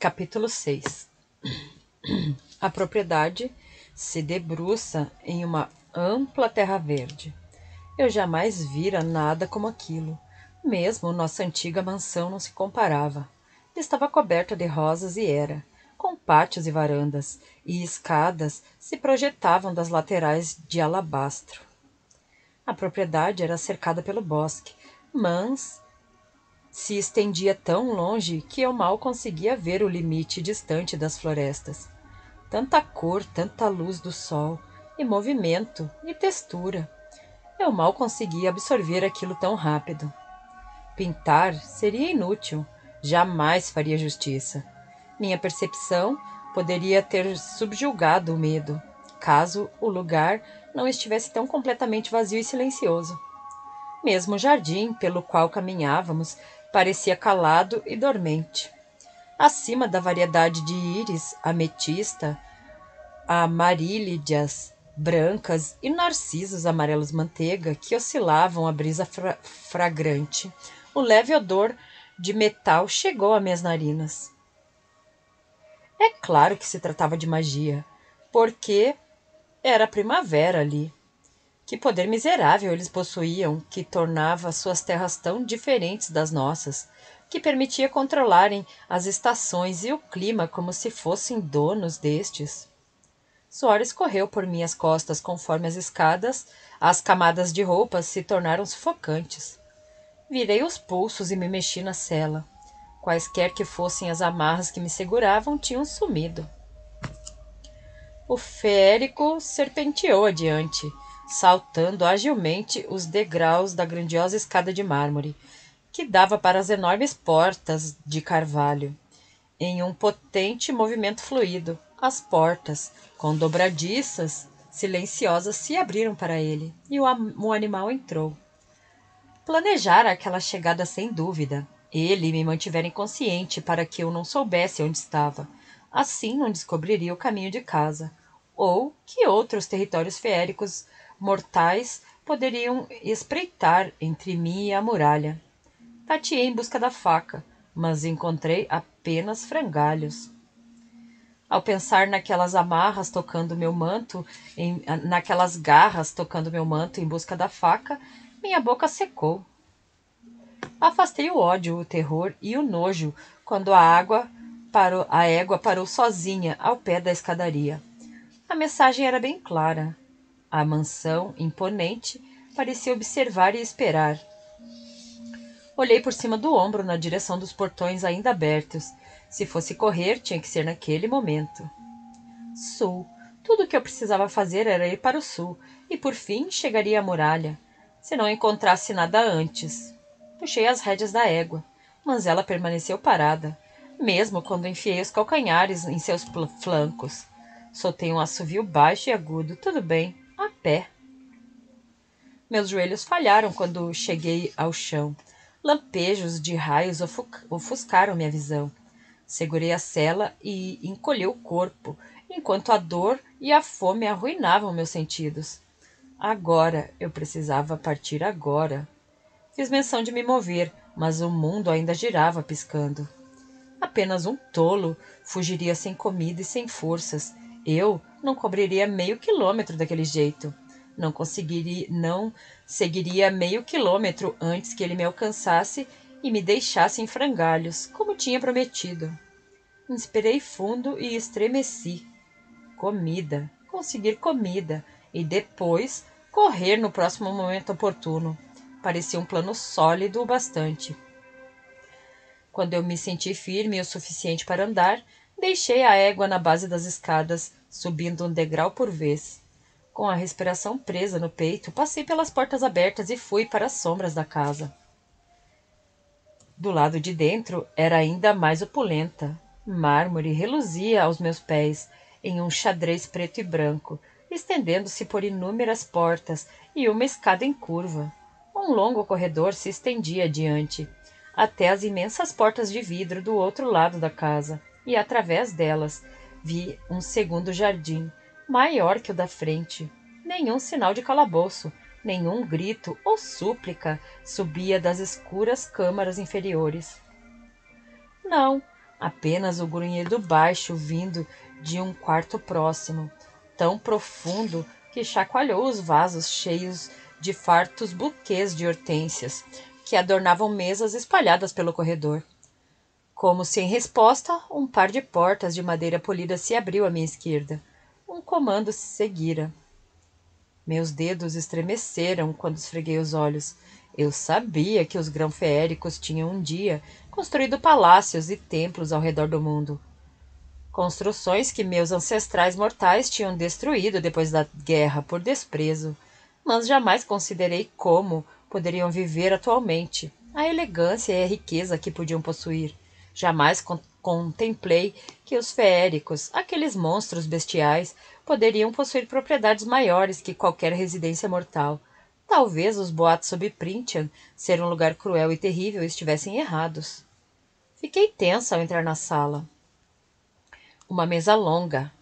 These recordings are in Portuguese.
Capítulo 6. A propriedade se debruça em uma ampla terra verde. Eu jamais vira nada como aquilo. Mesmo nossa antiga mansão não se comparava. Estava coberta de rosas e era, com pátios e varandas, e escadas se projetavam das laterais de alabastro. A propriedade era cercada pelo bosque, mas se estendia tão longe que eu mal conseguia ver o limite distante das florestas. Tanta cor, tanta luz do sol, e movimento, e textura. Eu mal conseguia absorver aquilo tão rápido. Pintar seria inútil, jamais faria justiça. Minha percepção poderia ter subjugado o medo, caso o lugar não estivesse tão completamente vazio e silencioso. Mesmo o jardim pelo qual caminhávamos parecia calado e dormente. Acima da variedade de íris, ametista, amarílidas brancas e narcisos amarelos manteiga que oscilavam à brisa fragrante, o leve odor de metal chegou a minhas narinas. É claro que se tratava de magia, porque era primavera ali. Que poder miserável eles possuíam, que tornava suas terras tão diferentes das nossas, que permitia controlarem as estações e o clima como se fossem donos destes. Suor escorreu por minhas costas conforme as escadas, as camadas de roupas se tornaram sufocantes. Virei os pulsos e me mexi na sela. Quaisquer que fossem as amarras que me seguravam, tinham sumido. O férico serpenteou adiante, saltando agilmente os degraus da grandiosa escada de mármore, que dava para as enormes portas de carvalho. Em um potente movimento fluido, as portas, com dobradiças silenciosas, se abriram para ele, e o animal entrou. Planejara aquela chegada sem dúvida. Ele me mantivera inconsciente para que eu não soubesse onde estava. Assim não descobriria o caminho de casa, ou que outros territórios feéricos mortais poderiam espreitar entre mim e a muralha. Tateei em busca da faca, mas encontrei apenas frangalhos. Ao pensar naquelas amarras tocando meu manto, naquelas garras tocando meu manto em busca da faca, minha boca secou. Afastei o ódio, o terror e o nojo quando a égua parou sozinha ao pé da escadaria. A mensagem era bem clara. A mansão, imponente, parecia observar e esperar. Olhei por cima do ombro na direção dos portões ainda abertos. Se fosse correr, tinha que ser naquele momento. Sul. Tudo o que eu precisava fazer era ir para o sul, e por fim chegaria à muralha, se não encontrasse nada antes. Puxei as rédeas da égua, mas ela permaneceu parada, mesmo quando enfiei os calcanhares em seus flancos. Soltei um assovio baixo e agudo. Tudo bem, a pé. Meus joelhos falharam quando cheguei ao chão. Lampejos de raios ofuscaram minha visão. Segurei a sela e encolhi o corpo, enquanto a dor e a fome arruinavam meus sentidos. Agora, eu precisava partir agora. Fiz menção de me mover, mas o mundo ainda girava piscando. Apenas um tolo fugiria sem comida e sem forças. Eu não cobriria meio quilômetro daquele jeito. Não seguiria meio quilômetro antes que ele me alcançasse e me deixasse em frangalhos, como tinha prometido. Inspirei fundo e estremeci. Comida. Conseguir comida. E depois correr no próximo momento oportuno. Parecia um plano sólido o bastante. Quando eu me senti firme o suficiente para andar, deixei a égua na base das escadas, subindo um degrau por vez. Com a respiração presa no peito, passei pelas portas abertas e fui para as sombras da casa. Do lado de dentro, era ainda mais opulenta. Mármore reluzia aos meus pés, em um xadrez preto e branco, estendendo-se por inúmeras portas e uma escada em curva. Um longo corredor se estendia adiante, até as imensas portas de vidro do outro lado da casa. E através delas vi um segundo jardim, maior que o da frente. Nenhum sinal de calabouço, nenhum grito ou súplica subia das escuras câmaras inferiores. Não, Apenas o grunhido baixo vindo de um quarto próximo, tão profundo que chacoalhou os vasos cheios de fartos buquês de hortênsias que adornavam mesas espalhadas pelo corredor. Como se em resposta, um par de portas de madeira polida se abriu à minha esquerda. Um comando se seguira. Meus dedos estremeceram quando esfreguei os olhos. Eu sabia que os grão-feéricos tinham um dia construído palácios e templos ao redor do mundo. Construções que meus ancestrais mortais tinham destruído depois da guerra por desprezo, mas jamais considerei como poderiam viver atualmente, a elegância e a riqueza que podiam possuir. Jamais contemplei que os feéricos, aqueles monstros bestiais, poderiam possuir propriedades maiores que qualquer residência mortal. Talvez os boatos sobre Prythian ser um lugar cruel e terrível estivessem errados. Fiquei tensa ao entrar na sala. Uma mesa longa,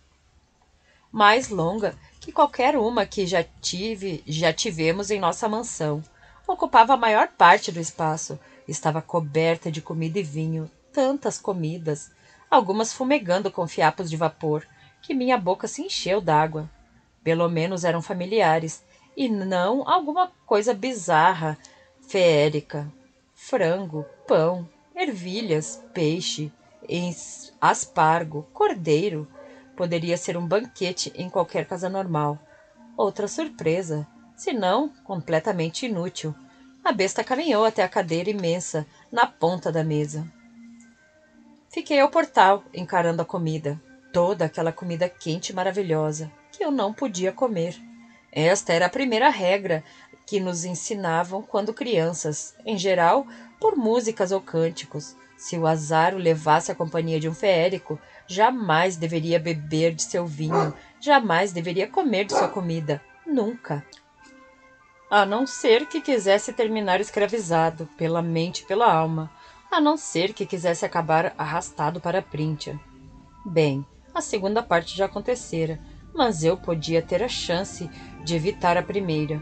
mais longa que qualquer uma que já tivemos em nossa mansão. Ocupava a maior parte do espaço. Estava coberta de comida e vinho, tantas comidas, algumas fumegando com fiapos de vapor, que minha boca se encheu d'água. Pelo menos eram familiares, e não alguma coisa bizarra, feérica. Frango, pão, ervilhas, peixe, aspargo, cordeiro. Poderia ser um banquete em qualquer casa normal. Outra surpresa, se não completamente inútil. A besta caminhou até a cadeira imensa, na ponta da mesa. Fiquei ao portal, encarando a comida. Toda aquela comida quente e maravilhosa, que eu não podia comer. Esta era a primeira regra que nos ensinavam quando crianças, em geral, por músicas ou cânticos. Se o azar o levasse à companhia de um feérico, jamais deveria beber de seu vinho, jamais deveria comer de sua comida. Nunca. A não ser que quisesse terminar escravizado, pela mente e pela alma. A não ser que quisesse acabar arrastado para Prythian. Bem, a segunda parte já acontecera, mas eu podia ter a chance de evitar a primeira.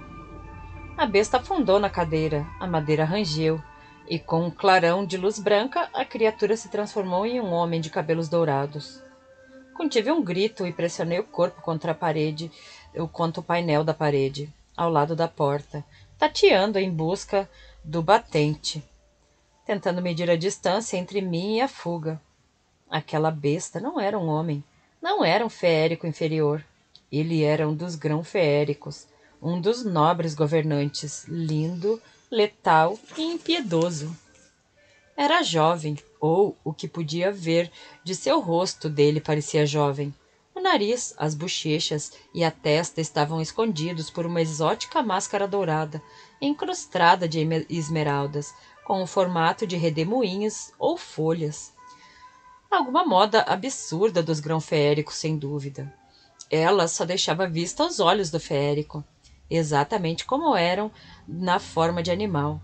A besta afundou na cadeira, a madeira rangeu, e com um clarão de luz branca, a criatura se transformou em um homem de cabelos dourados. Contive um grito e pressionei o corpo contra a parede, contra o painel da parede, ao lado da porta, tateando em busca do batente, tentando medir a distância entre mim e a fuga. Aquela besta não era um homem, não era um feérico inferior. Ele era um dos grão-feéricos, um dos nobres governantes, lindo, letal e impiedoso. Era jovem, ou o que podia ver de seu rosto dele parecia jovem. O nariz, as bochechas e a testa estavam escondidos por uma exótica máscara dourada, incrustada de esmeraldas, com o formato de redemoinhos ou folhas. Alguma moda absurda dos grão-feéricos, sem dúvida. Ela só deixava vista aos olhos do feérico, exatamente como eram na forma de animal.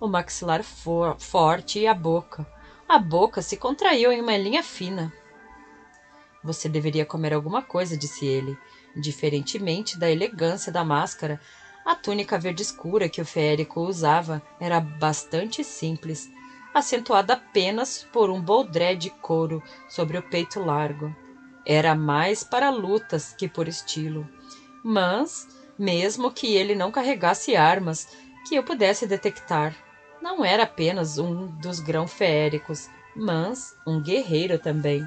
O maxilar forte e a boca. A boca se contraiu em uma linha fina. Você deveria comer alguma coisa, disse ele. Diferentemente da elegância da máscara, a túnica verde escura que o feérico usava era bastante simples, acentuada apenas por um boldré de couro sobre o peito largo. Era mais para lutas que por estilo. Mas, mesmo que ele não carregasse armas que eu pudesse detectar, não era apenas um dos grão-feéricos, mas um guerreiro também.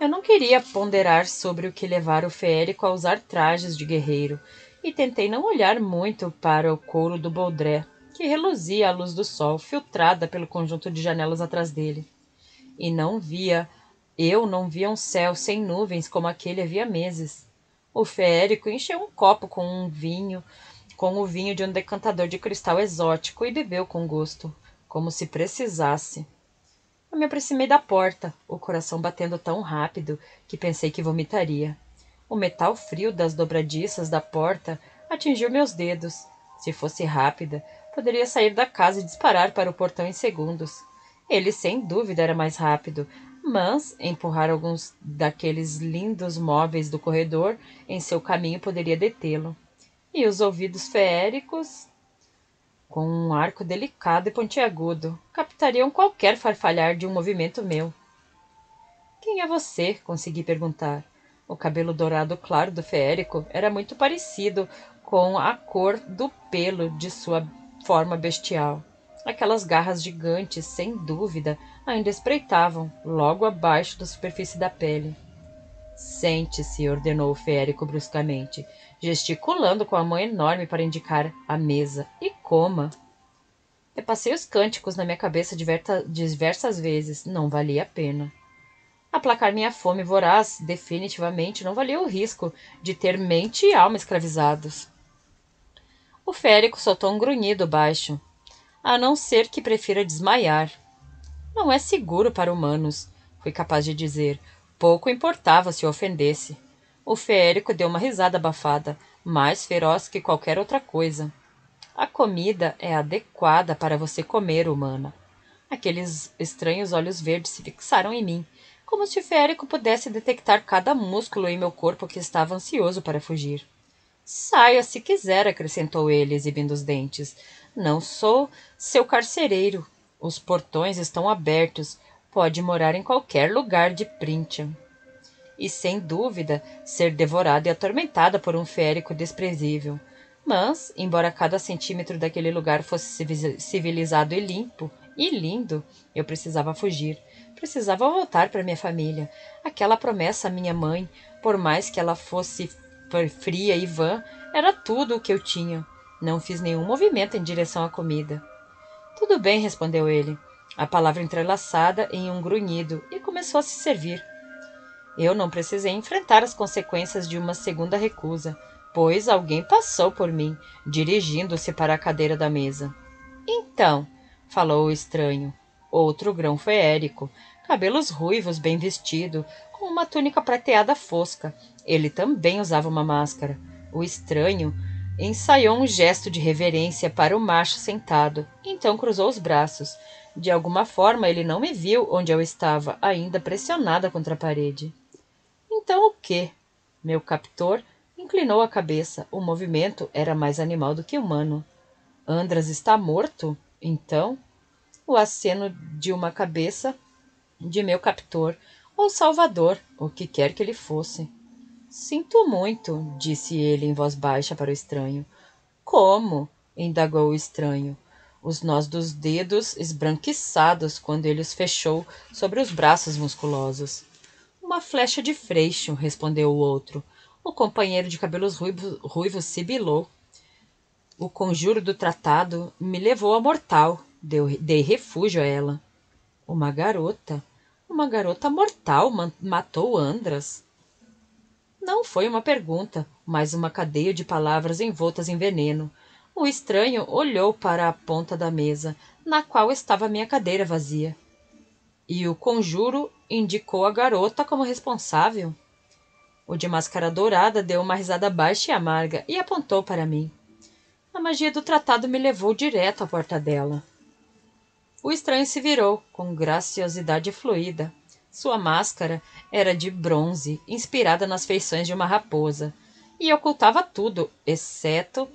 Eu não queria ponderar sobre o que levara o feérico a usar trajes de guerreiro, e tentei não olhar muito para o couro do boldré, que reluzia à luz do sol, filtrada pelo conjunto de janelas atrás dele. E eu não via um céu sem nuvens como aquele havia meses. O feérico encheu um copo com o vinho de um decantador de cristal exótico, e bebeu com gosto, como se precisasse. Eu me aproximei da porta, o coração batendo tão rápido que pensei que vomitaria. O metal frio das dobradiças da porta atingiu meus dedos. Se fosse rápida, poderia sair da casa e disparar para o portão em segundos. Ele, sem dúvida, era mais rápido, mas empurrar alguns daqueles lindos móveis do corredor em seu caminho poderia detê-lo. E os ouvidos feéricos, com um arco delicado e pontiagudo, captaram captariam qualquer farfalhar de um movimento meu. — Quem é você? — consegui perguntar. O cabelo dourado claro do feérico era muito parecido com a cor do pelo de sua forma bestial. Aquelas garras gigantes, sem dúvida, ainda espreitavam, logo abaixo da superfície da pele. — Sente-se! — ordenou o feérico bruscamente, gesticulando com a mão enorme para indicar a mesa. — E coma! Eu passei os cânticos na minha cabeça diversas vezes. Não valia a pena. Aplacar minha fome voraz definitivamente não valia o risco de ter mente e alma escravizados. O férico soltou um grunhido baixo. A não ser que prefira desmaiar. Não é seguro para humanos, fui capaz de dizer. Pouco importava se o ofendesse. O férico deu uma risada abafada, mais feroz que qualquer outra coisa. A comida é adequada para você comer, humana. Aqueles estranhos olhos verdes se fixaram em mim, como se o férico pudesse detectar cada músculo em meu corpo que estava ansioso para fugir. Saia se quiser, acrescentou ele, exibindo os dentes. Não sou seu carcereiro. Os portões estão abertos. Pode morar em qualquer lugar de Prythian. E, sem dúvida, ser devorada e atormentada por um férico desprezível. Mas, embora cada centímetro daquele lugar fosse civilizado e limpo e lindo, eu precisava fugir. Precisava voltar para minha família. Aquela promessa à minha mãe, por mais que ela fosse fria e vã, era tudo o que eu tinha. Não fiz nenhum movimento em direção à comida. — Tudo bem, respondeu ele, a palavra entrelaçada em um grunhido, e começou a se servir. Eu não precisei enfrentar as consequências de uma segunda recusa. Pois alguém passou por mim, dirigindo-se para a cadeira da mesa. — Então, falou o estranho, outro grão feérico, cabelos ruivos, bem vestido, com uma túnica prateada fosca. Ele também usava uma máscara. O estranho ensaiou um gesto de reverência para o macho sentado, então cruzou os braços. De alguma forma, ele não me viu onde eu estava, ainda pressionada contra a parede. — Então o quê? Meu captor inclinou a cabeça. O movimento era mais animal do que humano. Andras está morto? Então? O aceno de uma cabeça de meu captor, ou salvador, o que quer que ele fosse. Sinto muito, disse ele em voz baixa para o estranho. Como? Indagou o estranho, os nós dos dedos esbranquiçados quando ele os fechou sobre os braços musculosos. Uma flecha de freixo, respondeu o outro. O companheiro de cabelos ruivos sibilou. O conjuro do tratado me levou à mortal. Dei refúgio a ela. Uma garota mortal matou Andras. Não foi uma pergunta, mas uma cadeia de palavras envoltas em veneno. O estranho olhou para a ponta da mesa, na qual estava minha cadeira vazia. E o conjuro indicou a garota como responsável. O de máscara dourada deu uma risada baixa e amarga e apontou para mim. A magia do tratado me levou direto à porta dela. O estranho se virou, com graciosidade fluida. Sua máscara era de bronze, inspirada nas feições de uma raposa, e ocultava tudo, exceto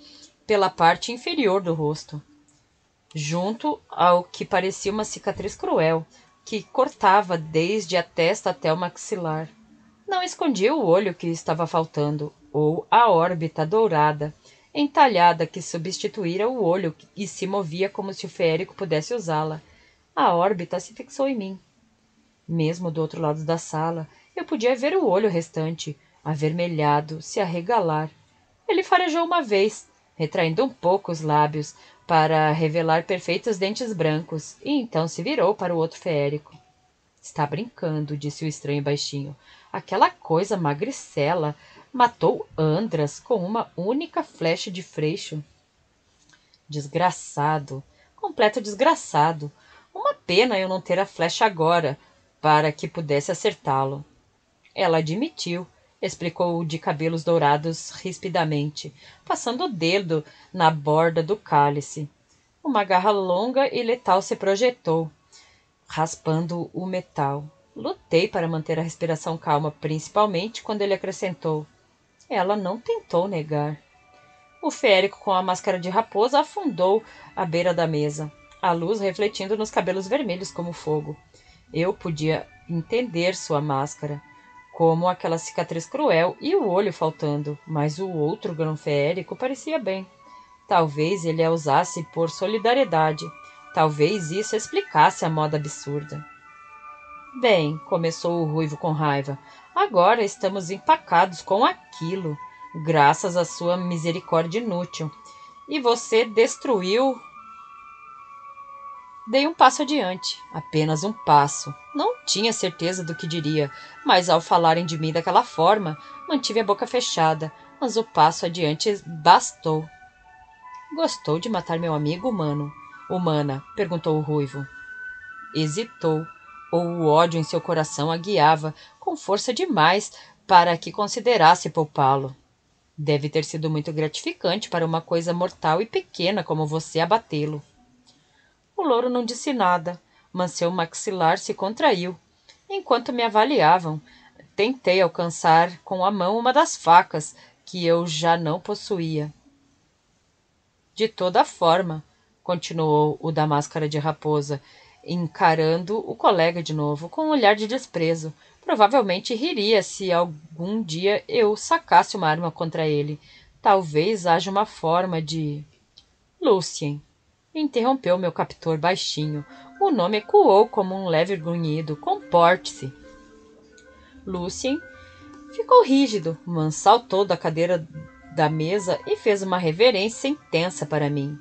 pela parte inferior do rosto, junto ao que parecia uma cicatriz cruel, que cortava desde a testa até o maxilar. Não escondia o olho que estava faltando, ou a órbita dourada, entalhada, que substituíra o olho e se movia como se o feérico pudesse usá-la. A órbita se fixou em mim. Mesmo do outro lado da sala, eu podia ver o olho restante, avermelhado, se arregalar. Ele farejou uma vez, retraindo um pouco os lábios, para revelar perfeitos dentes brancos, e então se virou para o outro feérico. — Está brincando, disse o estranho baixinho. Aquela coisa magricela matou Andras com uma única flecha de freixo. Desgraçado, completo desgraçado. Uma pena eu não ter a flecha agora, para que pudesse acertá-lo. Ela admitiu, explicou o de cabelos dourados rispidamente, passando o dedo na borda do cálice. Uma garra longa e letal se projetou, raspando o metal. Lutei para manter a respiração calma, principalmente quando ele acrescentou. Ela não tentou negar. O feérico com a máscara de raposa afundou à beira da mesa. a luz refletindo nos cabelos vermelhos como fogo. Eu podia entender sua máscara, como aquela cicatriz cruel e o olho faltando, mas o outro grão feérico parecia bem. Talvez ele a usasse por solidariedade. Talvez isso explicasse a moda absurda. Bem, começou o ruivo com raiva, agora estamos empacados com aquilo, graças à sua misericórdia inútil. E você destruiu... Dei um passo adiante, apenas um passo. Não tinha certeza do que diria, mas ao falarem de mim daquela forma, mantive a boca fechada, mas o passo adiante bastou. Gostou de matar meu amigo humano? Humana? Perguntou o ruivo. Hesitou, ou o ódio em seu coração a guiava com força demais para que considerasse poupá-lo. Deve ter sido muito gratificante para uma coisa mortal e pequena como você abatê-lo. O louro não disse nada, mas seu maxilar se contraiu. Enquanto me avaliavam, tentei alcançar com a mão uma das facas que eu já não possuía. De toda forma, continuou o da máscara de raposa, encarando o colega de novo com um olhar de desprezo. Provavelmente riria se algum dia eu sacasse uma arma contra ele. Talvez haja uma forma de... Lucien, interrompeu meu captor baixinho. O nome ecoou como um leve grunhido. Comporte-se. Lucien ficou rígido, mas saltou da cadeira da mesa e fez uma reverência intensa para mim.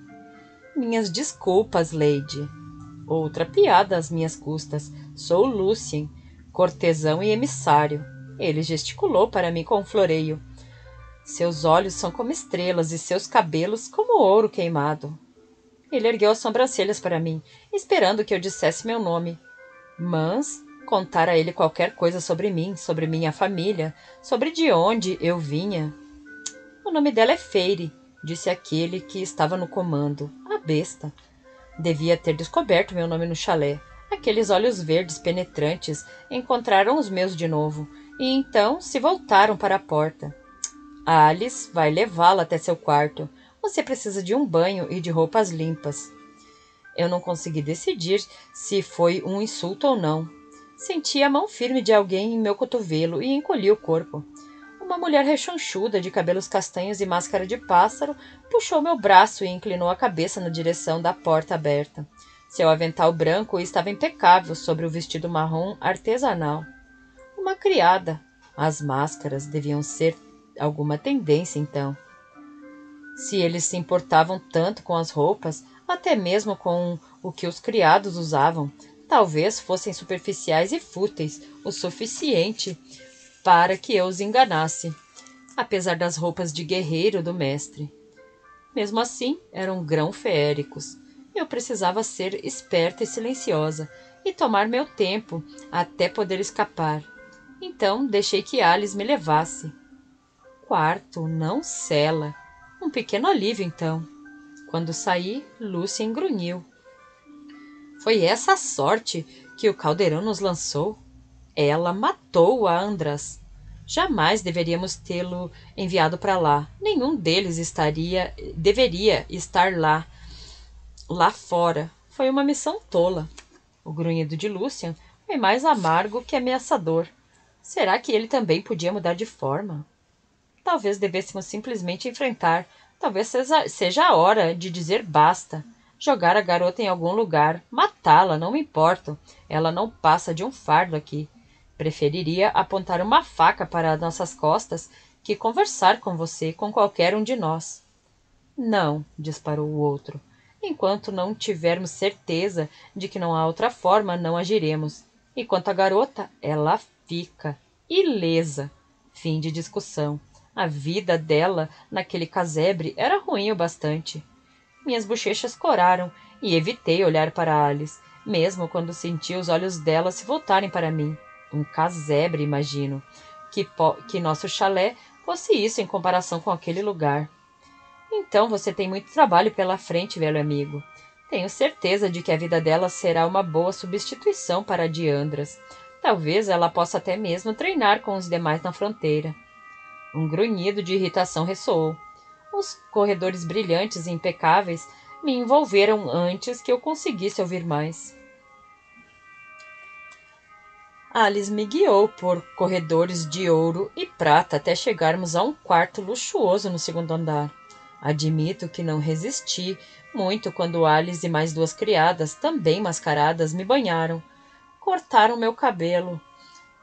Minhas desculpas, Lady. Outra piada às minhas custas. Sou Lucien, cortesão e emissário. Ele gesticulou para mim com um floreio. Seus olhos são como estrelas e seus cabelos como ouro queimado. Ele ergueu as sobrancelhas para mim, esperando que eu dissesse meu nome. Mas contar a ele qualquer coisa sobre mim, sobre minha família, sobre de onde eu vinha. O nome dela é Feyre, disse aquele que estava no comando. A besta. Devia ter descoberto meu nome no chalé. Aqueles olhos verdes penetrantes encontraram os meus de novo, e então se voltaram para a porta. A Alice vai levá-la até seu quarto. Você precisa de um banho e de roupas limpas. Eu não consegui decidir se foi um insulto ou não. Senti a mão firme de alguém em meu cotovelo e encolhi o corpo. Uma mulher rechonchuda, de cabelos castanhos e máscara de pássaro, puxou meu braço e inclinou a cabeça na direção da porta aberta. Seu avental branco estava impecável sobre o vestido marrom artesanal. Uma criada. As máscaras deviam ser alguma tendência, então. Se eles se importavam tanto com as roupas, até mesmo com o que os criados usavam, talvez fossem superficiais e fúteis o suficiente para que eu os enganasse, apesar das roupas de guerreiro do mestre. Mesmo assim, eram grão feéricos. Eu precisava ser esperta e silenciosa, e tomar meu tempo até poder escapar. Então, deixei que Alice me levasse. Quarto, não cela. Um pequeno alívio, então. Quando saí, Lucien grunhiu. Foi essa a sorte que o caldeirão nos lançou? Ela matou a Andras. Jamais deveríamos tê-lo enviado para lá. Nenhum deles deveria estar lá. Lá fora. Foi uma missão tola. O grunhido de Lucien foi mais amargo que ameaçador. Será que ele também podia mudar de forma? Talvez devêssemos simplesmente enfrentar. Talvez seja a hora de dizer basta. Jogar a garota em algum lugar. Matá-la, não me importo. Ela não passa de um fardo aqui. Preferiria apontar uma faca para nossas costas que conversar com você, com qualquer um de nós. Não, disparou o outro. Enquanto não tivermos certeza de que não há outra forma, não agiremos. E quanto à garota, ela fica ilesa. Fim de discussão. A vida dela naquele casebre era ruim o bastante. Minhas bochechas coraram e evitei olhar para Alice, mesmo quando senti os olhos dela se voltarem para mim. Um casebre, imagino, que nosso chalé fosse isso em comparação com aquele lugar. Então você tem muito trabalho pela frente, velho amigo. Tenho certeza de que a vida dela será uma boa substituição para a de Andras. Talvez ela possa até mesmo treinar com os demais na fronteira. Um grunhido de irritação ressoou. Os corredores brilhantes e impecáveis me envolveram antes que eu conseguisse ouvir mais. Alice me guiou por corredores de ouro e prata até chegarmos a um quarto luxuoso no segundo andar. Admito que não resisti muito quando Alice e mais duas criadas, também mascaradas, me banharam. Cortaram meu cabelo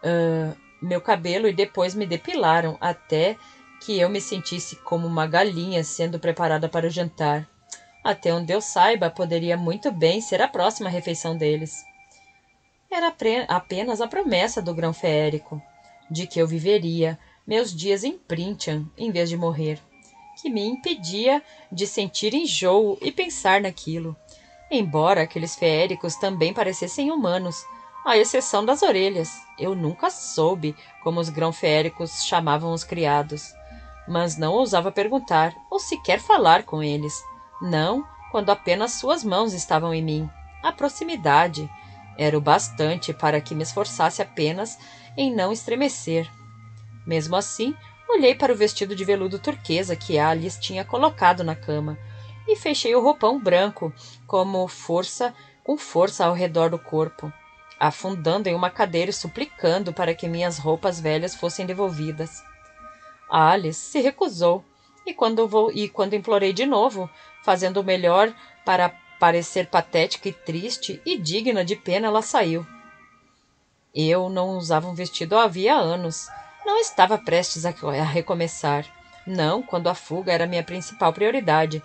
e depois me depilaram até que eu me sentisse como uma galinha sendo preparada para o jantar. Até onde eu saiba, poderia muito bem ser a próxima refeição deles. Era apenas a promessa do grão feérico, de que eu viveria meus dias em Prythian em vez de morrer, que me impedia de sentir enjoo e pensar naquilo, embora aqueles feéricos também parecessem humanos, à exceção das orelhas. Eu nunca soube como os grão feéricos chamavam os criados, mas não ousava perguntar ou sequer falar com eles, não quando apenas suas mãos estavam em mim. A proximidade era o bastante para que me esforçasse apenas em não estremecer. Mesmo assim, olhei para o vestido de veludo turquesa que Alice tinha colocado na cama e fechei o roupão branco com força ao redor do corpo, afundando em uma cadeira e suplicando para que minhas roupas velhas fossem devolvidas. A Alice se recusou, e quando implorei de novo, fazendo o melhor para parecer patética e triste e digna de pena, ela saiu. Eu não usava um vestido havia anos. Não estava prestes a recomeçar, não quando a fuga era minha principal prioridade,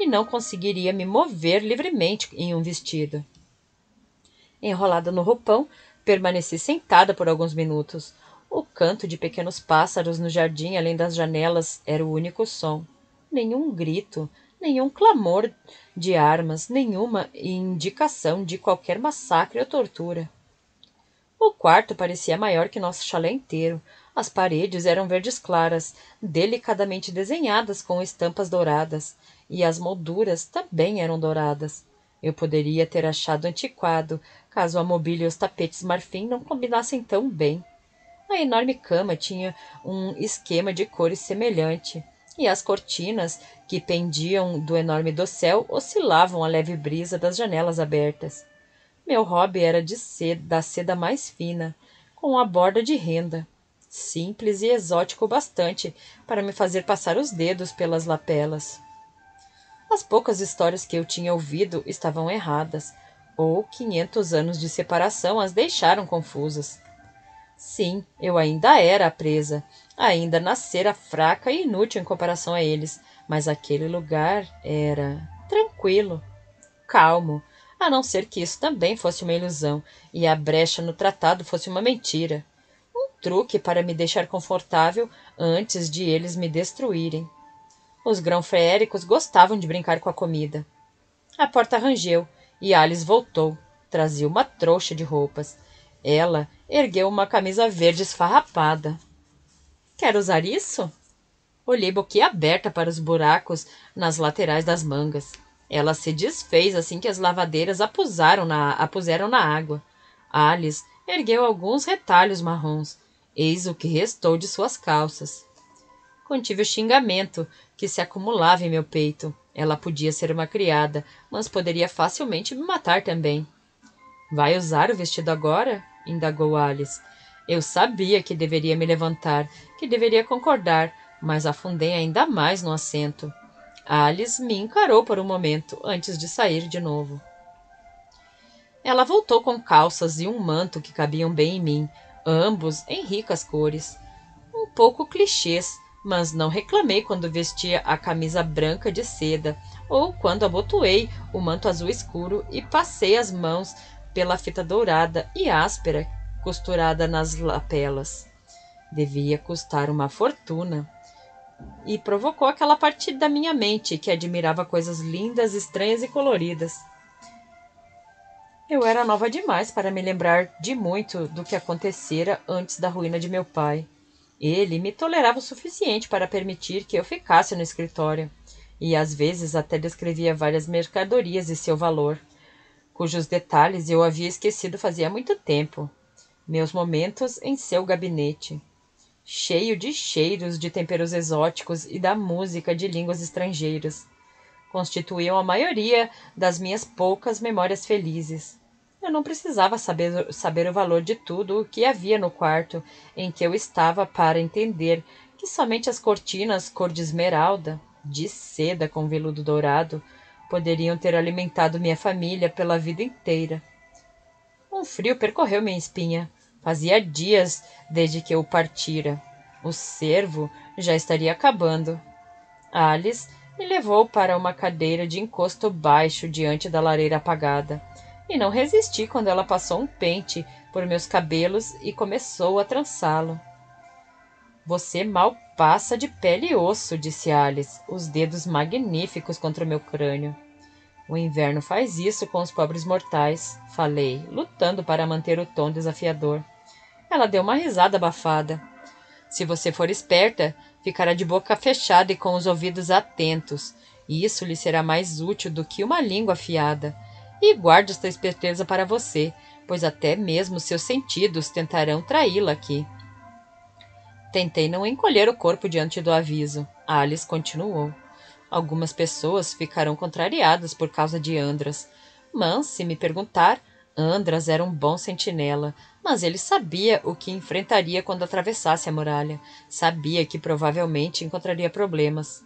e não conseguiria me mover livremente em um vestido. Enrolada no roupão, permaneci sentada por alguns minutos. O canto de pequenos pássaros no jardim, além das janelas, era o único som. Nenhum grito, nenhum clamor de armas, nenhuma indicação de qualquer massacre ou tortura. O quarto parecia maior que nosso chalé inteiro. As paredes eram verdes claras, delicadamente desenhadas com estampas douradas, e as molduras também eram douradas. Eu poderia ter achado antiquado, caso a mobília e os tapetes marfim não combinassem tão bem. A enorme cama tinha um esquema de cores semelhante, e as cortinas que pendiam do enorme dossel oscilavam à leve brisa das janelas abertas. Meu hobby era da seda mais fina, com a borda de renda, simples e exótico bastante para me fazer passar os dedos pelas lapelas. As poucas histórias que eu tinha ouvido estavam erradas, ou 500 anos de separação as deixaram confusas. Sim, eu ainda era a presa, ainda nascera fraca e inútil em comparação a eles, mas aquele lugar era tranquilo, calmo, a não ser que isso também fosse uma ilusão e a brecha no tratado fosse uma mentira, um truque para me deixar confortável antes de eles me destruírem. Os grão-feéricos gostavam de brincar com a comida. A porta rangeu e Alice voltou. Trazia uma trouxa de roupas. Ela ergueu uma camisa verde esfarrapada. — Quer usar isso? Olhei boquiaberta para os buracos nas laterais das mangas. Ela se desfez assim que as lavadeiras a puseram na água. Alice ergueu alguns retalhos marrons. Eis o que restou de suas calças. Contive o xingamento que se acumulava em meu peito. Ela podia ser uma criada, mas poderia facilmente me matar também. — Vai usar o vestido agora? Indagou Alice. Eu sabia que deveria me levantar, que deveria concordar, mas afundei ainda mais no assento. Alice me encarou por um momento, antes de sair de novo. Ela voltou com calças e um manto que cabiam bem em mim, ambos em ricas cores. Um pouco clichês, mas não reclamei quando vestia a camisa branca de seda, ou quando abotoei o manto azul escuro e passei as mãos pela fita dourada e áspera costurada nas lapelas. Devia custar uma fortuna. E provocou aquela parte da minha mente que admirava coisas lindas, estranhas e coloridas. Eu era nova demais para me lembrar de muito do que acontecera antes da ruína de meu pai. Ele me tolerava o suficiente para permitir que eu ficasse no escritório, e às vezes até descrevia várias mercadorias e seu valor, cujos detalhes eu havia esquecido fazia muito tempo. Meus momentos em seu gabinete, cheio de cheiros de temperos exóticos e da música de línguas estrangeiras. constituíam a maioria das minhas poucas memórias felizes. Eu não precisava saber o valor de tudo o que havia no quarto em que eu estava para entender que somente as cortinas cor de esmeralda, de seda com veludo dourado, poderiam ter alimentado minha família pela vida inteira. Um frio percorreu minha espinha. Fazia dias desde que eu partira. O cervo já estaria acabando. Alice me levou para uma cadeira de encosto baixo diante da lareira apagada, e não resisti quando ela passou um pente por meus cabelos e começou a trançá-lo. — Você mal passa de pele e osso, disse Alice, os dedos magníficos contra o meu crânio. — O inverno faz isso com os pobres mortais, falei, lutando para manter o tom desafiador. Ela deu uma risada abafada. — Se você for esperta, ficará de boca fechada e com os ouvidos atentos. Isso lhe será mais útil do que uma língua afiada. E guarde esta esperteza para você, pois até mesmo seus sentidos tentarão traí-la aqui. Tentei não encolher o corpo diante do aviso. Alice continuou. Algumas pessoas ficarão contrariadas por causa de Andras. Mas, se me perguntar, Andras era um bom sentinela. Mas ele sabia o que enfrentaria quando atravessasse a muralha. Sabia que provavelmente encontraria problemas.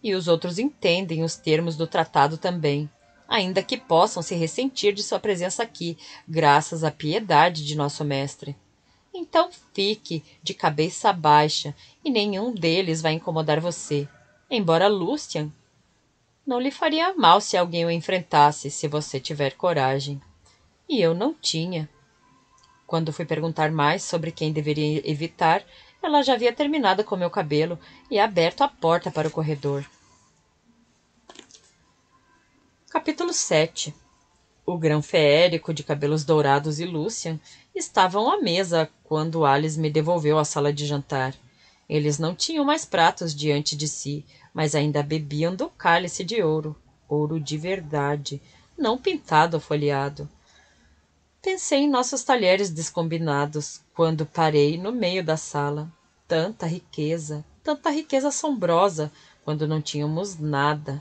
E os outros entendem os termos do tratado também. Ainda que possam se ressentir de sua presença aqui, graças à piedade de nosso mestre. Então fique de cabeça baixa e nenhum deles vai incomodar você. Embora Lucien não lhe faria mal se alguém o enfrentasse, se você tiver coragem. E eu não tinha. Quando fui perguntar mais sobre quem deveria evitar, ela já havia terminado com meu cabelo e aberto a porta para o corredor. Capítulo 7. O grão feérico de cabelos dourados e Lucien estavam à mesa quando Alice me devolveu à sala de jantar. Eles não tinham mais pratos diante de si, mas ainda bebiam do cálice de ouro. Ouro de verdade, não pintado ou folheado. Pensei em nossos talheres descombinados quando parei no meio da sala. Tanta riqueza assombrosa, quando não tínhamos nada.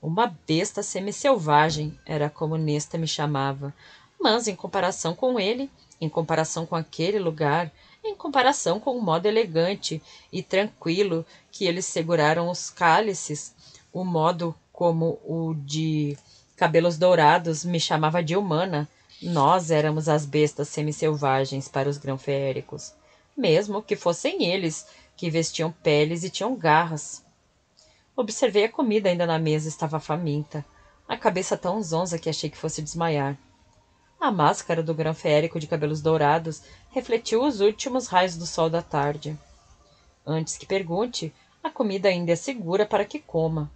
Uma besta semi-selvagem, era como Nesta me chamava, mas em comparação com ele, em comparação com aquele lugar, em comparação com o modo elegante e tranquilo que eles seguraram os cálices, o modo como o de cabelos dourados me chamava de humana, nós éramos as bestas semi-selvagens para os grão-feéricos, mesmo que fossem eles que vestiam peles e tinham garras. Observei a comida ainda na mesa, estava faminta. A cabeça tão zonza que achei que fosse desmaiar. A máscara do grão feérico de cabelos dourados refletiu os últimos raios do sol da tarde. Antes que pergunte, a comida ainda é segura para que coma.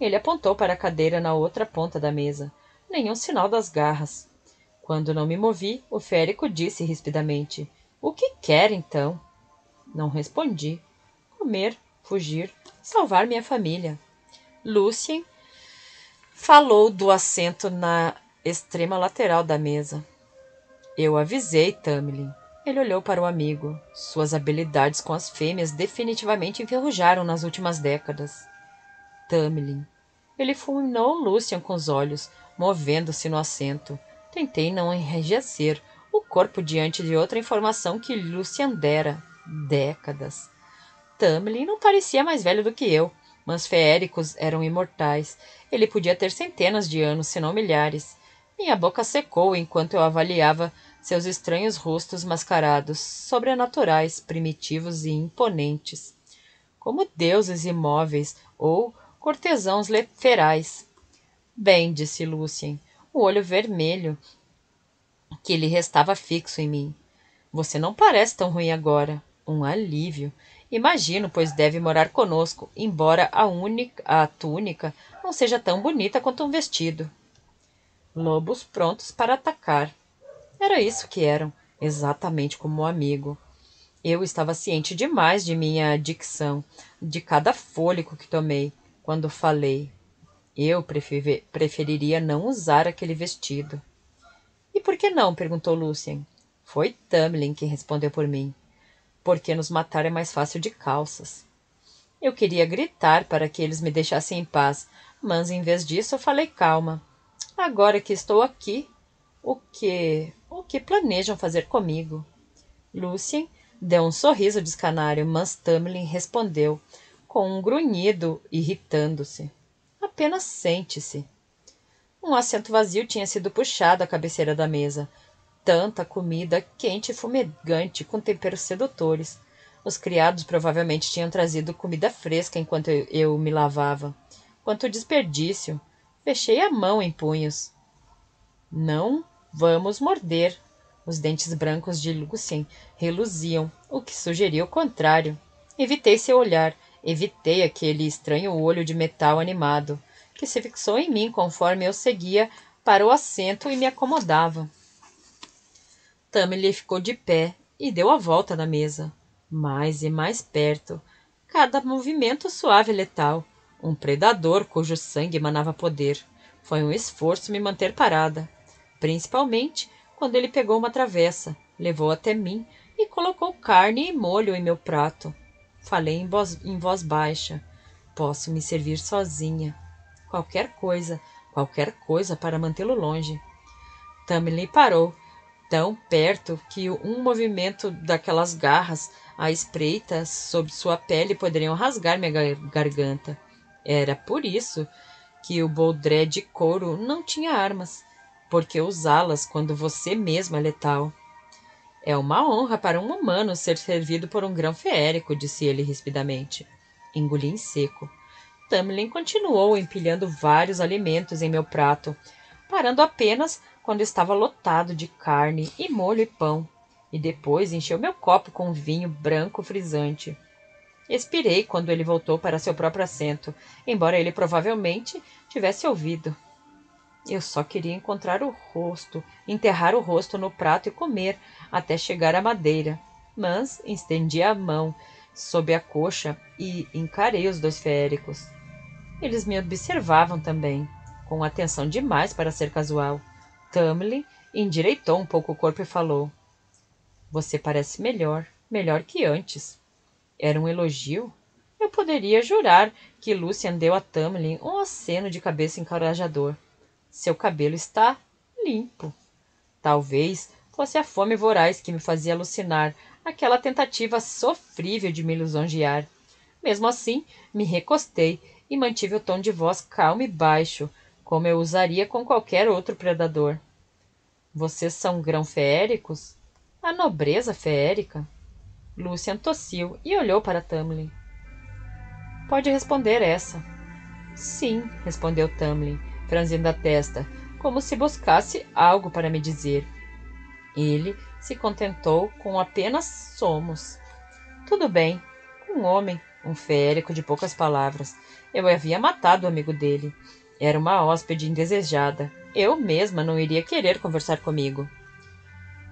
Ele apontou para a cadeira na outra ponta da mesa. Nenhum sinal das garras. Quando não me movi, o feérico disse rispidamente. O que quer, então? Não respondi. Comer, fugir... salvar minha família. Lucien falou do assento na extrema lateral da mesa. Eu avisei Tamlin. Ele olhou para o amigo. Suas habilidades com as fêmeas definitivamente enferrujaram nas últimas décadas. Tamlin. Ele fulminou Lucien com os olhos, movendo-se no assento. Tentei não enrijecer o corpo diante de outra informação que Lucien dera. Décadas. Tamlin não parecia mais velho do que eu, mas feéricos eram imortais. Ele podia ter centenas de anos, se não milhares. Minha boca secou enquanto eu avaliava seus estranhos rostos mascarados, sobrenaturais, primitivos e imponentes, como deuses imóveis ou cortesãos ferais. Bem, disse Lucien, o olho vermelho que lhe restava fixo em mim. Você não parece tão ruim agora. Um alívio. Imagino, pois deve morar conosco, embora a túnica não seja tão bonita quanto um vestido. Lobos prontos para atacar. Era isso que eram, exatamente como um amigo. Eu estava ciente demais de minha dicção, de cada fôlego que tomei, quando falei. Eu preferiria não usar aquele vestido. E por que não? Perguntou Lucien. Foi Tamlin que respondeu por mim. Porque nos matar é mais fácil de calças. Eu queria gritar para que eles me deixassem em paz, mas em vez disso eu falei calma. Agora que estou aqui, o que planejam fazer comigo? Lucien deu um sorriso descanário, mas Tamlin respondeu com um grunhido, irritando-se. Apenas sente-se. Um assento vazio tinha sido puxado à cabeceira da mesa. Tanta comida quente e fumegante, com temperos sedutores. Os criados provavelmente tinham trazido comida fresca enquanto eu me lavava. Quanto desperdício! Fechei a mão em punhos. Não vamos morder. Os dentes brancos de Lucien reluziam, o que sugeria o contrário. Evitei seu olhar, evitei aquele estranho olho de metal animado, que se fixou em mim conforme eu seguia para o assento e me acomodava. Tamlin ficou de pé e deu a volta na mesa, mais e mais perto, cada movimento suave e letal, um predador cujo sangue emanava poder. Foi um esforço me manter parada, principalmente quando ele pegou uma travessa, levou até mim e colocou carne e molho em meu prato. Falei em voz baixa. Posso me servir sozinha. Qualquer coisa para mantê-lo longe. Tamlin parou, tão perto que um movimento daquelas garras à espreita sob sua pele poderiam rasgar minha garganta. Era por isso que o boldré de couro não tinha armas. Porque usá-las quando você mesma é letal. É uma honra para um humano ser servido por um grão feérico, disse ele rispidamente. Engoli em seco. Tamlin continuou empilhando vários alimentos em meu prato, parando apenas quando estava lotado de carne e molho e pão, e depois encheu meu copo com vinho branco frisante. Expirei quando ele voltou para seu próprio assento, embora ele provavelmente tivesse ouvido. Eu só queria enterrar o rosto no prato e comer, até chegar à madeira. Mas estendi a mão sob a coxa e encarei os dois feéricos. Eles me observavam também, com atenção demais para ser casual. Tamlin endireitou um pouco o corpo e falou: Você parece melhor que antes. Era um elogio? Eu poderia jurar que Lucien deu a Tamlin um aceno de cabeça encorajador. Seu cabelo está limpo. Talvez fosse a fome voraz que me fazia alucinar, aquela tentativa sofrível de me lisonjear. Mesmo assim, me recostei e mantive o tom de voz calmo e baixo, como eu usaria com qualquer outro predador. Vocês são grão feéricos? A nobreza feérica? Lucien tossiu e olhou para Tamlin. Pode responder essa. Sim, respondeu Tamlin, franzindo a testa, como se buscasse algo para me dizer. Ele se contentou com apenas somos. Tudo bem, um homem, um feérico de poucas palavras. Eu havia matado o amigo dele. Era uma hóspede indesejada. Eu mesma não iria querer conversar comigo.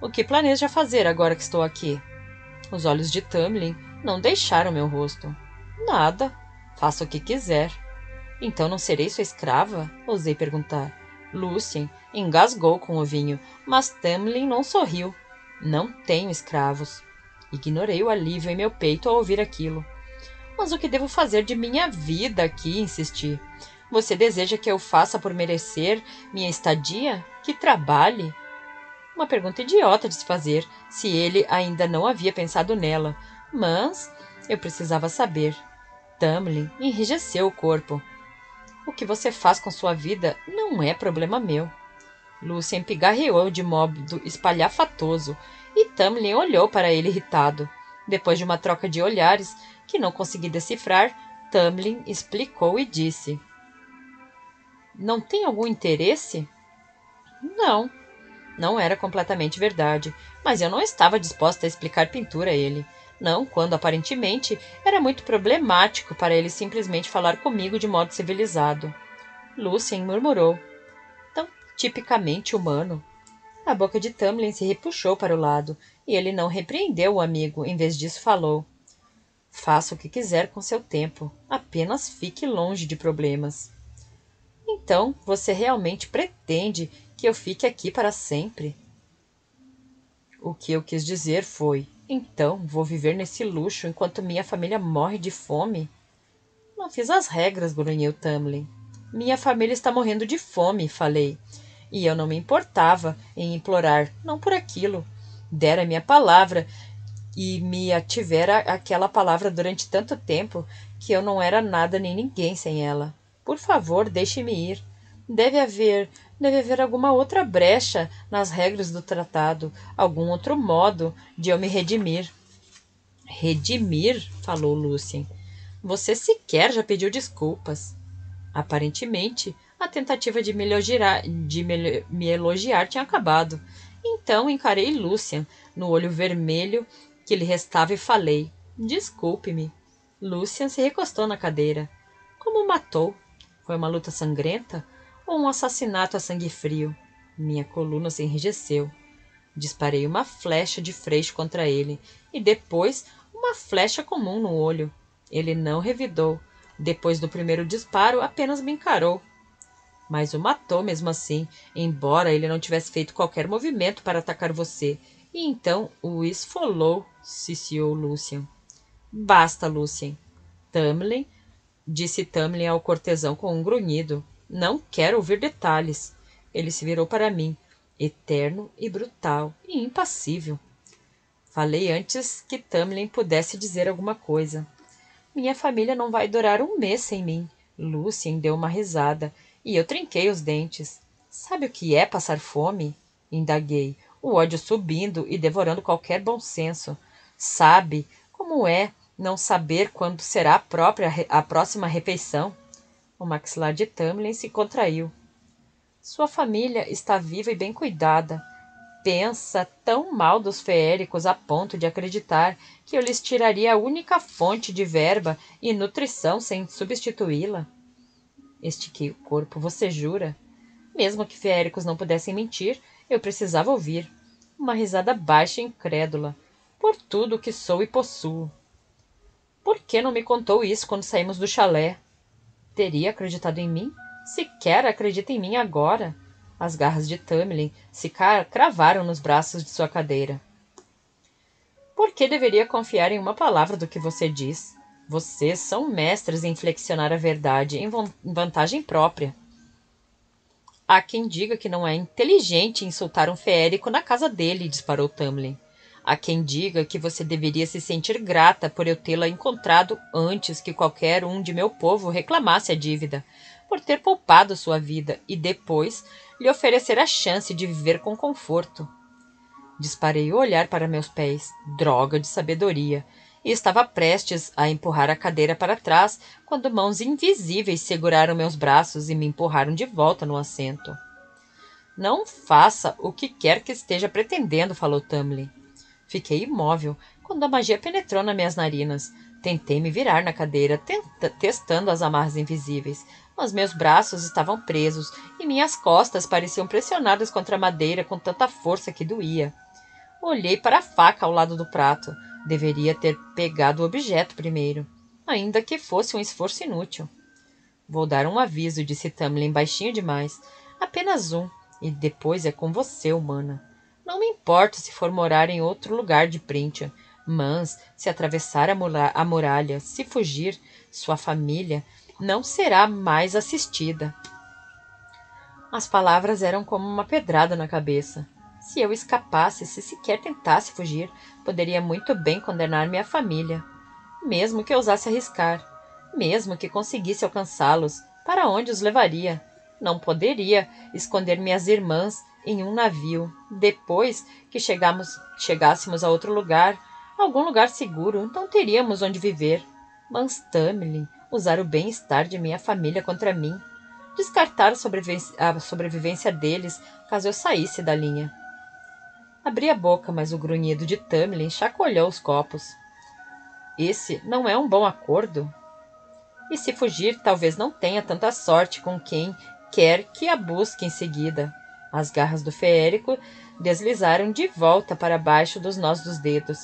O que planeja fazer agora que estou aqui? Os olhos de Tamlin não deixaram meu rosto. Nada. Faça o que quiser. Então não serei sua escrava? Ousei perguntar. Lucien engasgou com o vinho, mas Tamlin não sorriu. Não tenho escravos. Ignorei o alívio em meu peito ao ouvir aquilo. Mas o que devo fazer de minha vida aqui? Insisti. Você deseja que eu faça por merecer minha estadia? Que trabalhe? Uma pergunta idiota de se fazer, se ele ainda não havia pensado nela. Mas eu precisava saber. Tamlin enrijeceu o corpo. O que você faz com sua vida não é problema meu. Lucien pigarreou de modo espalhafatoso e Tamlin olhou para ele irritado. Depois de uma troca de olhares que não consegui decifrar, Tamlin explicou e disse: Não tem algum interesse? Não. Não era completamente verdade, mas eu não estava disposta a explicar pintura a ele. Não, quando aparentemente era muito problemático para ele simplesmente falar comigo de modo civilizado. Lucien murmurou. Tão tipicamente humano. A boca de Tamlin se repuxou para o lado, e ele não repreendeu o amigo, em vez disso falou. Faça o que quiser com seu tempo, apenas fique longe de problemas. Então, você realmente pretende que eu fique aqui para sempre? O que eu quis dizer foi... Então, vou viver nesse luxo enquanto minha família morre de fome? Não fiz as regras, grunhiu Tamlin. Minha família está morrendo de fome, falei. E eu não me importava em implorar, não por aquilo. Dera minha palavra e me ativera aquela palavra durante tanto tempo que eu não era nada nem ninguém sem ela. Por favor, deixe-me ir. Deve haver alguma outra brecha nas regras do tratado, algum outro modo de eu me redimir. Redimir? Falou Lucien. Você sequer já pediu desculpas. Aparentemente, a tentativa de me elogiar tinha acabado. Então encarei Lucien no olho vermelho que lhe restava e falei: desculpe-me. Lucien se recostou na cadeira. Como matou? Foi uma luta sangrenta ou um assassinato a sangue frio? Minha coluna se enrijeceu. Disparei uma flecha de freixo contra ele e depois uma flecha comum no olho. Ele não revidou. Depois do primeiro disparo, apenas me encarou. Mas o matou mesmo assim, embora ele não tivesse feito qualquer movimento para atacar você. E então o esfolou, ciciou Lucien. Basta, Lucien. Tamlin, disse Tamlin ao cortesão com um grunhido. Não quero ouvir detalhes. Ele se virou para mim, eterno e brutal e impassível. Falei antes que Tamlin pudesse dizer alguma coisa. Minha família não vai durar um mês sem mim. Lucien deu uma risada e eu trinquei os dentes. Sabe o que é passar fome? Indaguei, o ódio subindo e devorando qualquer bom senso. Sabe como é não saber quando será a próxima refeição? O maxilar de Tamlin se contraiu. Sua família está viva e bem cuidada. Pensa tão mal dos feéricos a ponto de acreditar que eu lhes tiraria a única fonte de verba e nutrição sem substituí-la. Estiquei o corpo, você jura? Mesmo que feéricos não pudessem mentir, eu precisava ouvir. Uma risada baixa e incrédula. Por tudo o que sou e possuo. Por que não me contou isso quando saímos do chalé? Teria acreditado em mim? Sequer acredita em mim agora. As garras de Tamlin se cravaram nos braços de sua cadeira. Por que deveria confiar em uma palavra do que você diz? Vocês são mestres em flexionar a verdade em vantagem própria. Há quem diga que não é inteligente insultar um feérico na casa dele, disparou Tamlin. Há quem diga que você deveria se sentir grata por eu tê-la encontrado antes que qualquer um de meu povo reclamasse a dívida, por ter poupado sua vida e depois lhe oferecer a chance de viver com conforto. Disparei o olhar para meus pés, droga de sabedoria, e estava prestes a empurrar a cadeira para trás quando mãos invisíveis seguraram meus braços e me empurraram de volta no assento. Não faça o que quer que esteja pretendendo, falou Tamlin. Fiquei imóvel quando a magia penetrou nas minhas narinas. Tentei me virar na cadeira, testando as amarras invisíveis, mas meus braços estavam presos e minhas costas pareciam pressionadas contra a madeira com tanta força que doía. Olhei para a faca ao lado do prato. Deveria ter pegado o objeto primeiro, ainda que fosse um esforço inútil. Vou dar um aviso, disse Tamlin baixinho demais. Apenas um, e depois é com você, humana. Não me importo se for morar em outro lugar de Prythian, mas se atravessar a muralha, se fugir, sua família não será mais assistida. As palavras eram como uma pedrada na cabeça. Se eu escapasse, se sequer tentasse fugir, poderia muito bem condenar minha família. Mesmo que ousasse arriscar, mesmo que conseguisse alcançá-los, para onde os levaria? Não poderia esconder minhas irmãs em um navio. Depois que chegássemos a outro lugar, algum lugar seguro, não teríamos onde viver. Mas Tamlin usar o bem-estar de minha família contra mim. Descartar a sobrevivência deles caso eu saísse da linha. Abri a boca, mas o grunhido de Tamlin chacoalhou os copos. Esse não é um bom acordo? E se fugir, talvez não tenha tanta sorte com quem quer que a busque em seguida. As garras do feérico deslizaram de volta para baixo dos nós dos dedos.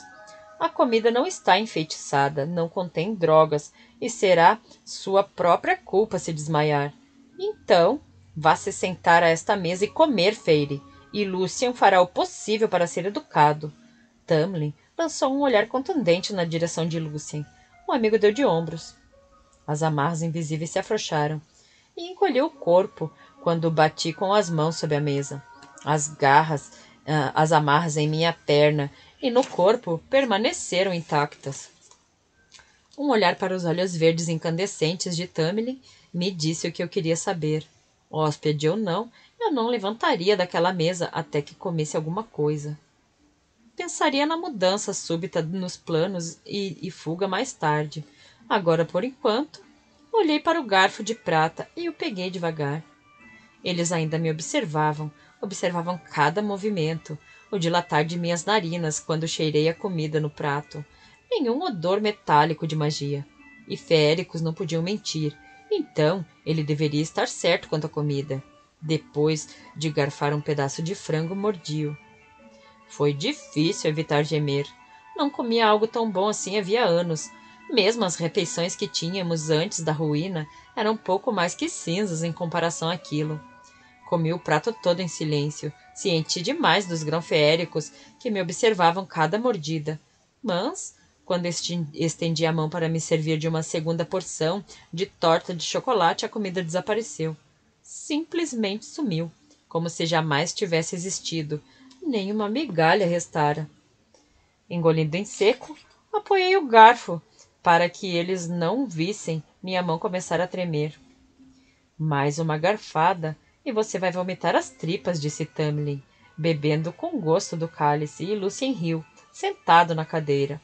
A comida não está enfeitiçada, não contém drogas e será sua própria culpa se desmaiar. Então, vá se sentar a esta mesa e comer, Feyre, e Lucien fará o possível para ser educado. Tamlin lançou um olhar contundente na direção de Lucien. Um amigo deu de ombros. As amarras invisíveis se afrouxaram. e encolheu o corpo quando bati com as mãos sobre a mesa. As amarras em minha perna e no corpo permaneceram intactas. Um olhar para os olhos verdes incandescentes de Tamlin me disse o que eu queria saber. Hóspede ou não, eu não levantaria daquela mesa até que comesse alguma coisa. Pensaria na mudança súbita nos planos e fuga mais tarde. Agora, por enquanto, olhei para o garfo de prata e o peguei devagar. Eles ainda me observavam cada movimento, o dilatar de minhas narinas quando cheirei a comida no prato. Nenhum odor metálico de magia. E féricos não podiam mentir. Então, ele deveria estar certo quanto à comida. Depois de garfar um pedaço de frango, mordi-o. Foi difícil evitar gemer. Não comia algo tão bom assim havia anos. Mesmo as refeições que tínhamos antes da ruína eram pouco mais que cinzas em comparação àquilo. Comi o prato todo em silêncio, ciente demais dos grãos feéricos que me observavam cada mordida. Mas, quando estendi a mão para me servir de uma segunda porção de torta de chocolate, a comida desapareceu. Simplesmente sumiu, como se jamais tivesse existido. Nem uma migalha restara. Engolindo em seco, apoiei o garfo para que eles não vissem minha mão começar a tremer. Mais uma garfada e você vai vomitar as tripas, disse Tamlin, bebendo com gosto do cálice, e Lucien riu, sentado na cadeira.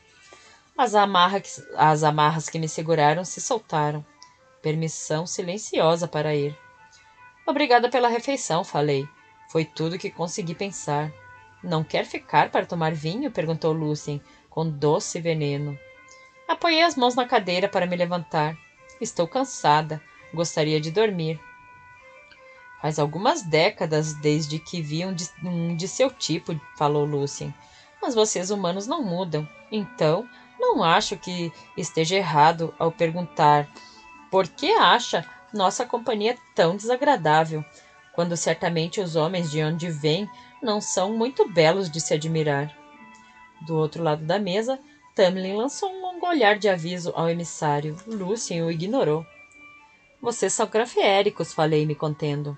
As amarras que me seguraram se soltaram. Permissão silenciosa para ir. Obrigada pela refeição, falei. Foi tudo que consegui pensar. Não quer ficar para tomar vinho? Perguntou Lucien, com doce veneno. Apoiei as mãos na cadeira para me levantar. Estou cansada. Gostaria de dormir. Faz algumas décadas desde que vi um de seu tipo, falou Lucien. Mas vocês humanos não mudam. Então, não acho que esteja errado ao perguntar por que acha nossa companhia tão desagradável, quando certamente os homens de onde vêm não são muito belos de se admirar. Do outro lado da mesa, Tamlin lançou um longo olhar de aviso ao emissário. Lucien o ignorou. — Vocês são graféricos, falei, me contendo.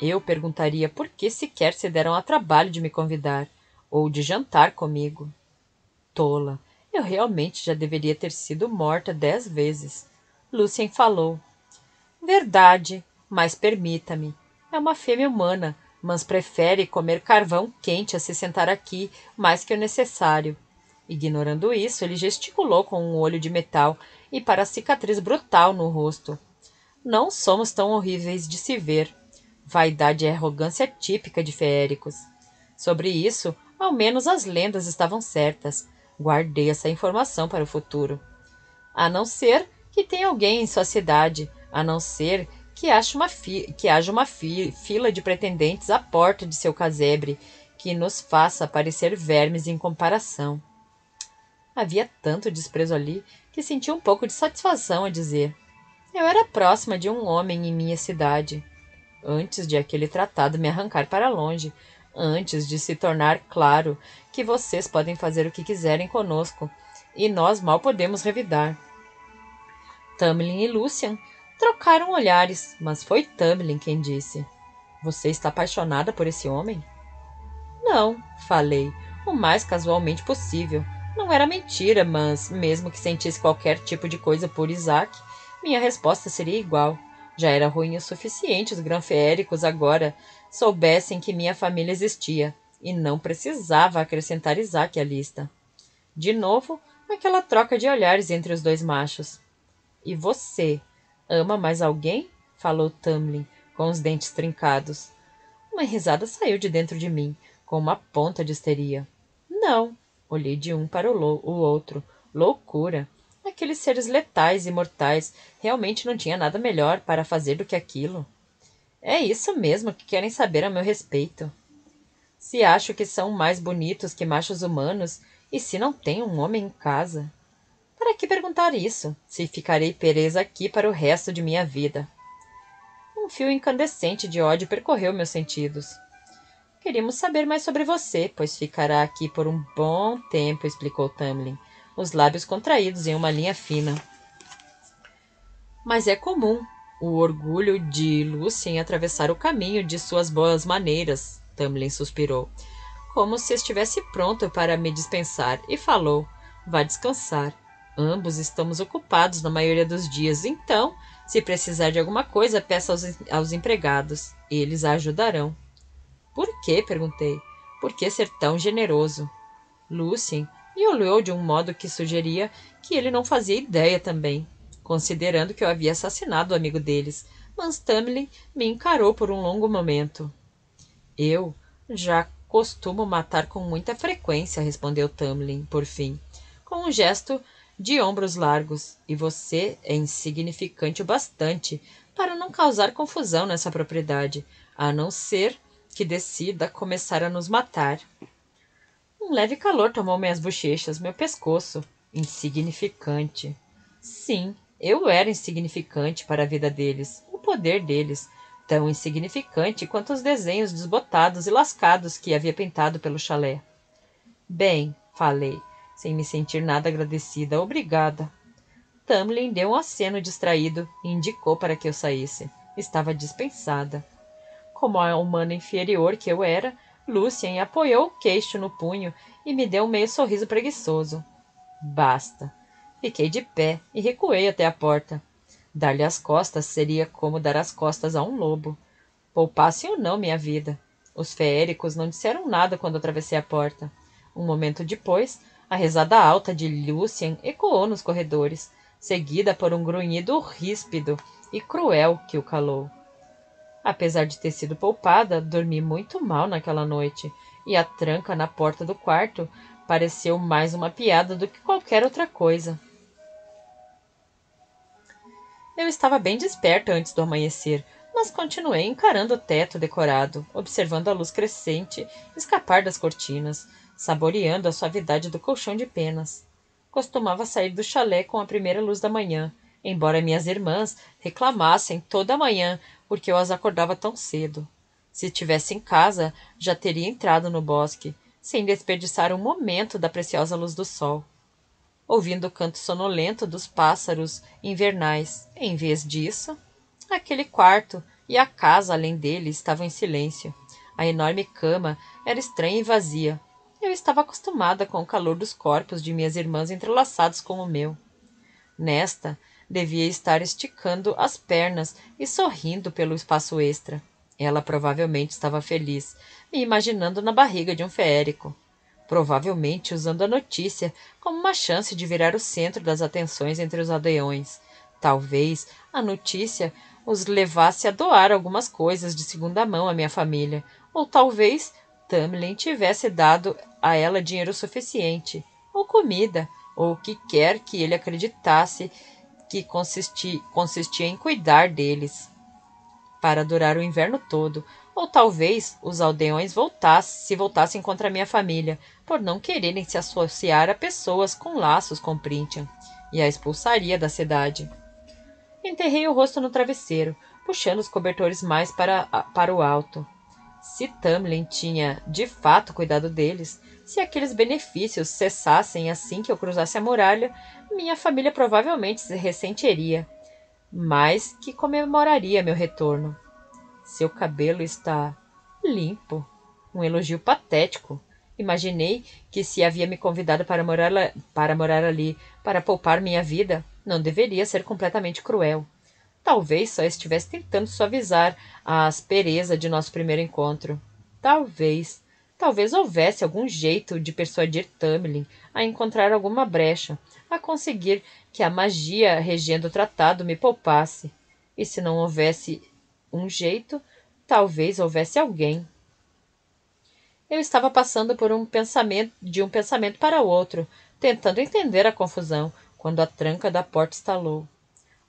Eu perguntaria por que sequer se deram ao trabalho de me convidar, ou de jantar comigo. Tola, eu realmente já deveria ter sido morta 10 vezes. Lucien falou. — Verdade, mas permita-me. É uma fêmea humana, mas prefere comer carvão quente a se sentar aqui mais que o necessário. Ignorando isso, ele gesticulou com um olho de metal e para a cicatriz brutal no rosto. Não somos tão horríveis de se ver. Vaidade e arrogância típica de feéricos. Sobre isso, ao menos as lendas estavam certas. Guardei essa informação para o futuro. A não ser que tenha alguém em sua cidade, a não ser que haja uma fila de pretendentes à porta de seu casebre, que nos faça parecer vermes em comparação. Havia tanto desprezo ali que senti um pouco de satisfação a dizer. Eu era próxima de um homem em minha cidade, antes de aquele tratado me arrancar para longe, antes de se tornar claro que vocês podem fazer o que quiserem conosco, e nós mal podemos revidar. Tamlin e Lucien trocaram olhares, mas foi Tamlin quem disse. Você está apaixonada por esse homem? Não, falei, o mais casualmente possível. Não era mentira, mas mesmo que sentisse qualquer tipo de coisa por Isaac, minha resposta seria igual. Já era ruim o suficiente os granfeéricos agora soubessem que minha família existia, e não precisava acrescentar Isaac à lista. De novo, aquela troca de olhares entre os dois machos. E você? Ama mais alguém? Falou Tamlin, com os dentes trincados. Uma risada saiu de dentro de mim, com uma ponta de histeria. Não, olhei de um para o outro. Loucura! Aqueles seres letais e mortais realmente não tinha nada melhor para fazer do que aquilo. É isso mesmo que querem saber a meu respeito. Se acho que são mais bonitos que machos humanos, e se não tem um homem em casa... Para que perguntar isso, se ficarei presa aqui para o resto de minha vida? Um fio incandescente de ódio percorreu meus sentidos. Queríamos saber mais sobre você, pois ficará aqui por um bom tempo, explicou Tamlin, os lábios contraídos em uma linha fina. Mas é comum, O orgulho de Lucien atravessar o caminho de suas boas maneiras, Tamlin suspirou, como se estivesse pronto para me dispensar, e falou, vá descansar. Ambos estamos ocupados na maioria dos dias, então, se precisar de alguma coisa, peça aos empregados. Eles a ajudarão. Por quê? Perguntei. Por que ser tão generoso? Lucien me olhou de um modo que sugeria que ele não fazia ideia também, considerando que eu havia assassinado o amigo deles, mas Tamlin me encarou por um longo momento. Eu já costumo matar com muita frequência, respondeu Tamlin, por fim, com um gesto de ombros largos, e você é insignificante o bastante para não causar confusão nessa propriedade, a não ser que decida começar a nos matar. Um leve calor tomou minhas bochechas, meu pescoço. Insignificante. Sim, eu era insignificante para a vida deles, o poder deles, tão insignificante quanto os desenhos desbotados e lascados que havia pintado pelo chalé. Bem, falei, sem me sentir nada agradecida, obrigada. Tamlin deu um aceno distraído e indicou para que eu saísse. Estava dispensada. Como a humana inferior que eu era, Lucien apoiou o queixo no punho e me deu um meio sorriso preguiçoso. Basta. Fiquei de pé e recuei até a porta. Dar-lhe as costas seria como dar as costas a um lobo. Poupassem ou não minha vida. Os feéricos não disseram nada quando atravessei a porta. Um momento depois, a risada alta de Lucien ecoou nos corredores, seguida por um grunhido ríspido e cruel que o calou. Apesar de ter sido poupada, dormi muito mal naquela noite, e a tranca na porta do quarto pareceu mais uma piada do que qualquer outra coisa. Eu estava bem desperta antes do amanhecer, mas continuei encarando o teto decorado, observando a luz crescente escapar das cortinas, saboreando a suavidade do colchão de penas. Costumava sair do chalé com a primeira luz da manhã, embora minhas irmãs reclamassem toda a manhã porque eu as acordava tão cedo. Se tivesse em casa, já teria entrado no bosque, sem desperdiçar um momento da preciosa luz do sol, ouvindo o canto sonolento dos pássaros invernais. Em vez disso, aquele quarto e a casa além dele estavam em silêncio. A enorme cama era estranha e vazia. Eu estava acostumada com o calor dos corpos de minhas irmãs entrelaçados com o meu. Nesta, devia estar esticando as pernas e sorrindo pelo espaço extra. Ela provavelmente estava feliz, me imaginando na barriga de um feérico, provavelmente usando a notícia como uma chance de virar o centro das atenções entre os aldeões. Talvez a notícia os levasse a doar algumas coisas de segunda mão à minha família, ou talvez Tamlin tivesse dado a ela dinheiro suficiente, ou comida, ou o que quer que ele acreditasse que consistia em cuidar deles para durar o inverno todo, ou talvez os aldeões se voltassem contra minha família por não quererem se associar a pessoas com laços com Prythian, e a expulsaria da cidade. Enterrei o rosto no travesseiro, puxando os cobertores mais para o alto. Se Tamlin tinha de fato cuidado deles, se aqueles benefícios cessassem assim que eu cruzasse a muralha, minha família provavelmente se ressentiria, mas que comemoraria meu retorno. Seu cabelo está limpo. Um elogio patético. Imaginei que se havia me convidado para morar ali, para poupar minha vida, não deveria ser completamente cruel. Talvez só estivesse tentando suavizar a aspereza de nosso primeiro encontro. Talvez houvesse algum jeito de persuadir Tamlin a encontrar alguma brecha, a conseguir que a magia regendo o tratado me poupasse. E se não houvesse um jeito, talvez houvesse alguém. Eu estava passando por um pensamento para outro, tentando entender a confusão, quando a tranca da porta estalou.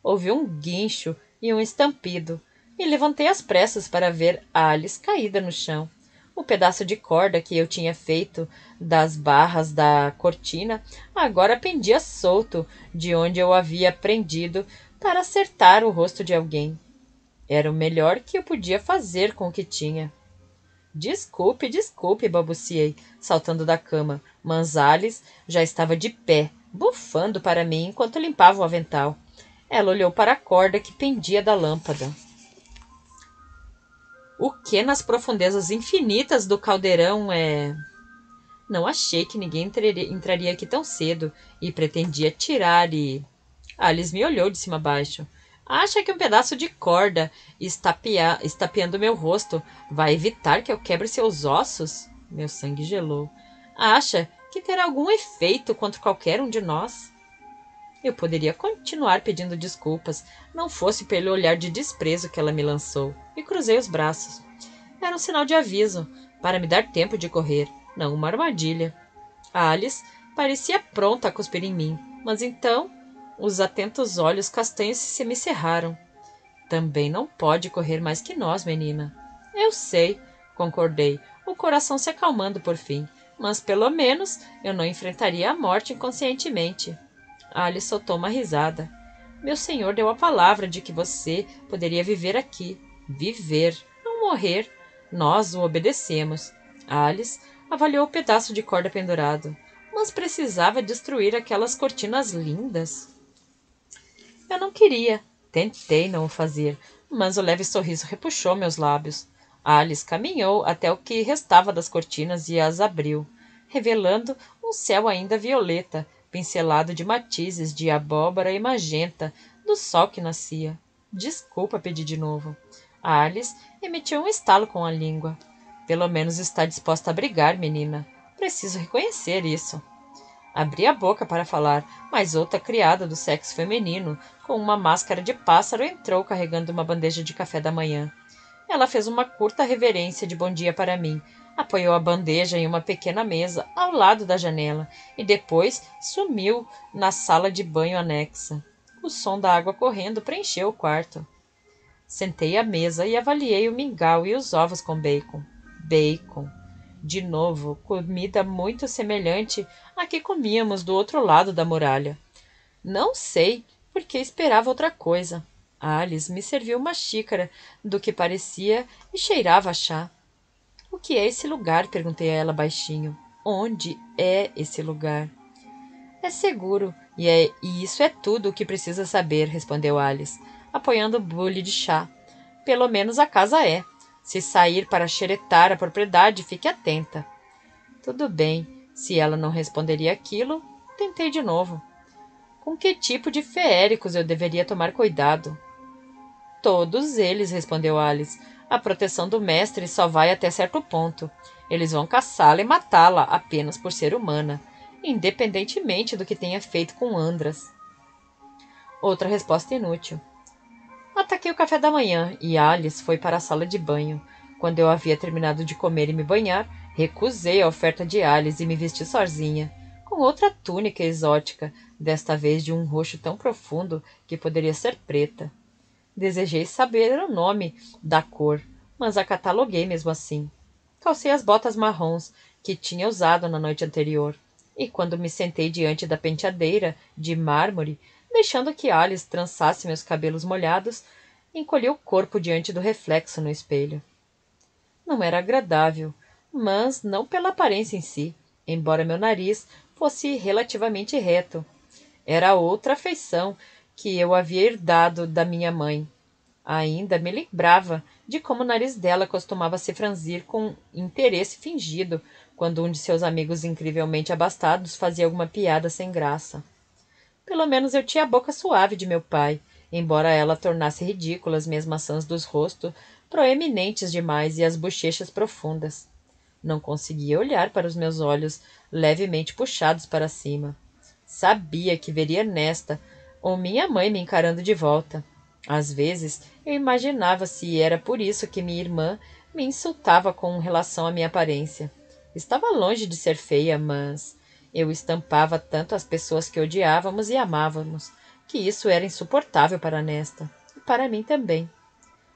Houve um guincho e um estampido, e levantei às pressas para ver a Alice caída no chão. O pedaço de corda que eu tinha feito das barras da cortina agora pendia solto de onde eu havia prendido para acertar o rosto de alguém. Era o melhor que eu podia fazer com o que tinha. Desculpe, balbuciei, saltando da cama, mas Alice já estava de pé, bufando para mim enquanto limpava o avental. Ela olhou para a corda que pendia da lâmpada. O que nas profundezas infinitas do caldeirão é... Não achei que ninguém entraria aqui tão cedo e pretendia tirar e... Alice me olhou de cima a baixo. Acha que um pedaço de corda estapeando meu rosto vai evitar que eu quebre seus ossos? Meu sangue gelou. Acha que terá algum efeito contra qualquer um de nós? Eu poderia continuar pedindo desculpas, não fosse pelo olhar de desprezo que ela me lançou, e cruzei os braços. Era um sinal de aviso, para me dar tempo de correr, não uma armadilha. A Alice parecia pronta a cuspir em mim, mas então... Os atentos olhos castanhos se me cerraram. Também não pode correr mais que nós, menina. Eu sei, concordei, o coração se acalmando por fim. Mas pelo menos eu não enfrentaria a morte inconscientemente. Alice soltou uma risada. Meu senhor deu a palavra de que você poderia viver aqui. Viver, não morrer. Nós o obedecemos. Alice avaliou o pedaço de corda pendurado. Mas precisava destruir aquelas cortinas lindas. Eu não queria. Tentei não o fazer, mas o leve sorriso repuxou meus lábios. Alice caminhou até o que restava das cortinas e as abriu, revelando um céu ainda violeta, pincelado de matizes de abóbora e magenta, do sol que nascia. Desculpa, pedi de novo. Alice emitiu um estalo com a língua. Pelo menos está disposta a brigar, menina. Preciso reconhecer isso. Abri a boca para falar, mas outra criada do sexo feminino, com uma máscara de pássaro, entrou carregando uma bandeja de café da manhã. Ela fez uma curta reverência de bom dia para mim, apoiou a bandeja em uma pequena mesa ao lado da janela e depois sumiu na sala de banho anexa. O som da água correndo preencheu o quarto. Sentei à mesa e avaliei o mingau e os ovos com bacon. Bacon. De novo, comida muito semelhante à que comíamos do outro lado da muralha. Não sei porque esperava outra coisa. A Alice me serviu uma xícara do que parecia e cheirava a chá. — O que é esse lugar? — perguntei a ela baixinho. — Onde é esse lugar? — É seguro, e isso é tudo o que precisa saber — respondeu Alice, apoiando o bule de chá. — Pelo menos a casa é. Se sair para xeretar a propriedade, fique atenta. Tudo bem. Se ela não responderia aquilo, tentei de novo. Com que tipo de feéricos eu deveria tomar cuidado? Todos eles, respondeu Alice. A proteção do mestre só vai até certo ponto. Eles vão caçá-la e matá-la apenas por ser humana, independentemente do que tenha feito com Andras. Outra resposta inútil. Ataquei o café da manhã e Alice foi para a sala de banho. Quando eu havia terminado de comer e me banhar, recusei a oferta de Alice e me vesti sozinha, com outra túnica exótica, desta vez de um roxo tão profundo que poderia ser preta. Desejei saber o nome da cor, mas a cataloguei mesmo assim. Calcei as botas marrons que tinha usado na noite anterior, e quando me sentei diante da penteadeira de mármore, deixando que Alice trançasse meus cabelos molhados, encolhi o corpo diante do reflexo no espelho. Não era agradável, mas não pela aparência em si, embora meu nariz fosse relativamente reto. Era outra afeição que eu havia herdado da minha mãe. Ainda me lembrava de como o nariz dela costumava se franzir com interesse fingido quando um de seus amigos incrivelmente abastados fazia alguma piada sem graça. Pelo menos eu tinha a boca suave de meu pai, embora ela tornasse ridículas minhas maçãs dos rostos proeminentes demais e as bochechas profundas. Não conseguia olhar para os meus olhos, levemente puxados para cima. Sabia que veria nesta, ou minha mãe me encarando de volta. Às vezes, eu imaginava se era por isso que minha irmã me insultava com relação à minha aparência. Estava longe de ser feia, mas... Eu estampava tanto as pessoas que odiávamos e amávamos, que isso era insuportável para Nesta, e para mim também.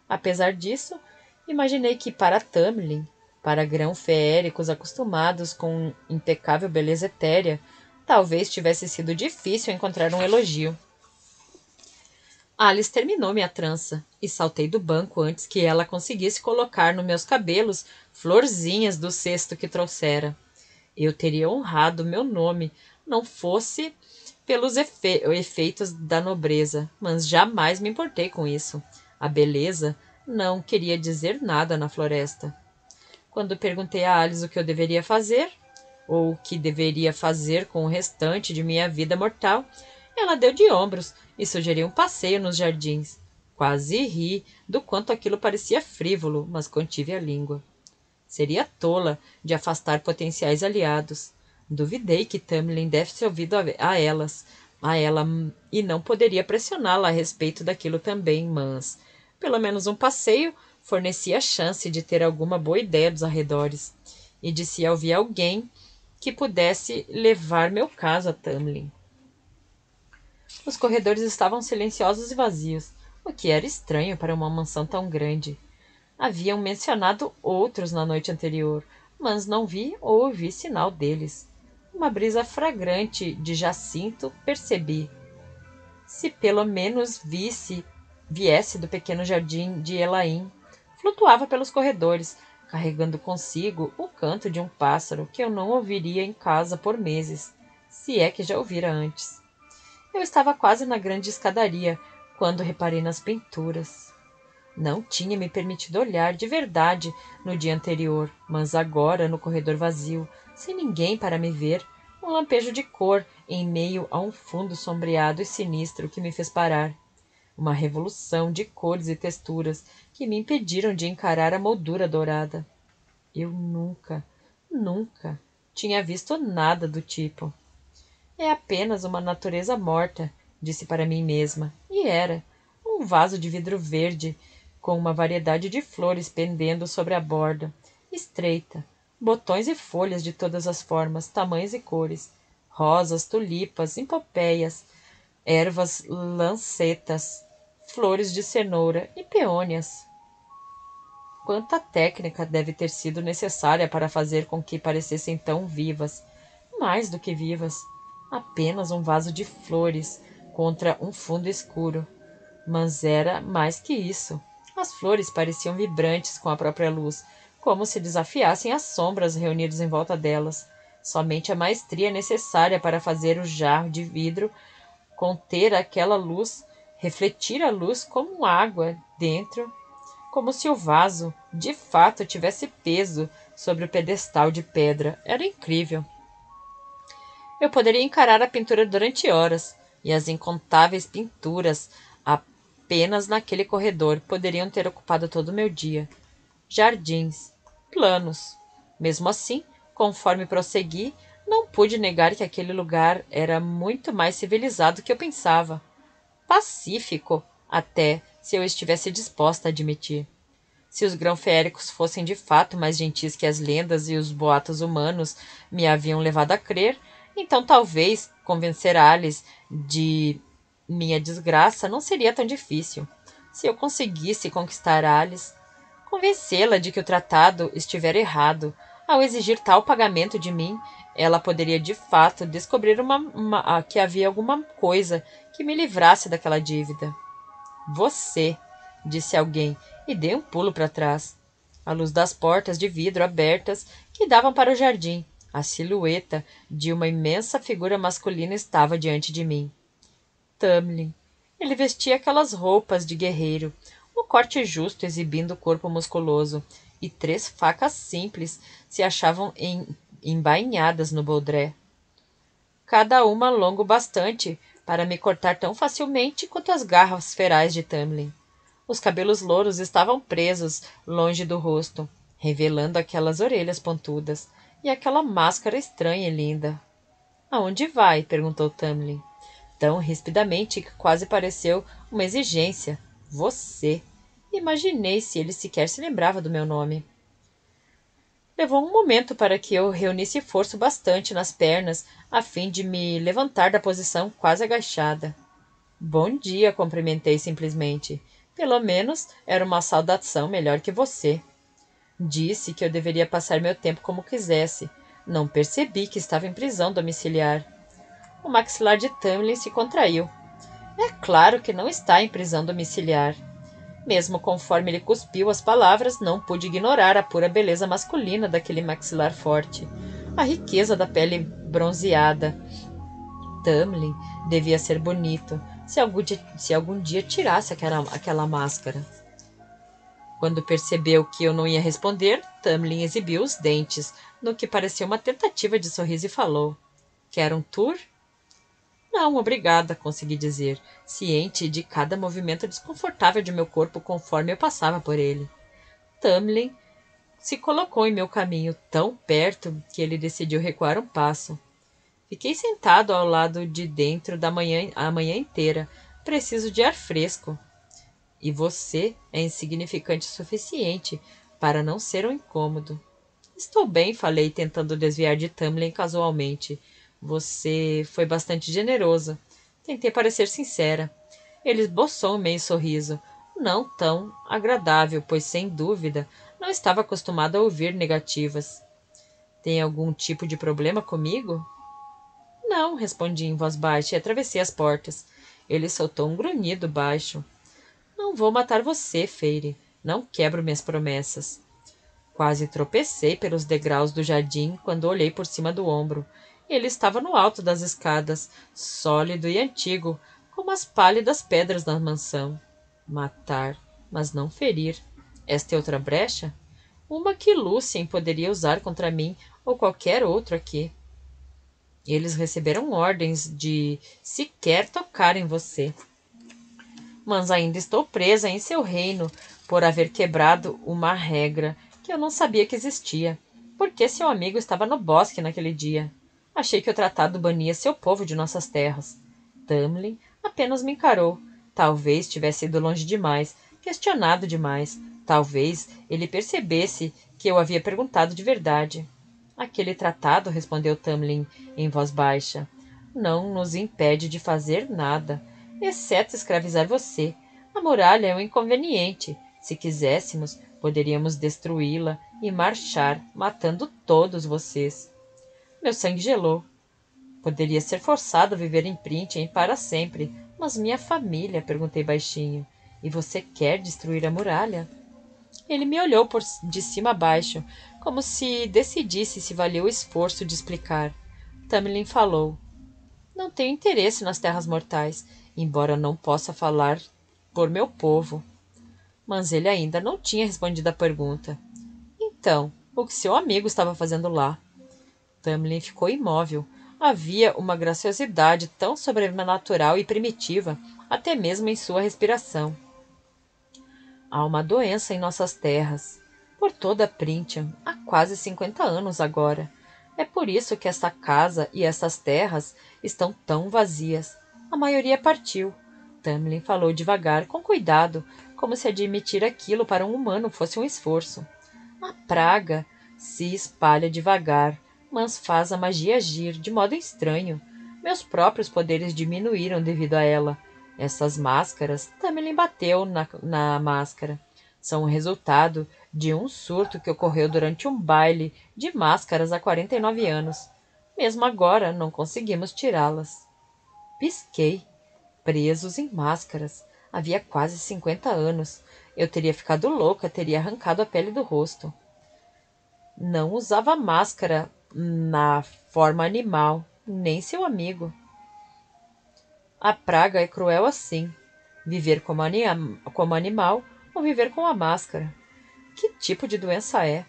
Apesar disso, imaginei que para Tamlin, para grãos feéricos acostumados com impecável beleza etérea, talvez tivesse sido difícil encontrar um elogio. Alice terminou minha trança, e saltei do banco antes que ela conseguisse colocar nos meus cabelos florzinhas do cesto que trouxera. Eu teria honrado meu nome, não fosse pelos efeitos da nobreza, mas jamais me importei com isso. A beleza não queria dizer nada na floresta. Quando perguntei a Alice o que eu deveria fazer, ou o que deveria fazer com o restante de minha vida mortal, ela deu de ombros e sugeriu um passeio nos jardins. Quase ri do quanto aquilo parecia frívolo, mas contive a língua. Seria tola de afastar potenciais aliados. Duvidei que Tamlin desse ouvido a ela e não poderia pressioná-la a respeito daquilo também, mas pelo menos um passeio fornecia a chance de ter alguma boa ideia dos arredores, e de se havia alguém que pudesse levar meu caso a Tamlin. Os corredores estavam silenciosos e vazios, o que era estranho para uma mansão tão grande. Haviam mencionado outros na noite anterior, mas não vi ou ouvi sinal deles. Uma brisa fragrante de jacinto percebi. Se pelo menos viesse do pequeno jardim de Elaim, flutuava pelos corredores, carregando consigo o canto de um pássaro que eu não ouviria em casa por meses, se é que já ouvira antes. Eu estava quase na grande escadaria, quando reparei nas pinturas. Não tinha me permitido olhar de verdade no dia anterior, mas agora, no corredor vazio, sem ninguém para me ver, um lampejo de cor em meio a um fundo sombreado e sinistro que me fez parar. Uma revolução de cores e texturas que me impediram de encarar a moldura dourada. Eu nunca tinha visto nada do tipo. É apenas uma natureza morta, disse para mim mesma, e era um vaso de vidro verde com uma variedade de flores pendendo sobre a borda, estreita, botões e folhas de todas as formas, tamanhos e cores, rosas, tulipas, impopéias, ervas lancetas, flores de cenoura e peônias. Quanta técnica deve ter sido necessária para fazer com que parecessem tão vivas, mais do que vivas, apenas um vaso de flores contra um fundo escuro. Mas era mais que isso. As flores pareciam vibrantes com a própria luz, como se desafiassem as sombras reunidas em volta delas. Somente a maestria necessária para fazer o jarro de vidro conter aquela luz, refletir a luz como água dentro, como se o vaso, de fato, tivesse peso sobre o pedestal de pedra. Era incrível. Eu poderia encarar a pintura durante horas, e as incontáveis pinturas apenas naquele corredor poderiam ter ocupado todo o meu dia. Jardins, planos. Mesmo assim, conforme prossegui, não pude negar que aquele lugar era muito mais civilizado que eu pensava. Pacífico, até, se eu estivesse disposta a admitir. Se os grão-feéricos fossem de fato mais gentis que as lendas e os boatos humanos me haviam levado a crer, então talvez convencer Alice de minha desgraça não seria tão difícil. Se eu conseguisse conquistar Alice, convencê-la de que o tratado estivera errado, ao exigir tal pagamento de mim, ela poderia de fato descobrir que havia alguma coisa que me livrasse daquela dívida. Você, disse alguém, e dei um pulo para trás. A luz das portas de vidro abertas que davam para o jardim, a silhueta de uma imensa figura masculina estava diante de mim. Tamlin. Ele vestia aquelas roupas de guerreiro, um corte justo exibindo o corpo musculoso, e três facas simples se achavam embainhadas no boldré. Cada uma longo bastante para me cortar tão facilmente quanto as garras ferais de Tamlin. Os cabelos louros estavam presos longe do rosto, revelando aquelas orelhas pontudas e aquela máscara estranha e linda. — Aonde vai? — perguntou Tamlin, tão rispidamente que quase pareceu uma exigência. — Você! Imaginei se ele sequer se lembrava do meu nome. Levou um momento para que eu reunisse força bastante nas pernas a fim de me levantar da posição quase agachada. — Bom dia! — cumprimentei simplesmente. — Pelo menos era uma saudação melhor que você. Disse que eu deveria passar meu tempo como quisesse. Não percebi que estava em prisão domiciliar. O maxilar de Tamlin se contraiu. — É claro que não está em prisão domiciliar. Mesmo conforme ele cuspiu as palavras, não pude ignorar a pura beleza masculina daquele maxilar forte, a riqueza da pele bronzeada, Tamlin devia ser bonito se algum dia tirasse aquela máscara. Quando percebeu que eu não ia responder, Tamlin exibiu os dentes, no que pareceu uma tentativa de sorriso e falou. — Quer um tour? — Não, obrigada, consegui dizer, ciente de cada movimento desconfortável de meu corpo conforme eu passava por ele. Tamlin se colocou em meu caminho tão perto que ele decidiu recuar um passo. Fiquei sentado ao lado de dentro a manhã inteira. Preciso de ar fresco. E você é insignificante o suficiente para não ser um incômodo. Estou bem, falei, tentando desviar de Tamlin casualmente. Você foi bastante generosa. Tentei parecer sincera. Ele esboçou um meio sorriso, não tão agradável, pois sem dúvida não estava acostumado a ouvir negativas. Tem algum tipo de problema comigo? Não, respondi em voz baixa e atravessei as portas. Ele soltou um grunhido baixo. Não vou matar você, Feyre. Não quebro minhas promessas. Quase tropecei pelos degraus do jardim quando olhei por cima do ombro. Ele estava no alto das escadas, sólido e antigo, como as pálidas pedras da mansão. Matar, mas não ferir. Esta é outra brecha? Uma que Lucien poderia usar contra mim ou qualquer outro aqui. Eles receberam ordens de sequer tocar em você. Mas ainda estou presa em seu reino por haver quebrado uma regra que eu não sabia que existia. Porque seu amigo estava no bosque naquele dia. Achei que o tratado bania seu povo de nossas terras. Tamlin apenas me encarou. Talvez tivesse ido longe demais, questionado demais. Talvez ele percebesse que eu havia perguntado de verdade. Aquele tratado, respondeu Tamlin em voz baixa, não nos impede de fazer nada. Exceto escravizar você. A muralha é um inconveniente. Se quiséssemos, poderíamos destruí-la e marchar, matando todos vocês. Meu sangue gelou. Poderia ser forçado a viver em Prythian para sempre. Mas minha família, perguntei baixinho. E você quer destruir a muralha? Ele me olhou de cima a baixo, como se decidisse se valia o esforço de explicar. Tamlin falou. Não tenho interesse nas terras mortais. Embora não possa falar por meu povo. Mas ele ainda não tinha respondido a pergunta. Então, o que seu amigo estava fazendo lá? Tamlin ficou imóvel. Havia uma graciosidade tão sobrenatural e primitiva, até mesmo em sua respiração. Há uma doença em nossas terras, por toda Prythian, há quase 50 anos agora. É por isso que essa casa e essas terras estão tão vazias. A maioria partiu. Tamlin falou devagar, com cuidado, como se admitir aquilo para um humano fosse um esforço. A praga se espalha devagar, mas faz a magia agir de modo estranho. Meus próprios poderes diminuíram devido a ela. Essas máscaras, Tamlin bateu na máscara, são o resultado de um surto que ocorreu durante um baile de máscaras há 49 anos. Mesmo agora, não conseguimos tirá-las. Pisquei, presos em máscaras. Havia quase 50 anos. Eu teria ficado louca, teria arrancado a pele do rosto. Não usava máscara na forma animal, nem seu amigo. A praga é cruel assim. Viver como animal ou viver com a máscara. Que tipo de doença é?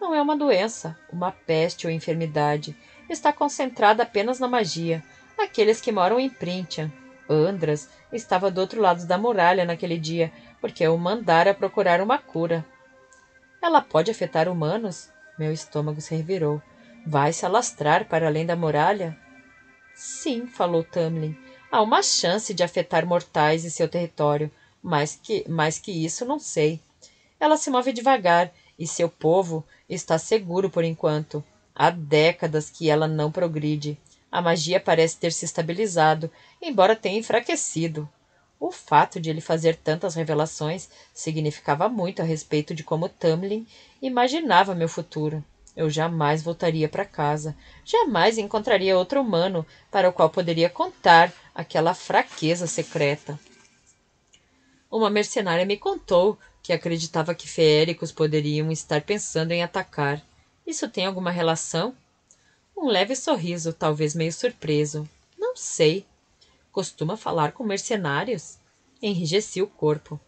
Não é uma doença, uma peste ou enfermidade. Está concentrada apenas na magia. Aqueles que moram em Prythian. Andras estava do outro lado da muralha naquele dia, porque o mandara procurar uma cura. Ela pode afetar humanos? Meu estômago se revirou. Vai se alastrar para além da muralha? Sim, falou Tamlin. Há uma chance de afetar mortais e seu território, mas mais que isso não sei. Ela se move devagar e seu povo está seguro por enquanto. Há décadas que ela não progride. A magia parece ter se estabilizado, embora tenha enfraquecido. O fato de ele fazer tantas revelações significava muito a respeito de como Tamlin imaginava meu futuro. Eu jamais voltaria para casa. Jamais encontraria outro humano para o qual poderia contar aquela fraqueza secreta. Uma mercenária me contou que acreditava que feéricos poderiam estar pensando em atacar. Isso tem alguma relação? Um leve sorriso, talvez meio surpreso. Não Não sei. Costuma falar com mercenários? Enrijeci o corpo.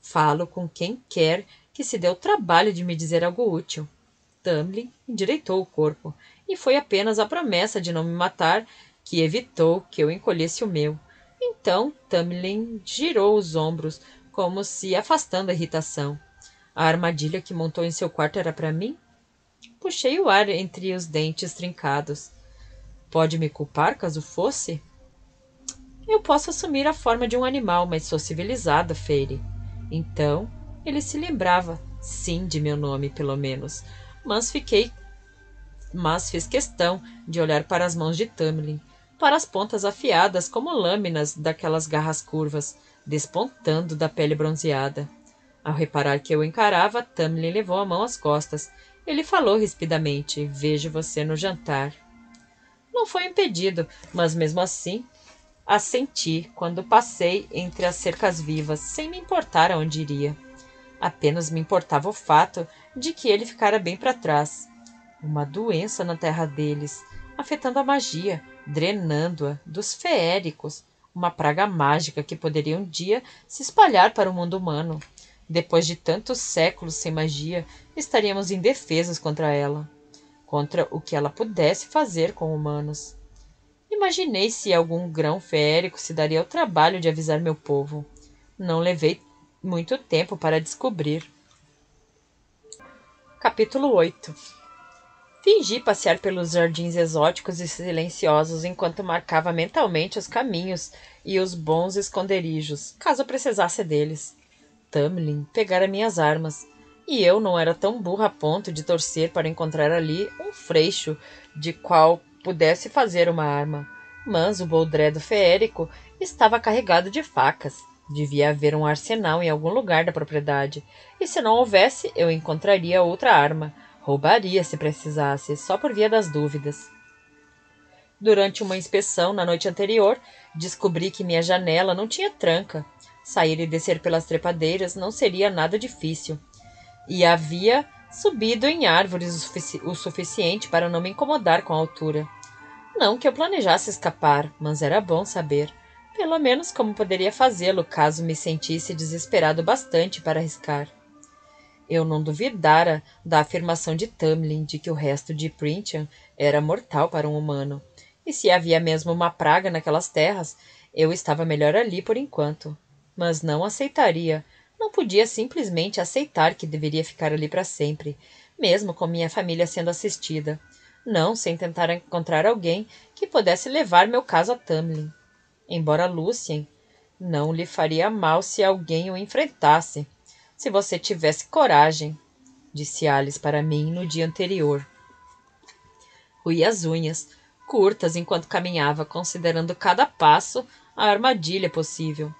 Falo com quem quer que se dê o trabalho de me dizer algo útil. Tamlin endireitou o corpo, e foi apenas a promessa de não me matar que evitou que eu encolhesse o meu. Então Tamlin girou os ombros, como se afastando a irritação. A armadilha que montou em seu quarto era para mim? Puxei o ar entre os dentes trincados. Pode me culpar caso fosse? Eu posso assumir a forma de um animal, mas sou civilizada, Feyre. Então, ele se lembrava, sim, de meu nome, pelo menos. Mas fiz questão de olhar para as mãos de Tamlin, para as pontas afiadas como lâminas daquelas garras curvas, despontando da pele bronzeada. Ao reparar que eu encarava, Tamlin levou a mão às costas. Ele falou rispidamente, vejo você no jantar. Não foi impedido, mas mesmo assim assenti quando passei entre as cercas vivas, sem me importar aonde iria. Apenas me importava o fato de que ele ficara bem para trás. Uma doença na terra deles, afetando a magia, drenando-a dos feéricos, uma praga mágica que poderia um dia se espalhar para o mundo humano. Depois de tantos séculos sem magia, estaríamos indefesos contra ela, contra o que ela pudesse fazer com humanos. Imaginei se algum grão feérico se daria ao trabalho de avisar meu povo. Não levei muito tempo para descobrir. Capítulo 8. Fingi passear pelos jardins exóticos e silenciosos enquanto marcava mentalmente os caminhos e os bons esconderijos, caso precisasse deles. Tamlin pegara minhas armas, e eu não era tão burra a ponto de torcer para encontrar ali um freixo de qual pudesse fazer uma arma, mas o boldré do feérico estava carregado de facas. Devia haver um arsenal em algum lugar da propriedade, e se não houvesse, eu encontraria outra arma. Roubaria se precisasse, só por via das dúvidas. Durante uma inspeção na noite anterior, descobri que minha janela não tinha tranca. Sair e descer pelas trepadeiras não seria nada difícil, e havia subido em árvores o suficiente para não me incomodar com a altura. Não que eu planejasse escapar, mas era bom saber, pelo menos como poderia fazê-lo caso me sentisse desesperado bastante para arriscar. Eu não duvidara da afirmação de Tamlin de que o resto de Prythian era mortal para um humano, e se havia mesmo uma praga naquelas terras, eu estava melhor ali por enquanto. Mas não aceitaria. Não podia simplesmente aceitar que deveria ficar ali para sempre, mesmo com minha família sendo assistida. Não sem tentar encontrar alguém que pudesse levar meu caso a Tamlin. Embora Lucien, não lhe faria mal se alguém o enfrentasse. Se você tivesse coragem, disse Alice para mim no dia anterior. Roí as unhas, curtas enquanto caminhava, considerando cada passo a armadilha possível.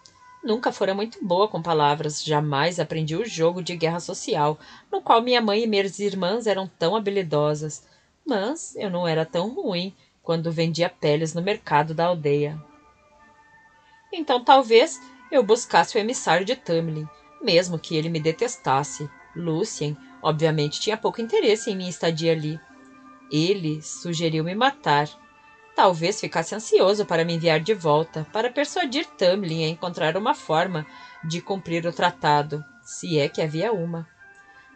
Nunca fora muito boa com palavras, jamais aprendi o jogo de guerra social, no qual minha mãe e minhas irmãs eram tão habilidosas. Mas eu não era tão ruim quando vendia peles no mercado da aldeia. Então talvez eu buscasse o emissário de Tamlin, mesmo que ele me detestasse. Lucien, obviamente, tinha pouco interesse em minha estadia ali. Ele sugeriu me matar. Talvez ficasse ansioso para me enviar de volta, para persuadir Tamlin a encontrar uma forma de cumprir o tratado, se é que havia uma.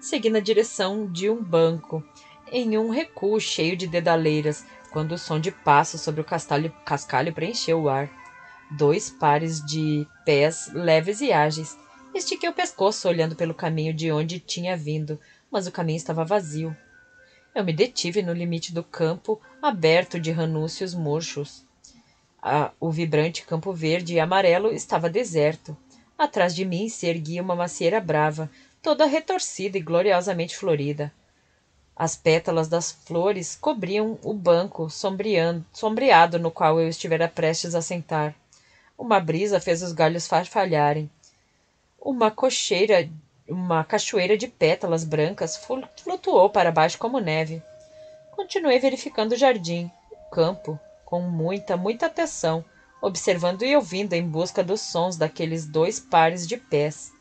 Segui na direção de um banco, em um recuo cheio de dedaleiras, quando o som de passos sobre o cascalho preencheu o ar. Dois pares de pés leves e ágeis. Estiquei o pescoço olhando pelo caminho de onde tinha vindo, mas o caminho estava vazio. Eu me detive no limite do campo aberto de ranúncios murchos. O vibrante campo verde e amarelo estava deserto. Atrás de mim se erguia uma macieira brava, toda retorcida e gloriosamente florida. As pétalas das flores cobriam o banco sombreado no qual eu estivera prestes a sentar. Uma brisa fez os galhos farfalharem. Uma cachoeira de pétalas brancas flutuou para baixo como neve. Continuei verificando o jardim, o campo, com muita, muita atenção, observando e ouvindo em busca dos sons daqueles dois pares de pés.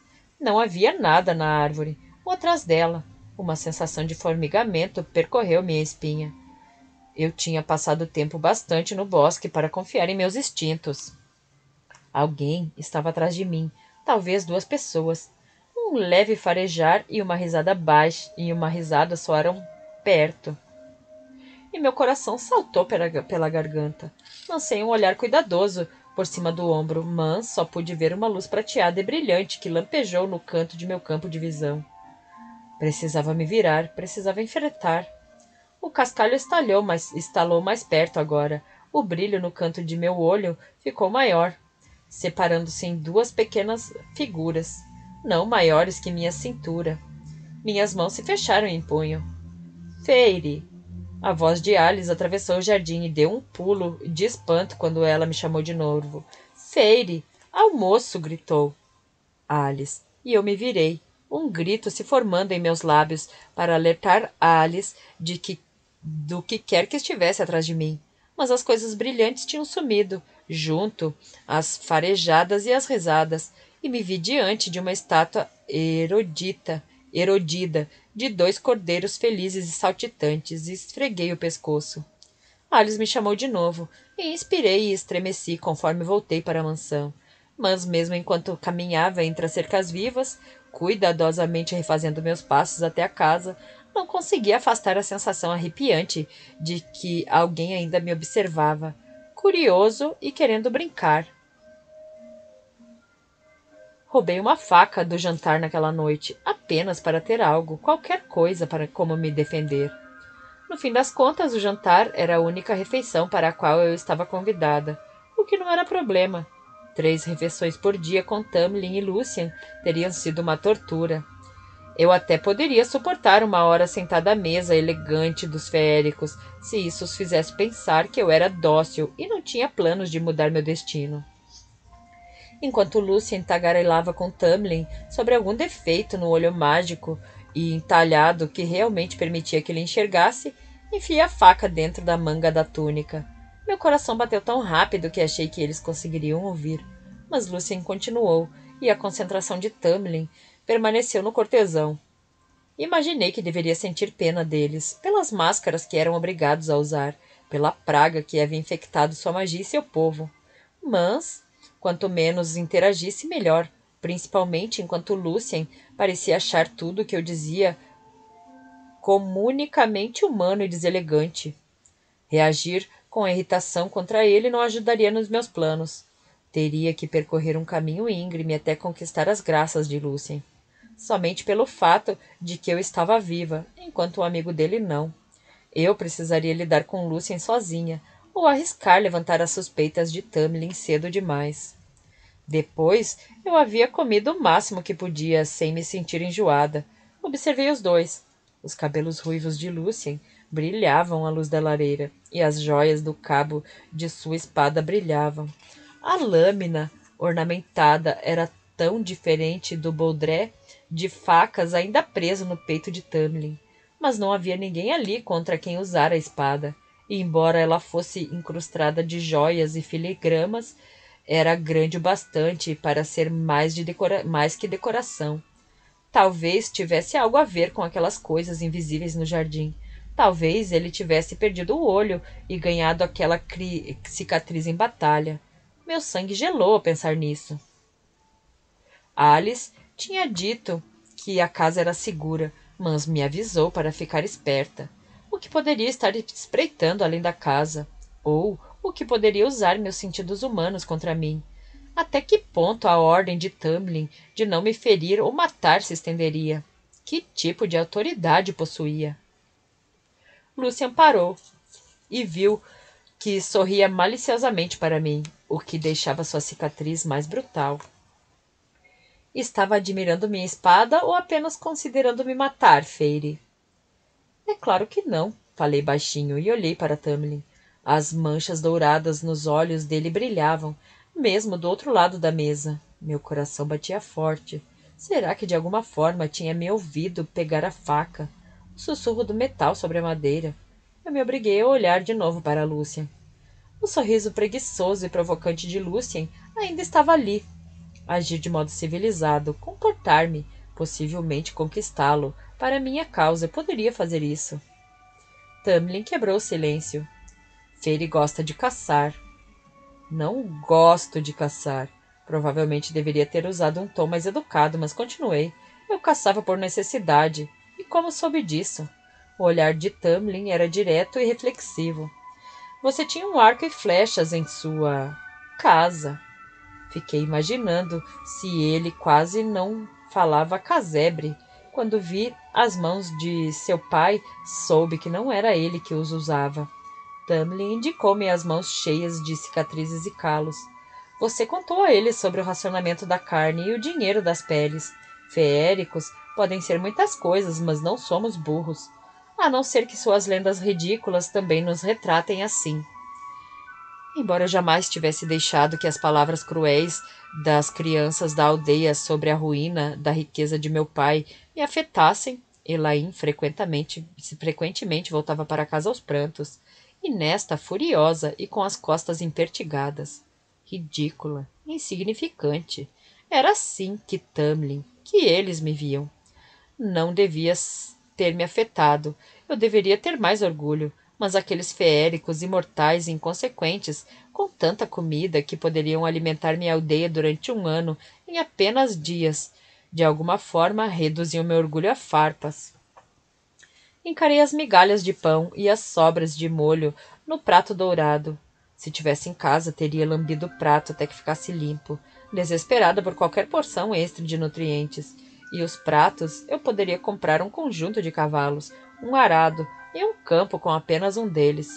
Não havia nada na árvore ou atrás dela. Uma sensação de formigamento percorreu minha espinha. Eu tinha passado tempo bastante no bosque para confiar em meus instintos. Alguém estava atrás de mim, talvez duas pessoas. Um leve farejar e uma risada baixa soaram perto. E meu coração saltou pela garganta. Lancei um olhar cuidadoso por cima do ombro, mas só pude ver uma luz prateada e brilhante que lampejou no canto de meu campo de visão. Precisava me virar, precisava enfrentar. O cascalho estalou mais perto agora. O brilho no canto de meu olho ficou maior, separando-se em duas pequenas figuras, não maiores que minha cintura. Minhas mãos se fecharam em punho. Feyre! A voz de Alice atravessou o jardim e deu um pulo de espanto quando ela me chamou de novo. Feyre! Almoço! Gritou Alice. E eu me virei, um grito se formando em meus lábios para alertar Alice do que quer que estivesse atrás de mim. Mas as coisas brilhantes tinham sumido, junto às farejadas e às risadas, e me vi diante de uma estátua erodida, de dois cordeiros felizes e saltitantes, e esfreguei o pescoço. Alice me chamou de novo, e inspirei e estremeci conforme voltei para a mansão. Mas mesmo enquanto caminhava entre as cercas vivas, cuidadosamente refazendo meus passos até a casa, não conseguia afastar a sensação arrepiante de que alguém ainda me observava, curioso e querendo brincar. Roubei uma faca do jantar naquela noite, apenas para ter algo, qualquer coisa para como me defender. No fim das contas, o jantar era a única refeição para a qual eu estava convidada, o que não era problema. 3 refeições por dia com Tamlin e Lucien teriam sido uma tortura. Eu até poderia suportar uma hora sentada à mesa elegante dos feéricos, se isso os fizesse pensar que eu era dócil e não tinha planos de mudar meu destino. Enquanto Lucien tagarelava com Tamlin sobre algum defeito no olho mágico e entalhado que realmente permitia que ele enxergasse, enfiei a faca dentro da manga da túnica. Meu coração bateu tão rápido que achei que eles conseguiriam ouvir. Mas Lucien continuou, e a concentração de Tamlin permaneceu no cortesão. Imaginei que deveria sentir pena deles, pelas máscaras que eram obrigados a usar, pela praga que havia infectado sua magia e seu povo. Mas quanto menos interagisse, melhor, principalmente enquanto Lucien parecia achar tudo o que eu dizia comunicamente humano e deselegante. Reagir com irritação contra ele não ajudaria nos meus planos. Teria que percorrer um caminho íngreme até conquistar as graças de Lucien, somente pelo fato de que eu estava viva, enquanto o amigo dele não. Eu precisaria lidar com Lucien sozinha, ou arriscar levantar as suspeitas de Tamlin cedo demais. Depois, eu havia comido o máximo que podia, sem me sentir enjoada. Observei os dois. Os cabelos ruivos de Lucien brilhavam à luz da lareira, e as joias do cabo de sua espada brilhavam. A lâmina ornamentada era tão diferente do boldré de facas ainda preso no peito de Tamlin, mas não havia ninguém ali contra quem usar a espada. E embora ela fosse incrustada de joias e filigramas, era grande o bastante para ser mais que decoração. Talvez tivesse algo a ver com aquelas coisas invisíveis no jardim. Talvez ele tivesse perdido o olho e ganhado aquela cicatriz em batalha. Meu sangue gelou ao pensar nisso. Alice tinha dito que a casa era segura, mas me avisou para ficar esperta. O que poderia estar espreitando além da casa? Ou o que poderia usar meus sentidos humanos contra mim? Até que ponto a ordem de Tamlin de não me ferir ou matar se estenderia? Que tipo de autoridade possuía? Lucien parou e viu que sorria maliciosamente para mim, o que deixava sua cicatriz mais brutal. Estava admirando minha espada ou apenas considerando me matar, Feyre? É claro que não, falei baixinho e olhei para Tamlin. As manchas douradas nos olhos dele brilhavam, mesmo do outro lado da mesa. Meu coração batia forte. Será que de alguma forma tinha me ouvido pegar a faca? O sussurro do metal sobre a madeira. Eu me obriguei a olhar de novo para Lucien. O sorriso preguiçoso e provocante de Lucien ainda estava ali. Agir de modo civilizado, comportar-me, possivelmente conquistá-lo. Para minha causa, eu poderia fazer isso. Tamlin quebrou o silêncio. Feyre gosta de caçar. Não gosto de caçar. Provavelmente deveria ter usado um tom mais educado, mas continuei. Eu caçava por necessidade. E como soube disso? O olhar de Tamlin era direto e reflexivo. Você tinha um arco e flechas em sua casa. Fiquei imaginando se ele quase não falava casebre. Quando vi as mãos de seu pai, soube que não era ele que os usava. Tamlin indicou-me as mãos cheias de cicatrizes e calos. Você contou a ele sobre o racionamento da carne e o dinheiro das peles. Feéricos podem ser muitas coisas, mas não somos burros. A não ser que suas lendas ridículas também nos retratem assim. Embora eu jamais tivesse deixado que as palavras cruéis das crianças da aldeia sobre a ruína da riqueza de meu pai me afetassem, Elaine frequentemente voltava para casa aos prantos, e nesta furiosa e com as costas empertigadas. Ridícula, insignificante. Era assim que Tamlin, que eles me viam. Não devia ter me afetado. Eu deveria ter mais orgulho. Mas aqueles feéricos, imortais e inconsequentes, com tanta comida que poderiam alimentar minha aldeia durante 1 ano, em apenas dias, de alguma forma reduziam meu orgulho a farpas. Encarei as migalhas de pão e as sobras de molho no prato dourado. Se tivesse em casa, teria lambido o prato até que ficasse limpo, desesperada por qualquer porção extra de nutrientes. E os pratos, eu poderia comprar um conjunto de cavalos, um arado, e um campo com apenas um deles.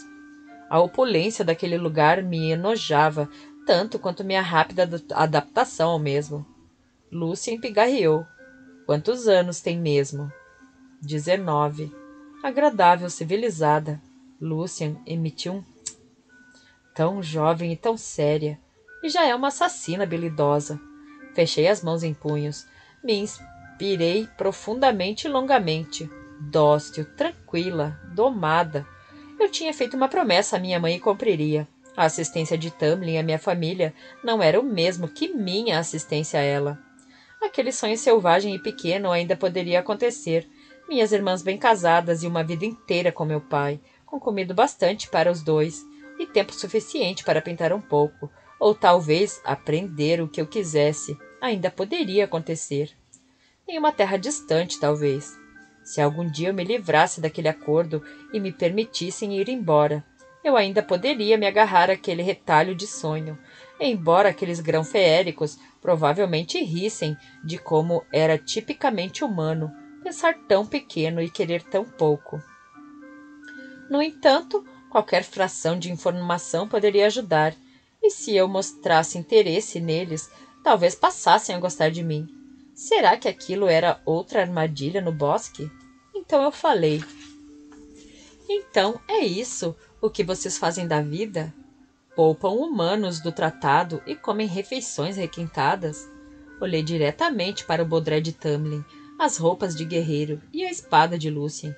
A opulência daquele lugar me enojava, tanto quanto minha rápida adaptação ao mesmo. Lucien pigarreou. Quantos anos tem mesmo? 19. Agradável, civilizada. Lucien emitiu um tch. Tão jovem e tão séria. E já é uma assassina habilidosa. Fechei as mãos em punhos. Me inspirei profundamente e longamente. Dócil, tranquila, domada. Eu tinha feito uma promessa à minha mãe e cumpriria. A assistência de Tamlin à minha família não era o mesmo que minha assistência a ela. Aquele sonho selvagem e pequeno ainda poderia acontecer. Minhas irmãs bem casadas e uma vida inteira com meu pai, com comida bastante para os dois, e tempo suficiente para pintar um pouco, ou talvez aprender o que eu quisesse, ainda poderia acontecer. Em uma terra distante, talvez. Se algum dia eu me livrasse daquele acordo e me permitissem ir embora, eu ainda poderia me agarrar àquele retalho de sonho, embora aqueles grão-feéricos provavelmente rissem de como era tipicamente humano pensar tão pequeno e querer tão pouco. No entanto, qualquer fração de informação poderia ajudar, e se eu mostrasse interesse neles, talvez passassem a gostar de mim. Será que aquilo era outra armadilha no bosque? Então eu falei. Então é isso o que vocês fazem da vida? Poupam humanos do tratado e comem refeições requintadas? Olhei diretamente para o bodré de Tamlin, as roupas de guerreiro e a espada de Lucien.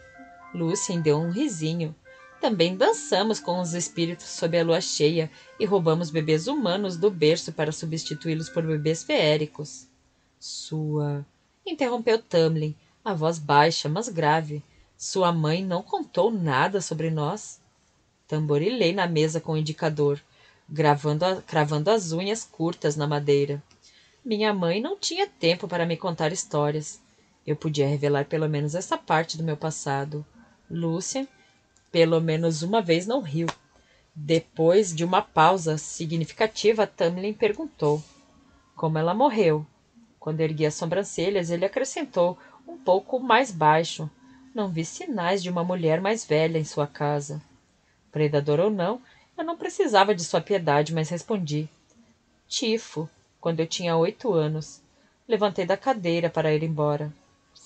Lucien deu um risinho. Também dançamos com os espíritos sob a lua cheia e roubamos bebês humanos do berço para substituí-los por bebês feéricos. Sua... interrompeu Tamlin, a voz baixa, mas grave. Sua mãe não contou nada sobre nós? Tamborilei na mesa com o indicador, cravando as unhas curtas na madeira. Minha mãe não tinha tempo para me contar histórias. Eu podia revelar pelo menos essa parte do meu passado. Lucien, pelo menos uma vez, não riu. Depois de uma pausa significativa, Tamlin perguntou. Como ela morreu? Quando ergui as sobrancelhas, ele acrescentou, um pouco mais baixo. Não vi sinais de uma mulher mais velha em sua casa. Predador ou não, eu não precisava de sua piedade, mas respondi. Tifo, quando eu tinha 8 anos. Levantei da cadeira para ir embora.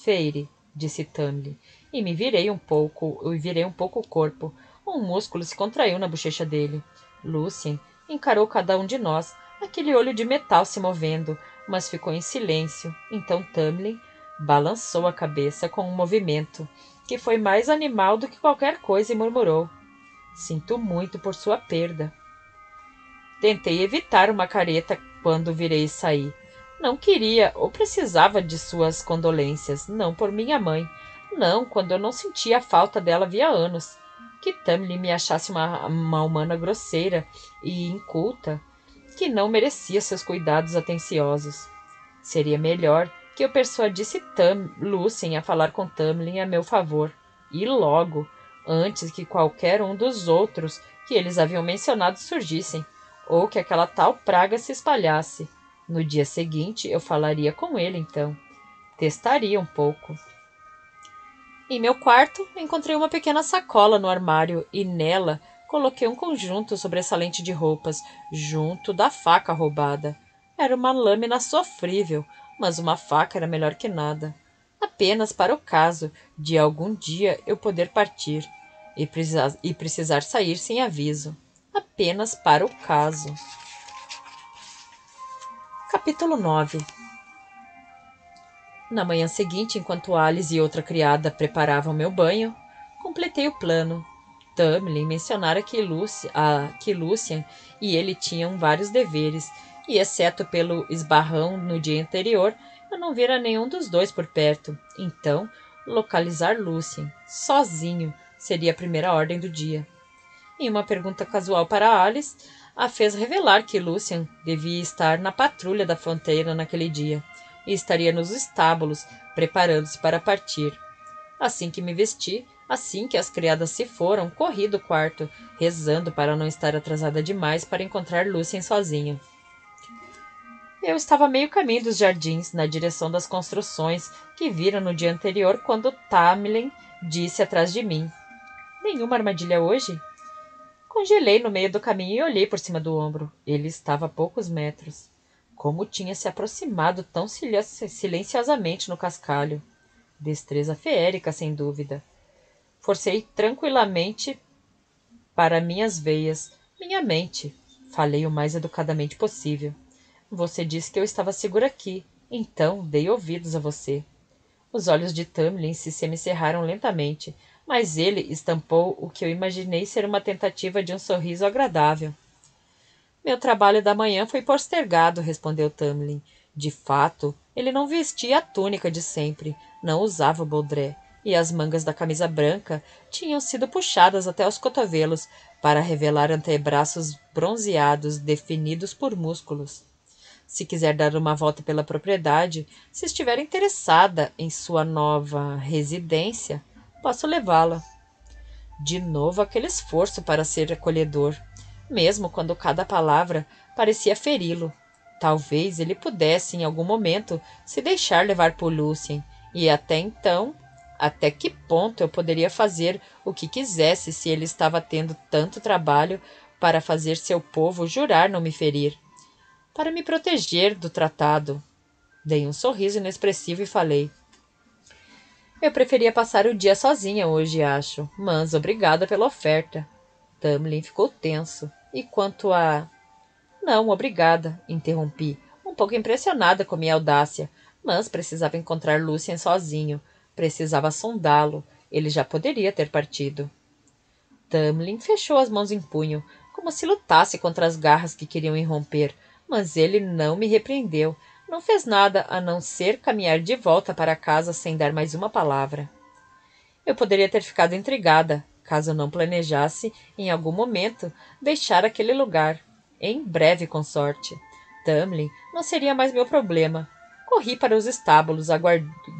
Feyre, disse Tamlin, e me virei um pouco, o corpo. Um músculo se contraiu na bochecha dele. Lucien encarou cada um de nós, aquele olho de metal se movendo, mas ficou em silêncio. Então Tamlin balançou a cabeça com um movimento que foi mais animal do que qualquer coisa e murmurou. Sinto muito por sua perda. Tentei evitar uma careta quando virei sair. Não queria ou precisava de suas condolências, não por minha mãe. Não, quando eu não sentia a falta dela havia anos. que Tamlin me achasse uma humana grosseira e inculta, que não merecia seus cuidados atenciosos. Seria melhor que eu persuadisse Lucien a falar com Tamlin a meu favor, e logo, antes que qualquer um dos outros que eles haviam mencionado surgissem, ou que aquela tal praga se espalhasse. No dia seguinte eu falaria com ele então. Testaria um pouco. Em meu quarto, encontrei uma pequena sacola no armário e nela coloquei um conjunto sobressalente de roupas, junto da faca roubada. Era uma lâmina sofrível, mas uma faca era melhor que nada. Apenas para o caso de algum dia eu poder partir e precisar sair sem aviso. Apenas para o caso. Capítulo 9. Na manhã seguinte, enquanto Alice e outra criada preparavam meu banho, completei o plano. Tamlin mencionara que Lucien e ele tinham vários deveres, e exceto pelo esbarrão no dia anterior, eu não vira nenhum dos dois por perto. Então, localizar Lucien, sozinho, seria a primeira ordem do dia. Em uma pergunta casual para Alice, a fez revelar que Lucien devia estar na patrulha da fronteira naquele dia, e estaria nos estábulos, preparando-se para partir. Assim que me vesti, assim que as criadas se foram, corri do quarto, rezando para não estar atrasada demais para encontrar Lucien sozinho. Eu estava a meio caminho dos jardins, na direção das construções que viram no dia anterior, quando Tamlin disse atrás de mim: "Nenhuma armadilha hoje?" Congelei no meio do caminho e olhei por cima do ombro. Ele estava a poucos metros. Como tinha se aproximado tão silenciosamente no cascalho. Destreza feérica, sem dúvida. Forcei tranquilamente para minhas veias, minha mente. Falei o mais educadamente possível. Você disse que eu estava segura aqui, então dei ouvidos a você. Os olhos de Tamlin se semicerraram lentamente, mas ele estampou o que eu imaginei ser uma tentativa de um sorriso agradável. Meu trabalho da manhã foi postergado, respondeu Tamlin. De fato, ele não vestia a túnica de sempre, não usava o boldré, e as mangas da camisa branca tinham sido puxadas até os cotovelos para revelar antebraços bronzeados definidos por músculos. Se quiser dar uma volta pela propriedade, se estiver interessada em sua nova residência, posso levá-la. De novo aquele esforço para ser acolhedor. Mesmo quando cada palavra parecia feri-lo. Talvez ele pudesse, em algum momento, se deixar levar por Lucien, e até então, até que ponto eu poderia fazer o que quisesse se ele estava tendo tanto trabalho para fazer seu povo jurar não me ferir, para me proteger do tratado. Dei um sorriso inexpressivo e falei: eu preferia passar o dia sozinha hoje, acho, mas obrigada pela oferta. Tamlin ficou tenso. E quanto a... Não, obrigada, interrompi, um pouco impressionada com minha audácia, mas precisava encontrar Lucien sozinho, precisava sondá-lo, ele já poderia ter partido. Tamlin fechou as mãos em punho, como se lutasse contra as garras que queriam irromper, mas ele não me repreendeu, não fez nada a não ser caminhar de volta para casa sem dar mais uma palavra. Eu poderia ter ficado intrigada, caso não planejasse, em algum momento, deixar aquele lugar. Em breve, com sorte. Tamlin não seria mais meu problema. Corri para os estábulos,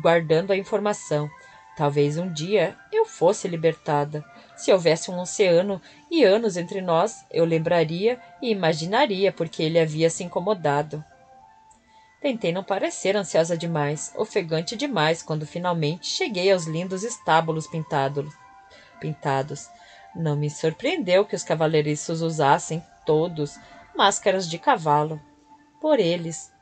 guardando a informação. Talvez um dia eu fosse libertada. Se houvesse um oceano e anos entre nós, eu lembraria e imaginaria porque ele havia se incomodado. Tentei não parecer ansiosa demais, ofegante demais, quando finalmente cheguei aos lindos estábulos pintados. Não me surpreendeu que os cavaleiriços usassem, todos, máscaras de cavalo. Por eles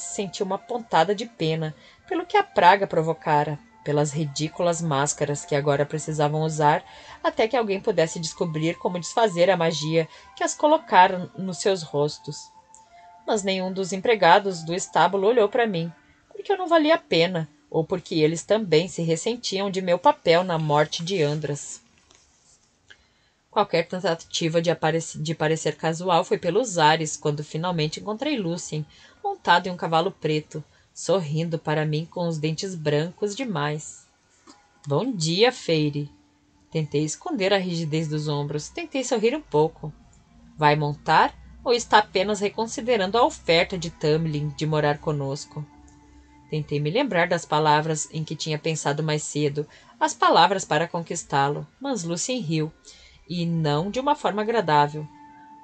senti uma pontada de pena, pelo que a praga provocara, pelas ridículas máscaras que agora precisavam usar, até que alguém pudesse descobrir como desfazer a magia que as colocaram nos seus rostos. Mas nenhum dos empregados do estábulo olhou para mim, porque eu não valia a pena, ou porque eles também se ressentiam de meu papel na morte de Andras. Qualquer tentativa de parecer casual foi pelos ares, quando finalmente encontrei Lucien, montado em um cavalo preto, sorrindo para mim com os dentes brancos demais. — Bom dia, Feyre! — Tentei esconder a rigidez dos ombros. Tentei sorrir um pouco. Vai montar ou está apenas reconsiderando a oferta de Tamlin de morar conosco? Tentei me lembrar das palavras em que tinha pensado mais cedo, as palavras para conquistá-lo, mas Lucien riu, e não de uma forma agradável.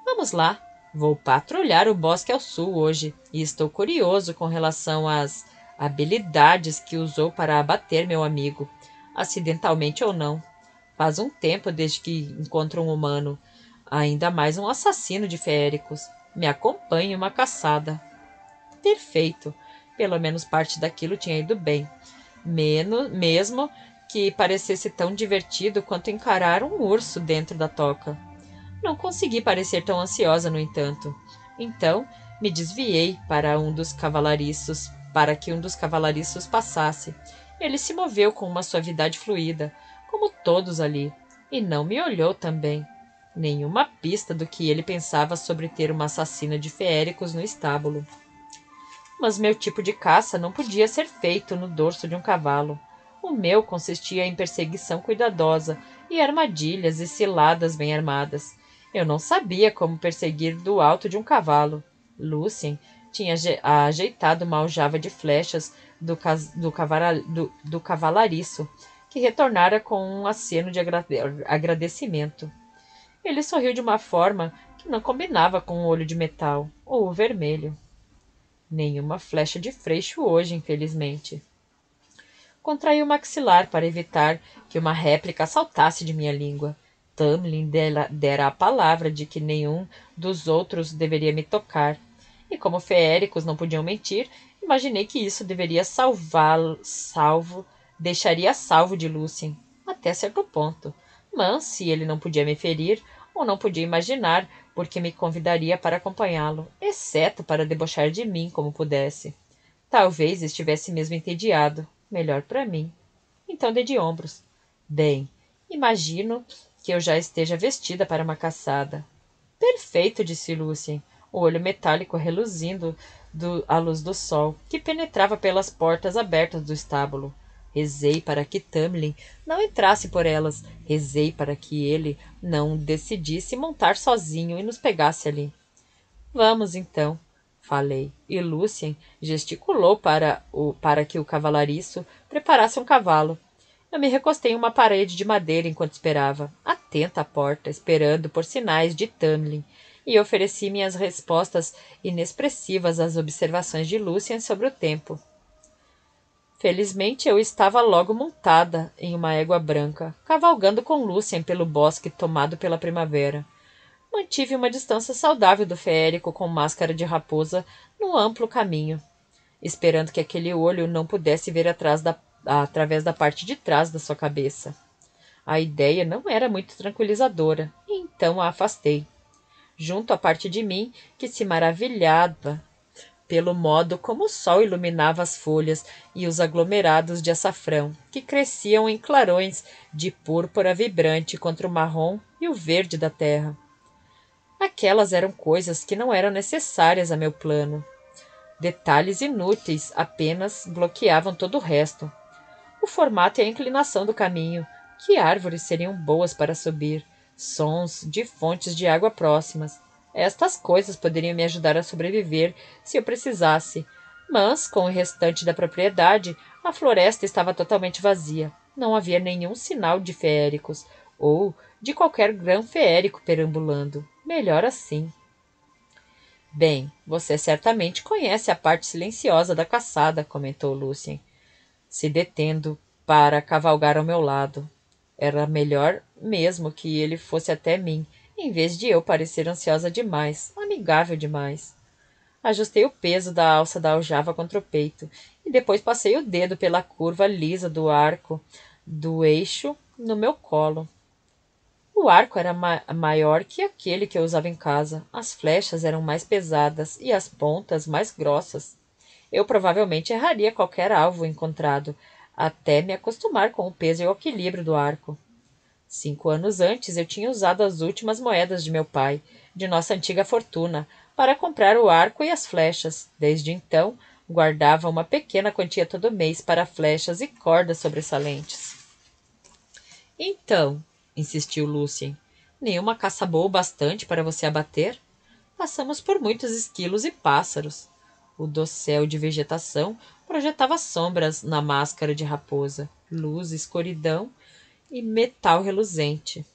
Vamos lá, vou patrulhar o bosque ao sul hoje, e estou curioso com relação às habilidades que usou para abater meu amigo, acidentalmente ou não. Faz um tempo desde que encontro um humano, ainda mais um assassino de feéricos. Me acompanhe uma caçada. Perfeito. Pelo menos parte daquilo tinha ido bem. Mesmo que parecesse tão divertido quanto encarar um urso dentro da toca. Não consegui parecer tão ansiosa, no entanto. Então, me desviei para que um dos cavalariços passasse. Ele se moveu com uma suavidade fluida, como todos ali, e não me olhou também. Nenhuma pista do que ele pensava sobre ter uma assassina de feéricos no estábulo. Mas meu tipo de caça não podia ser feito no dorso de um cavalo. O meu consistia em perseguição cuidadosa e armadilhas e ciladas bem armadas. Eu não sabia como perseguir do alto de um cavalo. Lucien tinha ajeitado uma aljava de flechas do cavalariço, que retornara com um aceno de agradecimento. Ele sorriu de uma forma que não combinava com o olho de metal ou o vermelho. Nenhuma flecha de freixo hoje, infelizmente. Contraí o maxilar para evitar que uma réplica saltasse de minha língua. Tamlin dera a palavra de que nenhum dos outros deveria me tocar. E como feéricos não podiam mentir, imaginei que isso deveria deixaria salvo de Lucien, até certo ponto. Mas, se ele não podia me ferir, ou não podia imaginar, porque me convidaria para acompanhá-lo, exceto para debochar de mim como pudesse. Talvez estivesse mesmo entediado. Melhor para mim. Então dei de ombros. Bem, imagino que eu já esteja vestida para uma caçada. Perfeito, disse Lucien, o olho metálico reluzindo à luz do sol, que penetrava pelas portas abertas do estábulo. Rezei para que Tamlin não entrasse por elas. Rezei para que ele não decidisse montar sozinho e nos pegasse ali. Vamos, então, falei. E Lucien gesticulou para que o cavalariço preparasse um cavalo. Eu me recostei em uma parede de madeira enquanto esperava, atenta à porta, esperando por sinais de Tamlin, e ofereci minhas respostas inexpressivas às observações de Lucien sobre o tempo. Felizmente, eu estava logo montada em uma égua branca, cavalgando com Lucien pelo bosque tomado pela primavera. Mantive uma distância saudável do feérico com máscara de raposa no amplo caminho, esperando que aquele olho não pudesse ver através da parte de trás da sua cabeça. A ideia não era muito tranquilizadora, e então a afastei. Junto à parte de mim que se maravilhava pelo modo como o sol iluminava as folhas e os aglomerados de açafrão, que cresciam em clarões de púrpura vibrante contra o marrom e o verde da terra. Aquelas eram coisas que não eram necessárias a meu plano. Detalhes inúteis apenas bloqueavam todo o resto. O formato e a inclinação do caminho, que árvores seriam boas para subir, sons de fontes de água próximas. Estas coisas poderiam me ajudar a sobreviver se eu precisasse, mas, com o restante da propriedade, a floresta estava totalmente vazia. Não havia nenhum sinal de feéricos, ou de qualquer grão feérico perambulando. Melhor assim. Bem, você certamente conhece a parte silenciosa da caçada, comentou Lucien, se detendo para cavalgar ao meu lado. Era melhor mesmo que ele fosse até mim, em vez de eu parecer ansiosa demais, amigável demais. Ajustei o peso da alça da aljava contra o peito e depois passei o dedo pela curva lisa do arco do eixo no meu colo. O arco era maior que aquele que eu usava em casa. As flechas eram mais pesadas e as pontas mais grossas. Eu provavelmente erraria qualquer alvo encontrado, até me acostumar com o peso e o equilíbrio do arco. 5 anos antes, eu tinha usado as últimas moedas de meu pai, de nossa antiga fortuna, para comprar o arco e as flechas. Desde então, guardava uma pequena quantia todo mês para flechas e cordas sobressalentes. Então, insistiu Lucien. Nenhuma caça boa o bastante para você abater? Passamos por muitos esquilos e pássaros. O dossel de vegetação projetava sombras na máscara de raposa, luz, escuridão e metal reluzente.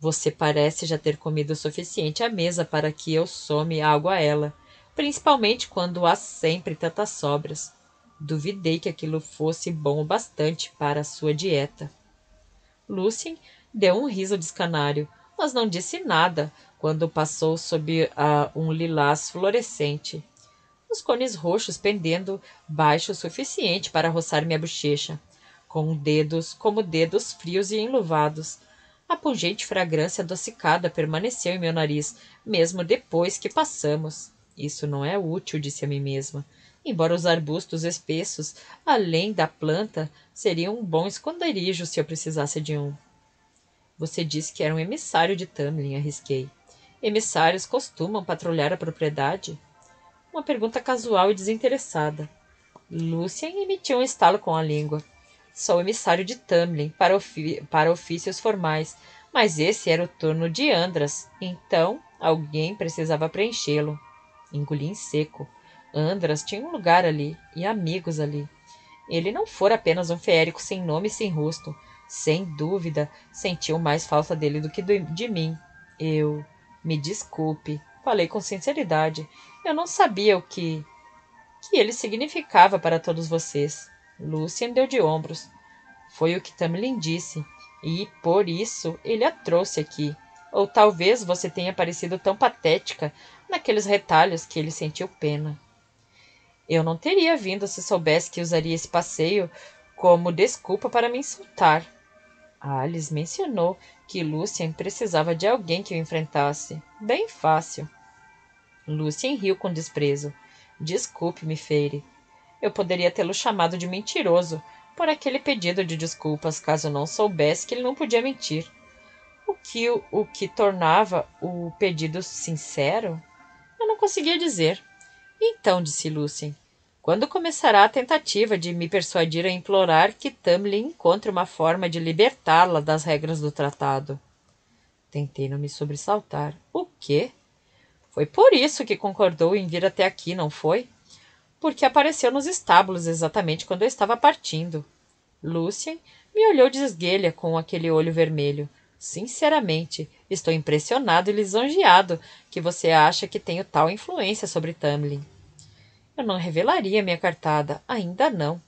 Você parece já ter comido o suficiente à mesa para que eu some água a ela, principalmente quando há sempre tantas sobras. Duvidei que aquilo fosse bom o bastante para a sua dieta. Lucien deu um riso descanário, mas não disse nada quando passou sob um lilás fluorescente, os cones roxos pendendo baixo o suficiente para roçar minha bochecha, como dedos frios e enluvados. A pungente fragrância adocicada permaneceu em meu nariz, mesmo depois que passamos. Isso não é útil, disse a mim mesma, embora os arbustos espessos, além da planta, seriam um bom esconderijo se eu precisasse de um. Você disse que era um emissário de Tamlin, arrisquei. Emissários costumam patrulhar a propriedade? Uma pergunta casual e desinteressada. Lucien emitiu um estalo com a língua. Sou emissário de Tamlin para ofícios formais, mas esse era o turno de Andras, então alguém precisava preenchê-lo. Engoli em seco. Andras tinha um lugar ali e amigos ali. Ele não fora apenas um feérico sem nome e sem rosto. Sem dúvida, sentiu mais falta dele do que de mim. Me desculpe, falei com sinceridade. Eu não sabia o que ele significava para todos vocês. Lucien deu de ombros. Foi o que Tamlin disse, e por isso ele a trouxe aqui. Ou talvez você tenha parecido tão patética naqueles retalhos que ele sentiu pena. Eu não teria vindo se soubesse que usaria esse passeio como desculpa para me insultar. A Alice mencionou que Lucien precisava de alguém que o enfrentasse. Bem fácil. Lucien riu com desprezo. Desculpe-me, Feyre. Eu poderia tê-lo chamado de mentiroso por aquele pedido de desculpas caso não soubesse que ele não podia mentir. O que tornava o pedido sincero? Eu não conseguia dizer. Então, disse Lucien, quando começará a tentativa de me persuadir a implorar que Tamlin encontre uma forma de libertá-la das regras do tratado? Tentei não me sobressaltar. O quê? Foi por isso que concordou em vir até aqui, não foi? Porque apareceu nos estábulos exatamente quando eu estava partindo. Lucien me olhou de esguelha com aquele olho vermelho. Sinceramente, estou impressionado e lisonjeado que você acha que tenho tal influência sobre Tamlin. Eu não revelaria minha cartada, ainda não.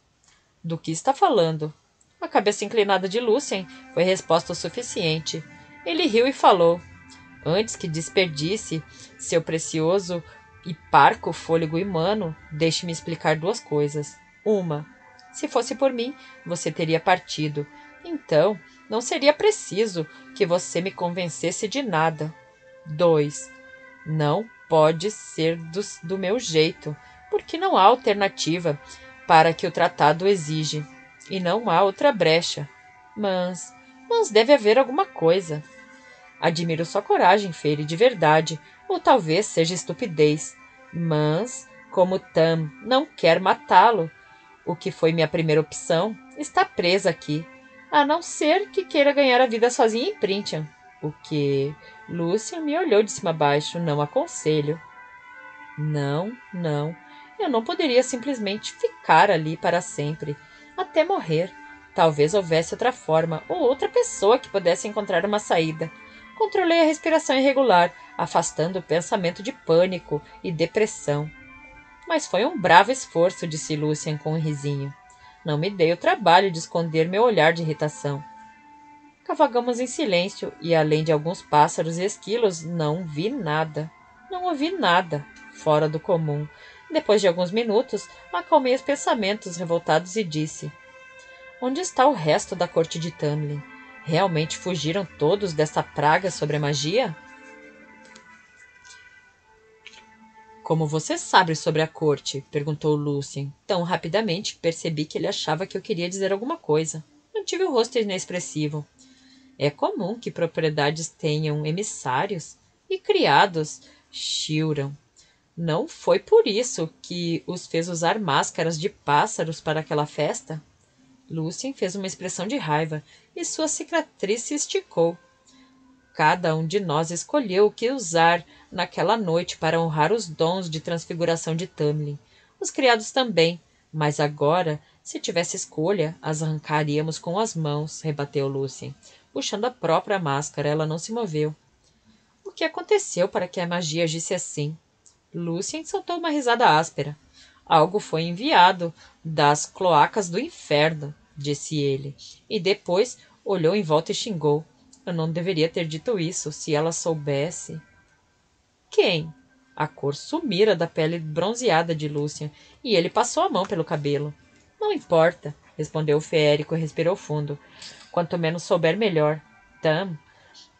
Do que está falando? A cabeça inclinada de Lucien foi resposta o suficiente. Ele riu e falou. Antes que desperdice seu precioso e parco fôlego humano, deixe-me explicar duas coisas. Uma, se fosse por mim, você teria partido. Então, não seria preciso que você me convencesse de nada. 2. Não pode ser do meu jeito, porque não há alternativa para que o tratado exige. E não há outra brecha. Mas deve haver alguma coisa. Admiro sua coragem, Feyre, de verdade, ou talvez seja estupidez. Mas, como Tam não quer matá-lo, o que foi minha primeira opção, está presa aqui, a não ser que queira ganhar a vida sozinha em Prythian. O que? Lucien me olhou de cima a baixo. Não aconselho. Não. Eu não poderia simplesmente ficar ali para sempre, até morrer. Talvez houvesse outra forma ou outra pessoa que pudesse encontrar uma saída. Controlei a respiração irregular, afastando o pensamento de pânico e depressão. Mas foi um bravo esforço, disse Lucien com um risinho. Não me dei o trabalho de esconder meu olhar de irritação. Cavagamos em silêncio e, além de alguns pássaros e esquilos, não vi nada. Não ouvi nada, fora do comum. Depois de alguns minutos, acalmei os pensamentos revoltados e disse: onde está o resto da corte de Tamlin? Realmente fugiram todos dessa praga sobre a magia? Como você sabe sobre a corte? Perguntou Lucien. Tão rapidamente que percebi que ele achava que eu queria dizer alguma coisa. Mantive o rosto inexpressivo. É comum que propriedades tenham emissários e criados chilram. Não foi por isso que os fez usar máscaras de pássaros para aquela festa? Lucien fez uma expressão de raiva e sua cicatriz se esticou. Cada um de nós escolheu o que usar naquela noite para honrar os dons de transfiguração de Tamlin. Os criados também, mas agora, se tivesse escolha, as arrancaríamos com as mãos, rebateu Lucien. Puxando a própria máscara, ela não se moveu. O que aconteceu para que a magia agisse assim? Lucien soltou uma risada áspera. Algo foi enviado das cloacas do inferno, disse ele, e depois olhou em volta e xingou. Eu não deveria ter dito isso, se ela soubesse. Quem? A cor sumira da pele bronzeada de Lucien, e ele passou a mão pelo cabelo. Não importa, respondeu o feérico e respirou fundo. Quanto menos souber, melhor. Tam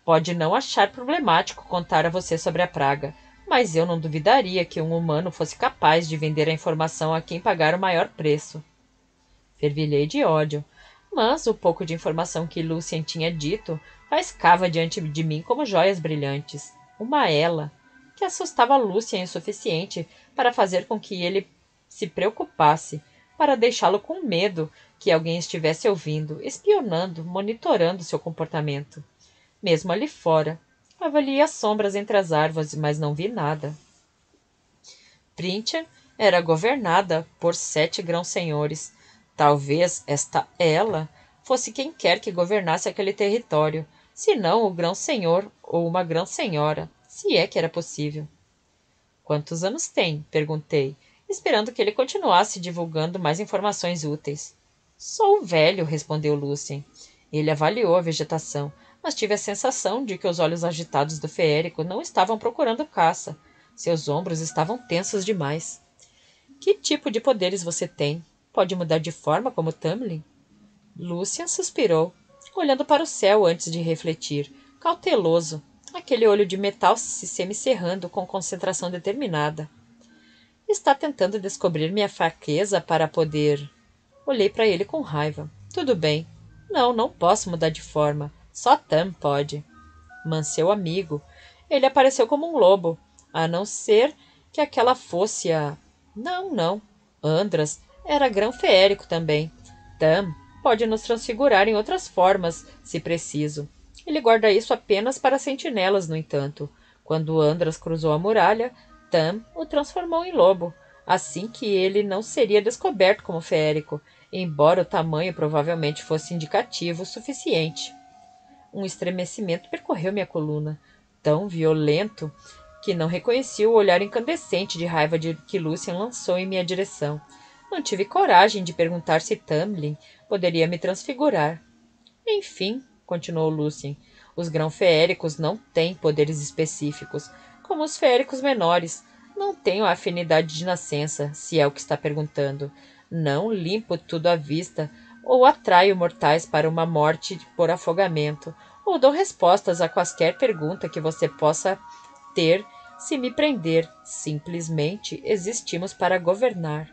pode não achar problemático contar a você sobre a praga, mas eu não duvidaria que um humano fosse capaz de vender a informação a quem pagar o maior preço. Fervilhei de ódio. Mas o pouco de informação que Lucien tinha dito faiscava diante de mim como joias brilhantes. Uma ela, que assustava Lucien o suficiente para fazer com que ele se preocupasse, para deixá-lo com medo que alguém estivesse ouvindo, espionando, monitorando seu comportamento. Mesmo ali fora, avaliei as sombras entre as árvores, mas não vi nada. Printia era governada por 7 grão-senhores. Talvez esta ela fosse quem quer que governasse aquele território, se não o grão-senhor ou uma grão-senhora, se é que era possível. — Quantos anos tem? — perguntei, esperando que ele continuasse divulgando mais informações úteis. — Sou velho — respondeu Lucien. Ele avaliou a vegetação, mas tive a sensação de que os olhos agitados do feérico não estavam procurando caça. Seus ombros estavam tensos demais. — Que tipo de poderes você tem? Pode mudar de forma como Tamlin? Lucien suspirou, olhando para o céu antes de refletir, cauteloso, aquele olho de metal se semicerrando com concentração determinada. Está tentando descobrir minha fraqueza para poder... Olhei para ele com raiva. Tudo bem. Não posso mudar de forma. Só Tam pode. Manseu amigo. Ele apareceu como um lobo, a não ser que aquela fosse a... Não. Andras... Era grão feérico também. Tam pode nos transfigurar em outras formas, se preciso. Ele guarda isso apenas para sentinelas, no entanto. Quando Andras cruzou a muralha, Tam o transformou em lobo, assim que ele não seria descoberto como feérico, embora o tamanho provavelmente fosse indicativo o suficiente. Um estremecimento percorreu minha coluna, tão violento que não reconheci o olhar incandescente de raiva que Lucien lançou em minha direção. Não tive coragem de perguntar se Tamlin poderia me transfigurar. Enfim, continuou Lucien, os grão-feéricos não têm poderes específicos, como os feéricos menores. Não tenho a afinidade de nascença, se é o que está perguntando. Não limpo tudo à vista, ou atraio mortais para uma morte por afogamento, ou dou respostas a qualquer pergunta que você possa ter se me prender. Simplesmente existimos para governar.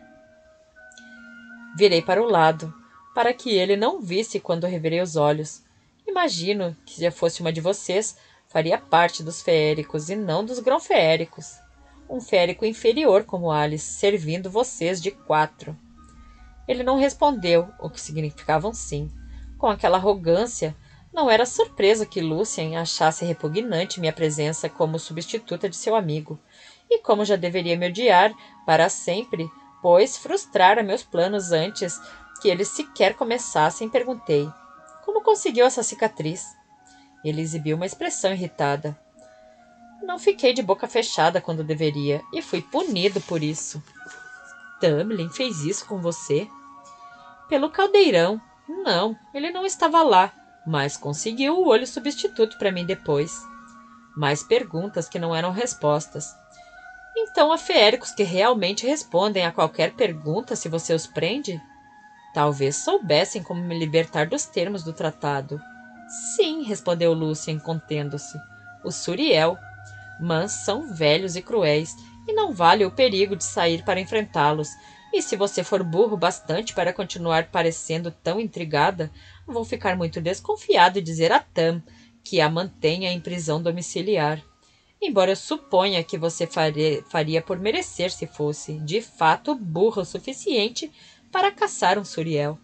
Virei para o lado, para que ele não visse quando revirei os olhos. Imagino que, se fosse uma de vocês, faria parte dos feéricos e não dos grão-feéricos. Um feérico inferior como Alice, servindo vocês de 4. Ele não respondeu, o que significava um sim. Com aquela arrogância, não era surpresa que Lucien achasse repugnante minha presença como substituta de seu amigo. E como já deveria me odiar para sempre... Pois frustrara meus planos antes que eles sequer começassem, perguntei. Como conseguiu essa cicatriz? Ele exibiu uma expressão irritada. Não fiquei de boca fechada quando deveria, e fui punido por isso. Tamlin fez isso com você? Pelo caldeirão. Não, ele não estava lá, mas conseguiu o olho substituto para mim depois. Mais perguntas que não eram respostas. Então há feéricos que realmente respondem a qualquer pergunta se você os prende? Talvez soubessem como me libertar dos termos do tratado. Sim, respondeu Lucien, contendo-se. Os Suriel. Mas são velhos e cruéis, e não vale o perigo de sair para enfrentá-los. E se você for burro bastante para continuar parecendo tão intrigada, vou ficar muito desconfiado e dizer a Tam que a mantenha em prisão domiciliar. Embora eu suponha que você faria por merecer se fosse, de fato, burro o suficiente para caçar um Suriel.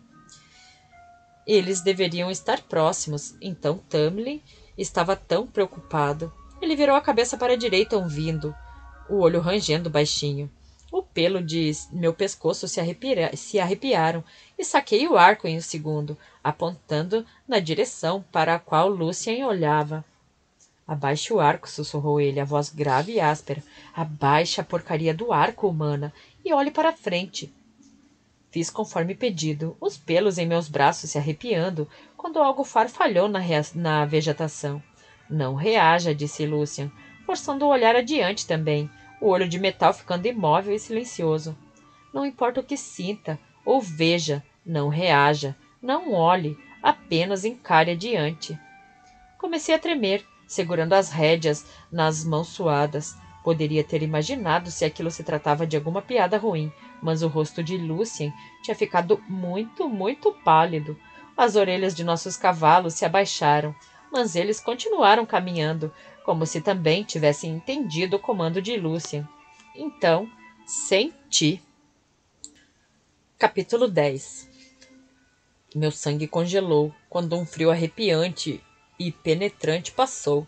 Eles deveriam estar próximos, então Tamlin estava tão preocupado. Ele virou a cabeça para a direita ouvindo, o olho rangendo baixinho. O pelo de meu pescoço se arrepiaram e saquei o arco em um segundo, apontando na direção para a qual Lucien olhava. Abaixa o arco, sussurrou ele, a voz grave e áspera. Abaixa a porcaria do arco, humana, e olhe para frente. Fiz conforme pedido, os pelos em meus braços se arrepiando, quando algo farfalhou na vegetação. Não reaja, disse Lucien, forçando o olhar adiante também, o olho de metal ficando imóvel e silencioso. Não importa o que sinta ou veja, não reaja, não olhe, apenas encare adiante. Comecei a tremer, segurando as rédeas nas mãos suadas. Poderia ter imaginado se aquilo se tratava de alguma piada ruim, mas o rosto de Lucien tinha ficado muito, muito pálido. As orelhas de nossos cavalos se abaixaram, mas eles continuaram caminhando, como se também tivessem entendido o comando de Lucien. Então, senti. Capítulo 10. Meu sangue congelou quando um frio arrepiante e penetrante passou.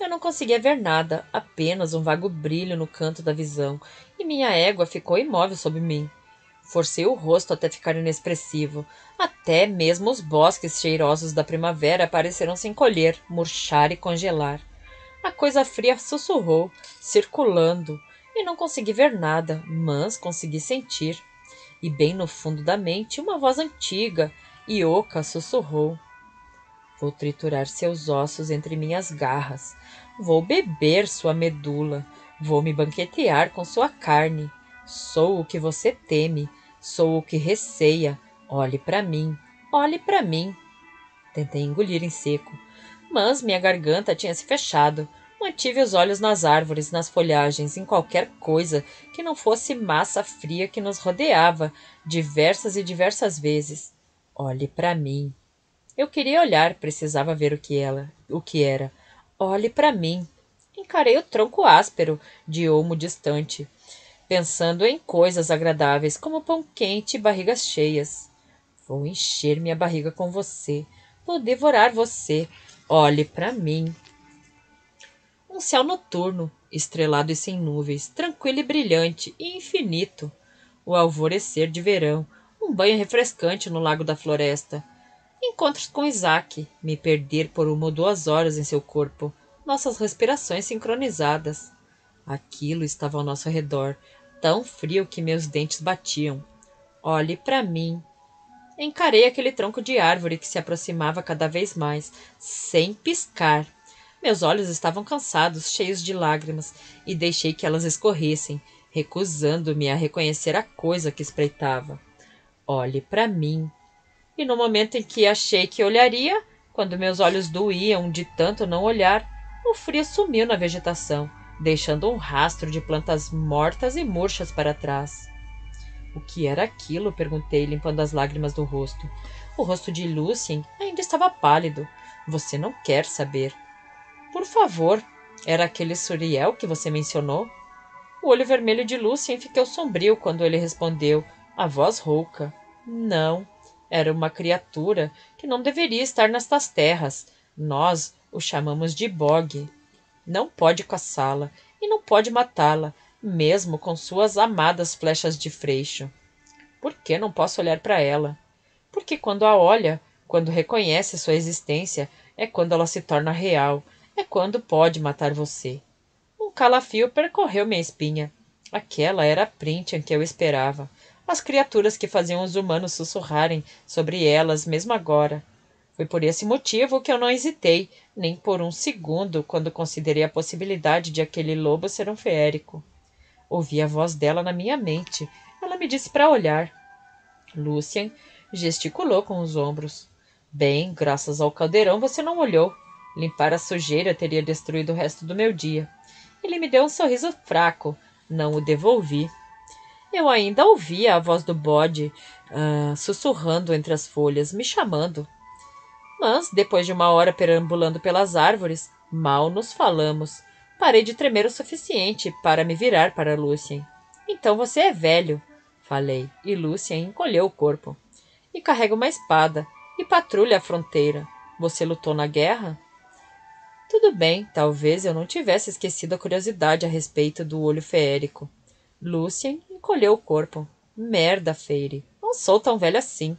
Eu não conseguia ver nada, apenas um vago brilho no canto da visão, e minha égua ficou imóvel sob mim. Forcei o rosto até ficar inexpressivo. Até mesmo os bosques cheirosos da primavera pareceram se encolher, murchar e congelar. A coisa fria sussurrou, circulando, e não consegui ver nada, mas consegui sentir. E bem no fundo da mente, uma voz antiga e oca sussurrou. Vou triturar seus ossos entre minhas garras. Vou beber sua medula. Vou me banquetear com sua carne. Sou o que você teme. Sou o que receia. Olhe para mim. Olhe para mim. Tentei engolir em seco, mas minha garganta tinha se fechado. Mantive os olhos nas árvores, nas folhagens, em qualquer coisa que não fosse massa fria que nos rodeava, diversas e diversas vezes. Olhe para mim. Eu queria olhar, precisava ver o que era. Olhe para mim. Encarei o tronco áspero de olmo distante, pensando em coisas agradáveis, como pão quente e barrigas cheias. Vou encher minha barriga com você. Vou devorar você. Olhe para mim. Um céu noturno, estrelado e sem nuvens, tranquilo e brilhante e infinito. O alvorecer de verão, um banho refrescante no lago da floresta. Encontros com Isaac, me perder por 1 ou 2 horas em seu corpo, nossas respirações sincronizadas. Aquilo estava ao nosso redor, tão frio que meus dentes batiam. Olhe para mim. Encarei aquele tronco de árvore que se aproximava cada vez mais, sem piscar. Meus olhos estavam cansados, cheios de lágrimas, e deixei que elas escorressem, recusando-me a reconhecer a coisa que espreitava. Olhe para mim. E no momento em que achei que olharia, quando meus olhos doíam de tanto não olhar, o frio sumiu na vegetação, deixando um rastro de plantas mortas e murchas para trás. O que era aquilo? Perguntei, limpando as lágrimas do rosto. O rosto de Lucien ainda estava pálido. Você não quer saber. Por favor, era aquele Suriel que você mencionou? O olho vermelho de Lucien ficou sombrio quando ele respondeu, a voz rouca. Não. Era uma criatura que não deveria estar nestas terras. Nós o chamamos de Bog. Não pode caçá-la e não pode matá-la, mesmo com suas amadas flechas de freixo. Por que não posso olhar para ela? Porque quando a olha, quando reconhece sua existência, é quando ela se torna real, é quando pode matar você. Um calafrio percorreu minha espinha. Aquela era a Prythian que eu esperava. As criaturas que faziam os humanos sussurrarem sobre elas mesmo agora. Foi por esse motivo que eu não hesitei, nem por um segundo, quando considerei a possibilidade de aquele lobo ser um feérico. Ouvi a voz dela na minha mente. Ela me disse para olhar. Lucien gesticulou com os ombros. Bem, graças ao caldeirão você não olhou. Limpar a sujeira teria destruído o resto do meu dia. Ele me deu um sorriso fraco. Não o devolvi. Eu ainda ouvia a voz do bode sussurrando entre as folhas, me chamando. Mas, depois de 1 hora perambulando pelas árvores, mal nos falamos. Parei de tremer o suficiente para me virar para Lucien. Então você é velho, falei, e Lucien encolheu o corpo. E carrega uma espada, e e patrulha a fronteira. Você lutou na guerra? Tudo bem, talvez eu não tivesse esquecido a curiosidade a respeito do olho feérico. Lucien encolheu o corpo. Merda, Feyre. Não sou tão velho assim.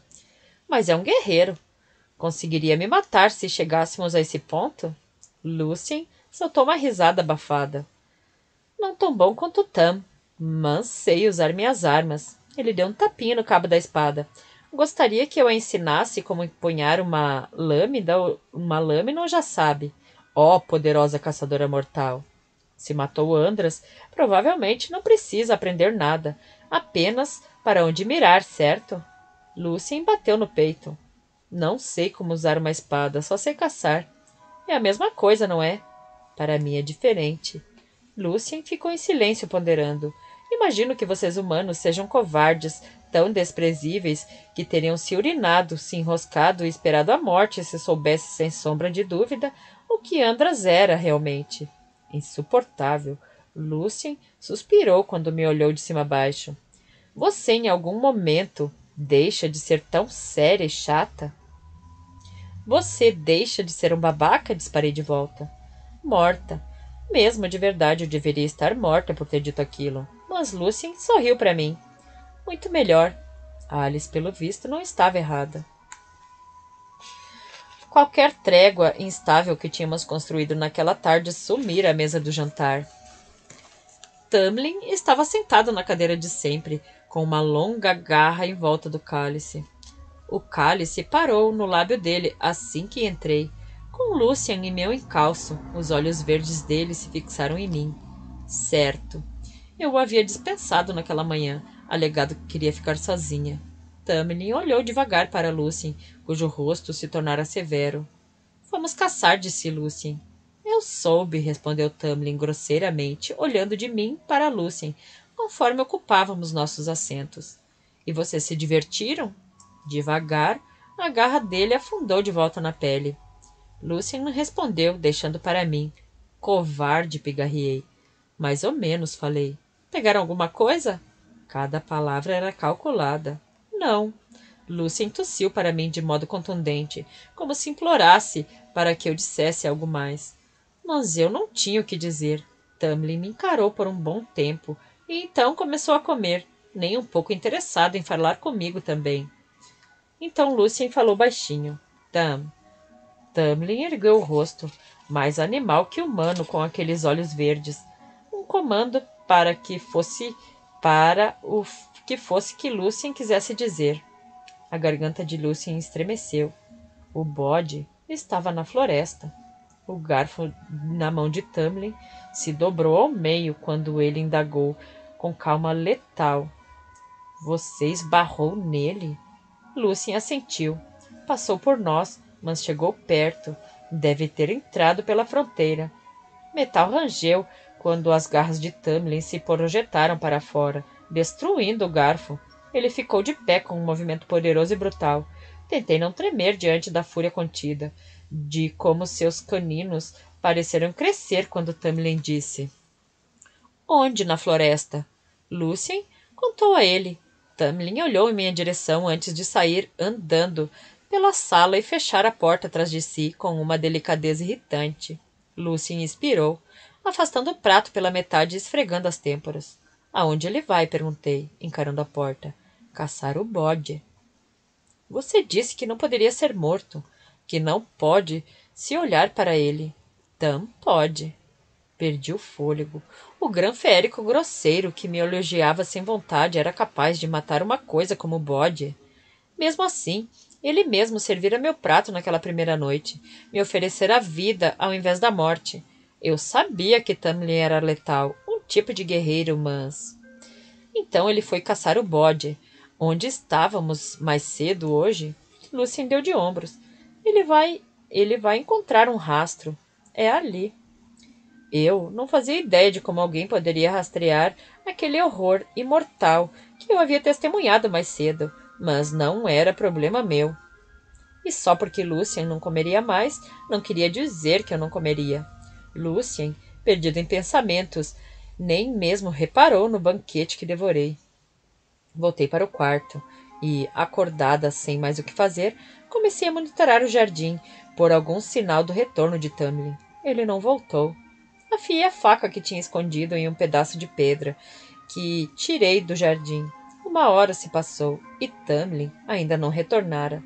Mas é um guerreiro. Conseguiria me matar se chegássemos a esse ponto? Lucien soltou uma risada abafada. Não tão bom quanto Tam, mas sei usar minhas armas. Ele deu um tapinha no cabo da espada. Gostaria que eu a ensinasse como empunhar uma lâmina ou já sabe? Ó, poderosa caçadora mortal! Se matou Andras, provavelmente não precisa aprender nada. Apenas para onde mirar, certo? Lucien bateu no peito. Não sei como usar uma espada, só sei caçar. É a mesma coisa, não é? Para mim é diferente. Lucien ficou em silêncio ponderando. Imagino que vocês humanos sejam covardes, tão desprezíveis, que teriam se urinado, se enroscado e esperado a morte se soubesse sem sombra de dúvida o que Andras era realmente. Insuportável. Lucien suspirou quando me olhou de cima a baixo. Você, em algum momento, deixa de ser tão séria e chata? Você deixa de ser um babaca? Disparei de volta. Morta. Mesmo de verdade, eu deveria estar morta por ter dito aquilo. Mas Lucien sorriu para mim. Muito melhor. A Alice, pelo visto, não estava errada. Qualquer trégua instável que tínhamos construído naquela tarde sumira à mesa do jantar. Tamlin estava sentado na cadeira de sempre, com uma longa garra em volta do cálice. O cálice parou no lábio dele assim que entrei, com Lucien em meu encalço. Os olhos verdes dele se fixaram em mim. Certo. Eu o havia dispensado naquela manhã, alegado que queria ficar sozinha. Tamlin olhou devagar para Lucien, cujo rosto se tornara severo. — Fomos caçar, disse Lucien. — Eu soube, respondeu Tamlin grosseiramente, olhando de mim para Lucien, conforme ocupávamos nossos assentos. — E vocês se divertiram? Devagar, a garra dele afundou de volta na pele. Lucien não respondeu, deixando para mim. — Covarde, pigarreei. — Mais ou menos, falei. — Pegaram alguma coisa? Cada palavra era calculada. — Não. Lucien tossiu para mim de modo contundente, como se implorasse para que eu dissesse algo mais. Mas eu não tinha o que dizer. Tamlin me encarou por um bom tempo e então começou a comer, nem um pouco interessado em falar comigo também. Então Lucien falou baixinho. Tamlin ergueu o rosto, mais animal que humano com aqueles olhos verdes. Um comando para o que Lucien quisesse dizer. A garganta de Lucien estremeceu. O bode estava na floresta. O garfo na mão de Tamlin se dobrou ao meio quando ele indagou com calma letal. Você esbarrou nele? Lucien assentiu. Passou por nós, mas chegou perto. Deve ter entrado pela fronteira. Metal rangeu quando as garras de Tamlin se projetaram para fora, destruindo o garfo. Ele ficou de pé com um movimento poderoso e brutal. Tentei não tremer diante da fúria contida, de como seus caninos pareceram crescer quando Tamlin disse. Onde na floresta? Lucien contou a ele. Tamlin olhou em minha direção antes de sair andando pela sala e fechar a porta atrás de si com uma delicadeza irritante. Lucien expirou, afastando o prato pela metade e esfregando as têmporas. Aonde ele vai? Perguntei, encarando a porta. Caçar o bode. Você disse que não poderia ser morto, que não pode se olhar para ele. Tam pode. Perdi o fôlego. O grão feérico grosseiro que me elogiava sem vontade era capaz de matar uma coisa como o bode. Mesmo assim, ele mesmo servira meu prato naquela primeira noite, me oferecera a vida ao invés da morte. Eu sabia que Tamlin era letal, um tipo de guerreiro, mas... Então ele foi caçar o bode. Onde estávamos mais cedo hoje? Lucien deu de ombros. Ele vai encontrar um rastro. É ali. Eu não fazia ideia de como alguém poderia rastrear aquele horror imortal que eu havia testemunhado mais cedo, mas não era problema meu. E só porque Lucien não comeria mais, não queria dizer que eu não comeria. Lucien, perdido em pensamentos, nem mesmo reparou no banquete que devorei. Voltei para o quarto e, acordada sem mais o que fazer, comecei a monitorar o jardim por algum sinal do retorno de Tamlin. Ele não voltou. Afiei a faca que tinha escondido em um pedaço de pedra que tirei do jardim. Uma hora se passou e Tamlin ainda não retornara.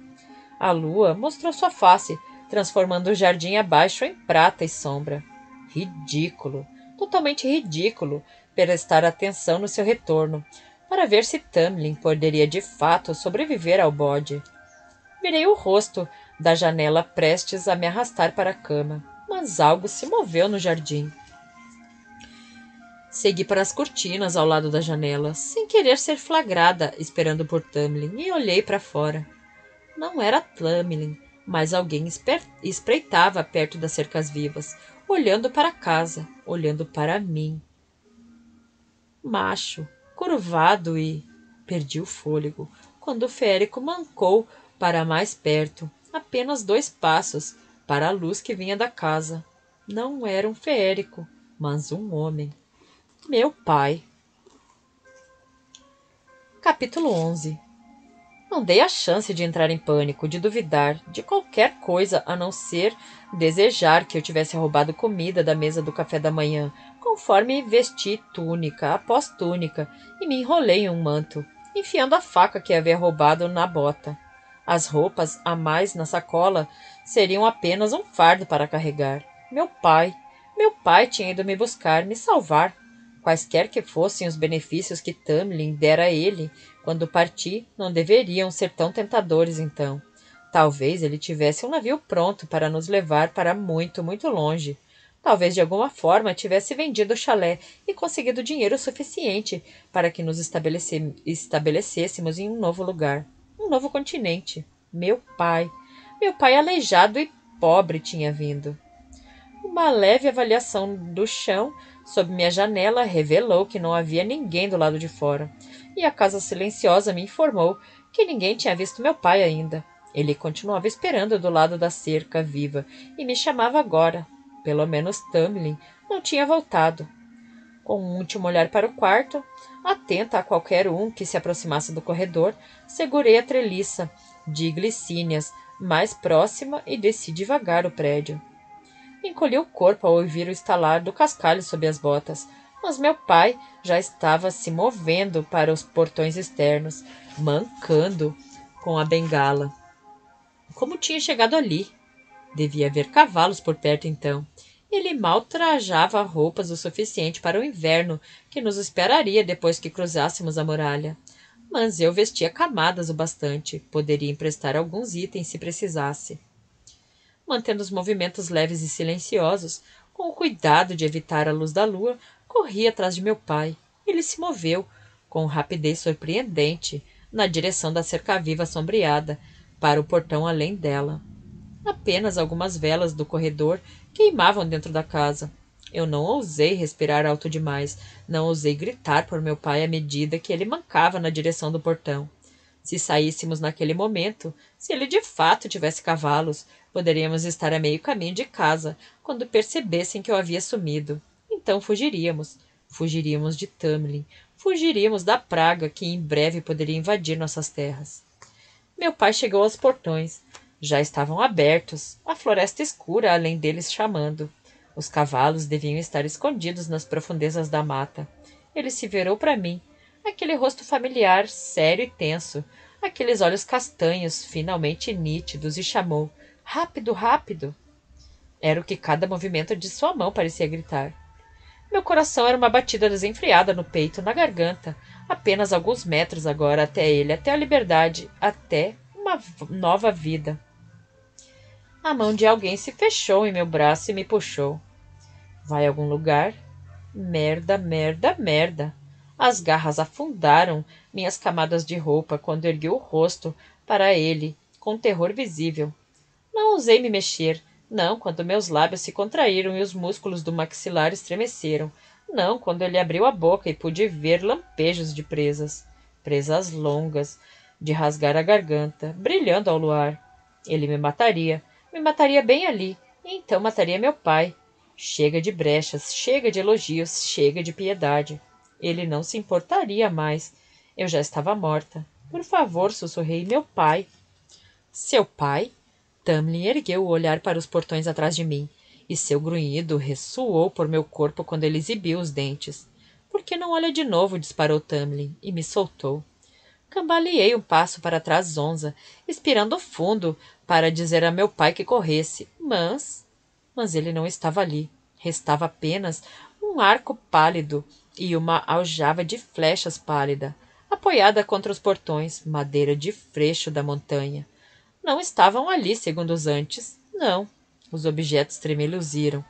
A lua mostrou sua face, transformando o jardim abaixo em prata e sombra. Ridículo, totalmente ridículo, prestar atenção no seu retorno, para ver se Tamlin poderia de fato sobreviver ao bode. Virei o rosto da janela prestes a me arrastar para a cama, mas algo se moveu no jardim. Segui para as cortinas ao lado da janela, sem querer ser flagrada, esperando por Tamlin, e olhei para fora. Não era Tamlin, mas alguém espreitava perto das cercas vivas, olhando para a casa, olhando para mim. Macho, curvado e... Perdi o fôlego, quando o férico mancou para mais perto, apenas 2 passos, para a luz que vinha da casa. Não era um feérico, mas um homem. Meu pai. Capítulo 11. Não dei a chance de entrar em pânico, de duvidar de qualquer coisa, a não ser desejar que eu tivesse roubado comida da mesa do café da manhã, conforme vesti túnica após túnica e me enrolei em um manto, enfiando a faca que havia roubado na bota. As roupas a mais na sacola seriam apenas um fardo para carregar. Meu pai tinha ido me buscar, me salvar, quaisquer que fossem os benefícios que Tamlin dera a ele quando parti, não deveriam ser tão tentadores então. Talvez ele tivesse um navio pronto para nos levar para muito, muito longe. Talvez de alguma forma tivesse vendido o chalé e conseguido dinheiro suficiente para que nos estabelecêssemos em um novo lugar, um novo continente. Meu pai aleijado e pobre tinha vindo. Uma leve avaliação do chão sob minha janela revelou que não havia ninguém do lado de fora, e a casa silenciosa me informou que ninguém tinha visto meu pai ainda. Ele continuava esperando do lado da cerca viva e me chamava agora. Pelo menos Tamlin não tinha voltado. Com um último olhar para o quarto, atenta a qualquer um que se aproximasse do corredor, segurei a treliça de glicínias mais próxima e desci devagar o prédio. Encolhi o corpo ao ouvir o estalar do cascalho sob as botas, mas meu pai já estava se movendo para os portões externos, mancando com a bengala. Como tinha chegado ali? Devia haver cavalos por perto então. Ele mal trajava roupas o suficiente para o inverno que nos esperaria depois que cruzássemos a muralha. Mas eu vestia camadas o bastante. Poderia emprestar alguns itens se precisasse. Mantendo os movimentos leves e silenciosos, com o cuidado de evitar a luz da lua, corri atrás de meu pai. Ele se moveu, com rapidez surpreendente, na direção da cerca-viva assombreada, para o portão além dela. Apenas algumas velas do corredor queimavam dentro da casa. Eu não ousei respirar alto demais, não ousei gritar por meu pai à medida que ele mancava na direção do portão. Se saíssemos naquele momento, se ele de fato tivesse cavalos, poderíamos estar a meio caminho de casa quando percebessem que eu havia sumido. Então fugiríamos. Fugiríamos de Tamlin. Fugiríamos da praga que em breve poderia invadir nossas terras. Meu pai chegou aos portões. Já estavam abertos, a floresta escura além deles chamando. Os cavalos deviam estar escondidos nas profundezas da mata. Ele se virou para mim, aquele rosto familiar, sério e tenso, aqueles olhos castanhos, finalmente nítidos, e chamou: "Rápido, rápido!" Era o que cada movimento de sua mão parecia gritar. Meu coração era uma batida desenfreada no peito, na garganta. Apenas alguns metros agora até ele, até a liberdade, até uma nova vida. A mão de alguém se fechou em meu braço e me puxou. Vai a algum lugar? Merda, merda, merda. As garras afundaram minhas camadas de roupa quando ergui o rosto para ele, com terror visível. Não ousei me mexer, não quando meus lábios se contraíram e os músculos do maxilar estremeceram, não quando ele abriu a boca e pude ver lampejos de presas. Presas longas, de rasgar a garganta, brilhando ao luar. Ele me mataria bem ali, e então mataria meu pai. Chega de brechas, chega de elogios, chega de piedade. Ele não se importaria mais. Eu já estava morta. Por favor, sussurrei, meu pai. Seu pai? Tamlin ergueu o olhar para os portões atrás de mim, e seu grunhido ressoou por meu corpo quando ele exibiu os dentes. Por que não olha de novo? Disparou Tamlin, e me soltou. Cambaleei um passo para trás zonza, expirando fundo para dizer a meu pai que corresse, mas ele não estava ali. Restava apenas um arco pálido e uma aljava de flechas pálida, apoiada contra os portões, madeira de freixo da montanha. Não estavam ali segundos antes, não. Os objetos tremeluziram,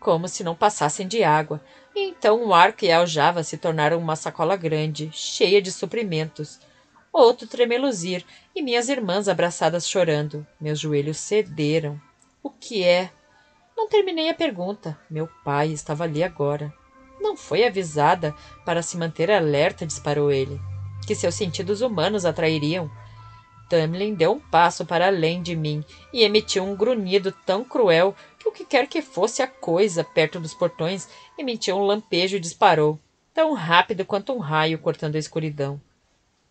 como se não passassem de água. E então o arco e a aljava se tornaram uma sacola grande, cheia de suprimentos. Outro tremeluzir, e minhas irmãs abraçadas chorando. Meus joelhos cederam. O que é? Não terminei a pergunta. Meu pai estava ali agora. Não foi avisada para se manter alerta, disparou ele. Que seus sentidos humanos atrairiam. Tamlin deu um passo para além de mim e emitiu um grunhido tão cruel que o que quer que fosse a coisa perto dos portões emitiu um lampejo e disparou, tão rápido quanto um raio cortando a escuridão.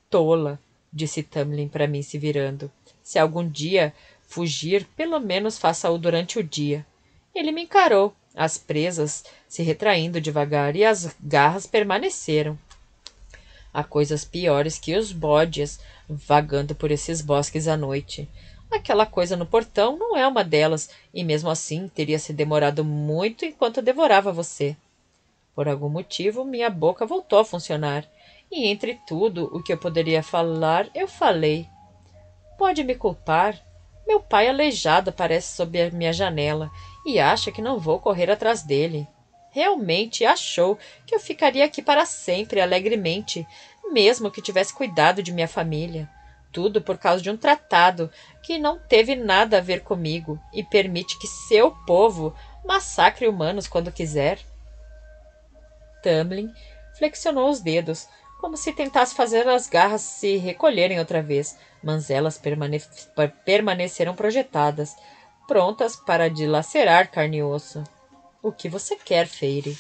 Tola, disse Tamlin para mim se virando. Se algum dia fugir, pelo menos faça-o durante o dia. Ele me encarou, as presas se retraindo devagar e as garras permaneceram. Há coisas piores que os bodes vagando por esses bosques à noite. Aquela coisa no portão não é uma delas, e mesmo assim teria se demorado muito enquanto devorava você. Por algum motivo, minha boca voltou a funcionar, e entre tudo o que eu poderia falar, eu falei. Pode me culpar? Meu pai aleijado aparece sob a minha janela e acha que não vou correr atrás dele. Realmente achou que eu ficaria aqui para sempre, alegremente, mesmo que tivesse cuidado de minha família. Tudo por causa de um tratado que não teve nada a ver comigo e permite que seu povo massacre humanos quando quiser. Tamlin flexionou os dedos, como se tentasse fazer as garras se recolherem outra vez, mas elas permaneceram projetadas, prontas para dilacerar carne e osso. — O que você quer, Feyre?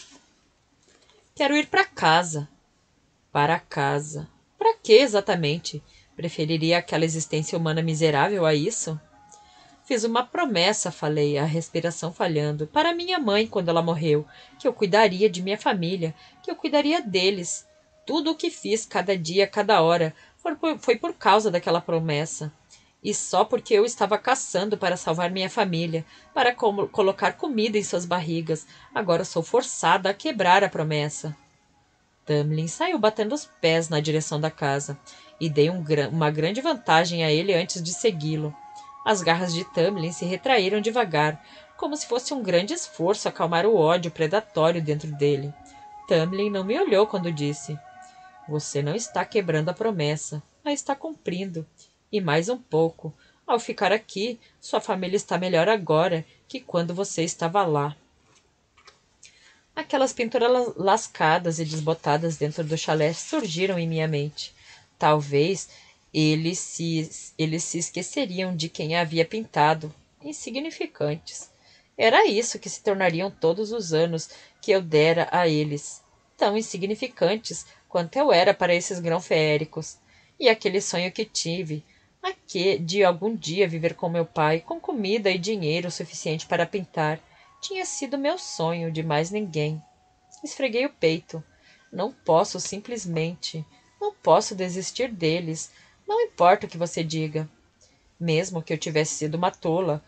— Quero ir para casa. — Para casa. — Para que, exatamente? Preferiria aquela existência humana miserável a isso? — Fiz uma promessa, falei, a respiração falhando, para minha mãe quando ela morreu, que eu cuidaria de minha família, que eu cuidaria deles. Tudo o que fiz, cada dia, cada hora, foi por causa daquela promessa. E só porque eu estava caçando para salvar minha família, para colocar comida em suas barrigas. Agora sou forçada a quebrar a promessa. Tamlin saiu batendo os pés na direção da casa, e dei uma grande vantagem a ele antes de segui-lo. As garras de Tamlin se retraíram devagar, como se fosse um grande esforço acalmar o ódio predatório dentro dele. Tamlin não me olhou quando disse, você não está quebrando a promessa, a está cumprindo. E mais um pouco. Ao ficar aqui, sua família está melhor agora que quando você estava lá. Aquelas pinturas lascadas e desbotadas dentro do chalé surgiram em minha mente. Talvez eles se esqueceriam de quem havia pintado. Insignificantes. Era isso que se tornariam todos os anos que eu dera a eles. Tão insignificantes quanto eu era para esses grão feéricos. E aquele sonho que tive... de algum dia viver com meu pai, com comida e dinheiro suficiente para pintar, tinha sido meu sonho de mais ninguém. Esfreguei o peito. Não posso simplesmente, não posso desistir deles, não importa o que você diga. Mesmo que eu tivesse sido uma tola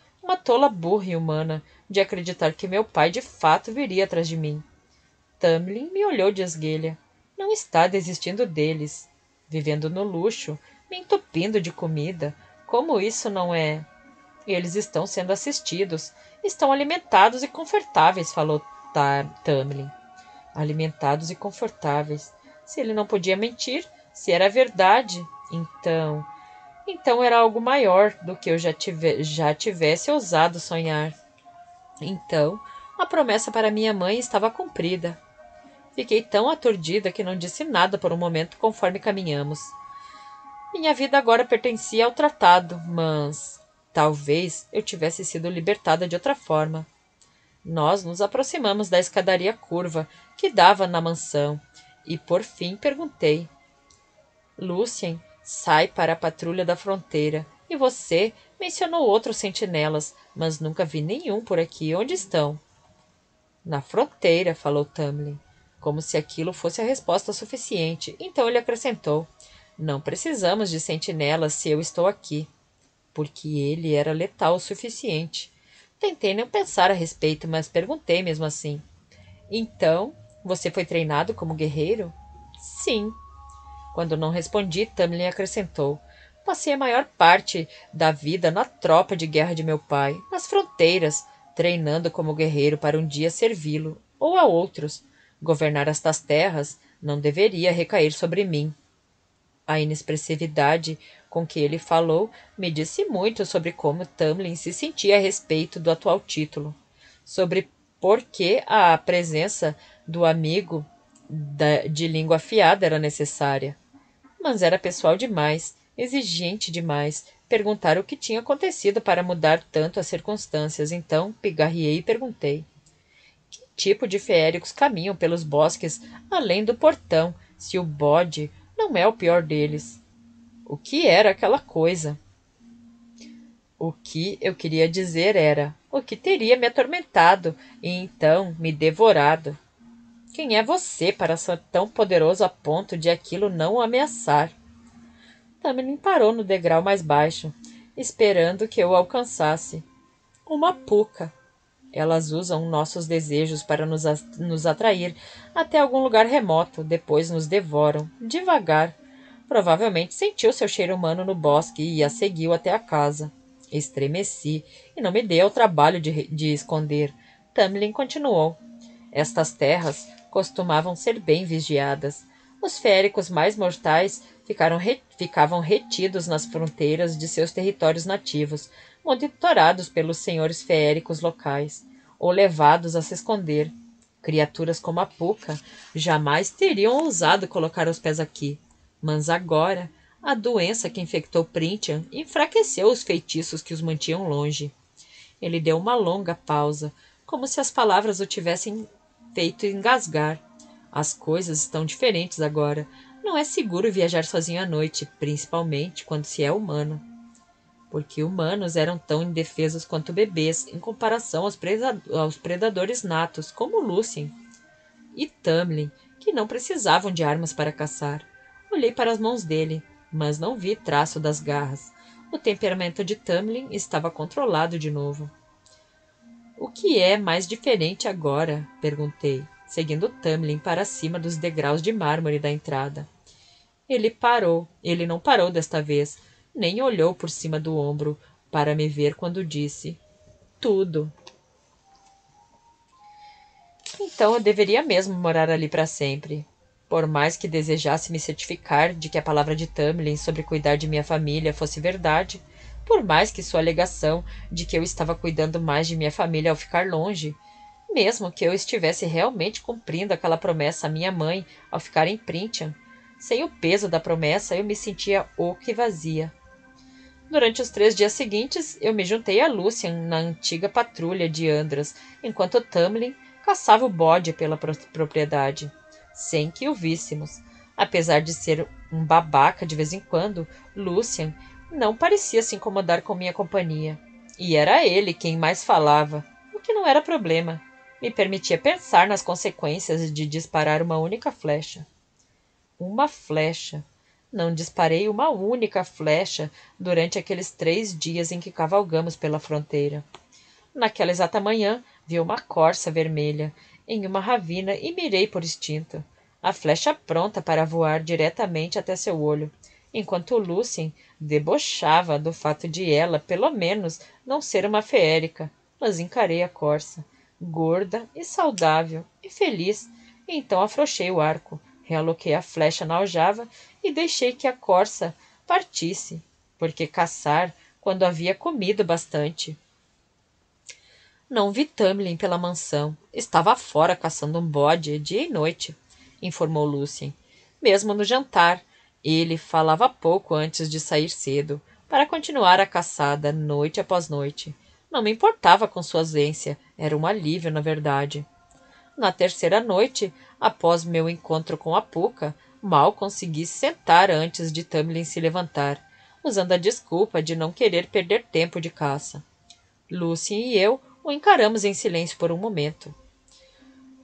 burra e humana, de acreditar que meu pai de fato viria atrás de mim. Tamlin me olhou de esguelha. Não está desistindo deles. Vivendo no luxo, me entupindo de comida, como isso não é? Eles estão sendo assistidos, estão alimentados e confortáveis, falou Tamlin. Alimentados e confortáveis. Se ele não podia mentir, se era verdade, então era algo maior do que eu já tivesse ousado sonhar. Então, a promessa para minha mãe estava cumprida. Fiquei tão aturdida que não disse nada por um momento conforme caminhamos. Minha vida agora pertencia ao tratado, mas talvez eu tivesse sido libertada de outra forma. Nós nos aproximamos da escadaria curva que dava na mansão e, por fim, perguntei. Lucien sai para a patrulha da fronteira E você mencionou outros sentinelas, mas nunca vi nenhum por aqui. Onde estão? Na fronteira, falou Tamlin, como se aquilo fosse a resposta suficiente. Então ele acrescentou: não precisamos de sentinelas se eu estou aqui. Porque ele era letal o suficiente. Tentei não pensar a respeito, mas perguntei mesmo assim. Então, você foi treinado como guerreiro? Sim. Quando não respondi, Tamlin acrescentou: passei a maior parte da vida na tropa de guerra de meu pai, nas fronteiras, treinando como guerreiro para um dia servi-lo, ou a outros. Governar estas terras não deveria recair sobre mim. A inexpressividade com que ele falou me disse muito sobre como Tamlin se sentia a respeito do atual título, sobre por que a presença do amigo de língua afiada era necessária. Mas era pessoal demais, exigente demais, perguntar o que tinha acontecido para mudar tanto as circunstâncias. Então pigarreei e perguntei: que tipo de feéricos caminham pelos bosques além do portão, se o bode não é o pior deles? O que era aquela coisa? O que eu queria dizer era: o que teria me atormentado e então me devorado? Quem é você para ser tão poderoso a ponto de aquilo não o ameaçar? Tamlin parou no degrau mais baixo, esperando que eu alcançasse. Uma puca. Elas usam nossos desejos para nos atrair até algum lugar remoto, depois nos devoram, devagar. Provavelmente sentiu seu cheiro humano no bosque e a seguiu até a casa. Estremeci e não me dei ao trabalho de esconder. Tamlin continuou: estas terras costumavam ser bem vigiadas. Os feéricos mais mortais ficavam retidos nas fronteiras de seus territórios nativos, monitorados pelos senhores feéricos locais, ou levados a se esconder. Criaturas como a puca jamais teriam ousado colocar os pés aqui. Mas agora, a doença que infectou Prythian enfraqueceu os feitiços que os mantinham longe. Ele deu uma longa pausa, como se as palavras o tivessem feito engasgar. As coisas estão diferentes agora. Não é seguro viajar sozinho à noite, principalmente quando se é humano. Porque humanos eram tão indefesos quanto bebês em comparação aos predadores natos, como Lucien e Tamlin, que não precisavam de armas para caçar. Olhei para as mãos dele, mas não vi traço das garras. O temperamento de Tamlin estava controlado de novo. O que é mais diferente agora? Perguntei, seguindo Tamlin para cima dos degraus de mármore da entrada. Ele não parou desta vez, nem olhou por cima do ombro para me ver quando disse: tudo. Então eu deveria mesmo morar ali para sempre. Por mais que desejasse me certificar de que a palavra de Tamlin sobre cuidar de minha família fosse verdade, por mais que sua alegação de que eu estava cuidando mais de minha família ao ficar longe, mesmo que eu estivesse realmente cumprindo aquela promessa à minha mãe ao ficar em Prythian, sem o peso da promessa eu me sentia oca e vazia. Durante os 3 dias seguintes, eu me juntei a Lucien na antiga patrulha de Andras, enquanto Tamlin caçava o bode pela propriedade, sem que o víssemos. Apesar de ser um babaca de vez em quando, Lucien não parecia se incomodar com minha companhia. E era ele quem mais falava, o que não era problema. Me permitia pensar nas consequências de disparar uma única flecha. Uma flecha. Não disparei uma única flecha durante aqueles 3 dias em que cavalgamos pela fronteira. Naquela exata manhã, vi uma corça vermelha em uma ravina e mirei por instinto, a flecha pronta para voar diretamente até seu olho, enquanto Lucien debochava do fato de ela, pelo menos, não ser uma feérica. Mas encarei a corça, gorda e saudável e feliz, e então afrouxei o arco, realoquei a flecha na aljava e deixei que a corça partisse, porque caçar quando havia comido bastante. Não vi Tamlin pela mansão. Estava fora caçando um bode dia e noite, informou Lucien. Mesmo no jantar, ele falava pouco antes de sair cedo, para continuar a caçada noite após noite. Não me importava com sua ausência. Era um alívio, na verdade. Na terceira noite, após meu encontro com a puca, mal consegui sentar antes de Tamlin se levantar. usando a desculpa de não querer perder tempo de caça. Lucien e eu o encaramos em silêncio por um momento.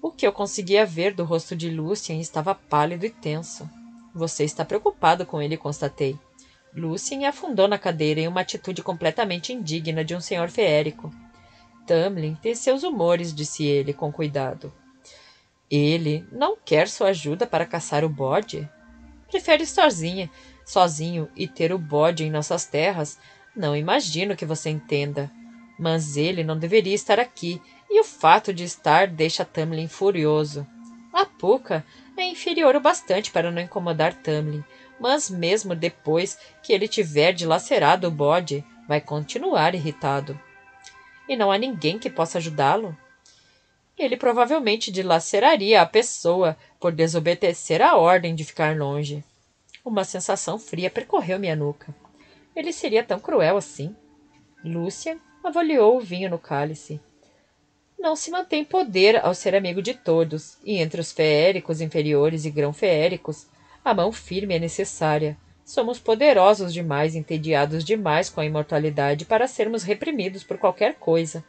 O que eu conseguia ver do rosto de Lucien estava pálido e tenso. — Você está preocupado com ele, constatei. Lucien afundou na cadeira em uma atitude completamente indigna de um senhor feérico. — Tamlin tem seus humores, disse ele, com cuidado. — Ele não quer sua ajuda para caçar o bode? Prefere sozinho e ter o bode em nossas terras? Não imagino que você entenda. Mas ele não deveria estar aqui, e o fato de estar deixa Tamlin furioso. A Puca é inferior o bastante para não incomodar Tamlin, mas mesmo depois que ele tiver dilacerado o bode, vai continuar irritado. E não há ninguém que possa ajudá-lo? Ele provavelmente dilaceraria a pessoa por desobedecer a ordem de ficar longe. Uma sensação fria percorreu minha nuca. Ele seria tão cruel assim? Lucien avaliou o vinho no cálice. Não se mantém em poder ao ser amigo de todos, e entre os feéricos inferiores e grão-feéricos, a mão firme é necessária. Somos poderosos demais, entediados demais com a imortalidade para sermos reprimidos por qualquer coisa.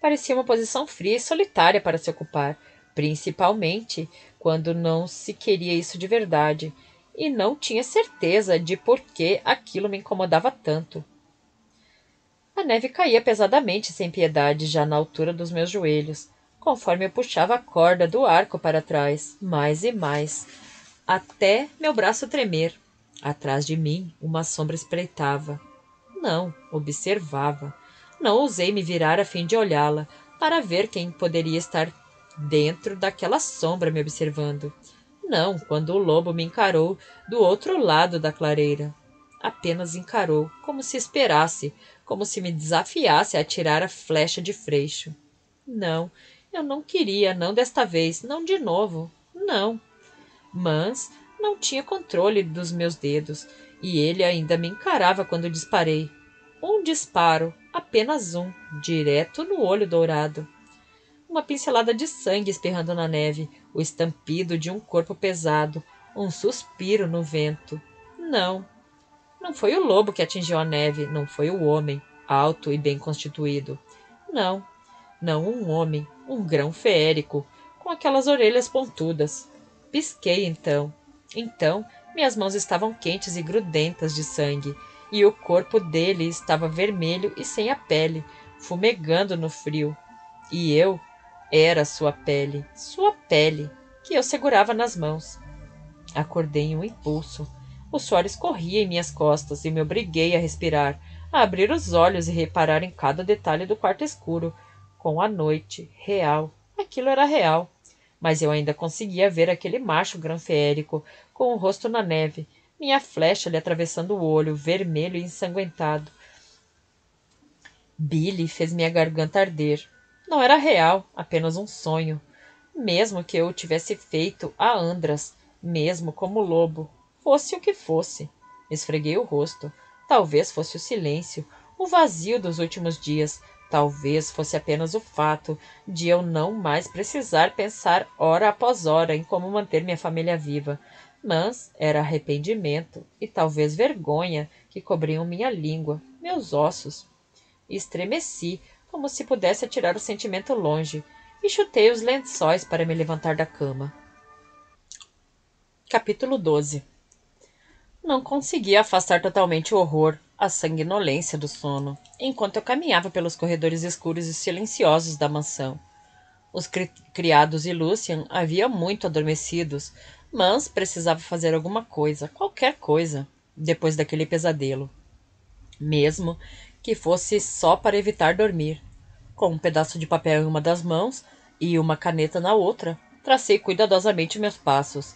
Parecia uma posição fria e solitária para se ocupar, principalmente quando não se queria isso de verdade, e não tinha certeza de por que aquilo me incomodava tanto. A neve caía pesadamente sem piedade já na altura dos meus joelhos, conforme eu puxava a corda do arco para trás, mais e mais, até meu braço tremer. Atrás de mim, uma sombra espreitava. Não, observava. Não ousei me virar a fim de olhá-la, para ver quem poderia estar dentro daquela sombra me observando. Não, quando o lobo me encarou do outro lado da clareira. Apenas encarou, como se esperasse, como se me desafiasse a atirar a flecha de freixo. Não, eu não queria, não desta vez, não de novo, não. Mas não tinha controle dos meus dedos, e ele ainda me encarava quando disparei. Um disparo, apenas um, direto no olho dourado. Uma pincelada de sangue espirrando na neve, o estampido de um corpo pesado, um suspiro no vento. Não. Não foi o lobo que atingiu a neve, não foi o homem, alto e bem constituído. Não, não um homem, um grão feérico, com aquelas orelhas pontudas. Pisquei então. Então, minhas mãos estavam quentes e grudentas de sangue, e o corpo dele estava vermelho e sem a pele, fumegando no frio. E eu era sua pele, que eu segurava nas mãos. Acordei em um impulso. O suor escorria em minhas costas e me obriguei a respirar, a abrir os olhos e reparar em cada detalhe do quarto escuro. Com a noite, real. Aquilo era real. Mas eu ainda conseguia ver aquele macho grão-feérico, com o rosto na neve, minha flecha lhe atravessando o olho, vermelho e ensanguentado. Billy fez minha garganta arder. Não era real, apenas um sonho. Mesmo que eu o tivesse feito a Andras, mesmo como lobo. Fosse o que fosse. Esfreguei o rosto. Talvez fosse o silêncio, o vazio dos últimos dias. Talvez fosse apenas o fato de eu não mais precisar pensar hora após hora em como manter minha família viva. Mas era arrependimento e talvez vergonha que cobriam minha língua, meus ossos. Estremeci, como se pudesse atirar o sentimento longe, e chutei os lençóis para me levantar da cama. Capítulo 12. Não conseguia afastar totalmente o horror, a sanguinolência do sono, enquanto eu caminhava pelos corredores escuros e silenciosos da mansão. Os criados e Lucien haviam muito adormecidos, mas precisava fazer alguma coisa, qualquer coisa, depois daquele pesadelo. Mesmo que fosse só para evitar dormir. Com um pedaço de papel em uma das mãos e uma caneta na outra, tracei cuidadosamente meus passos,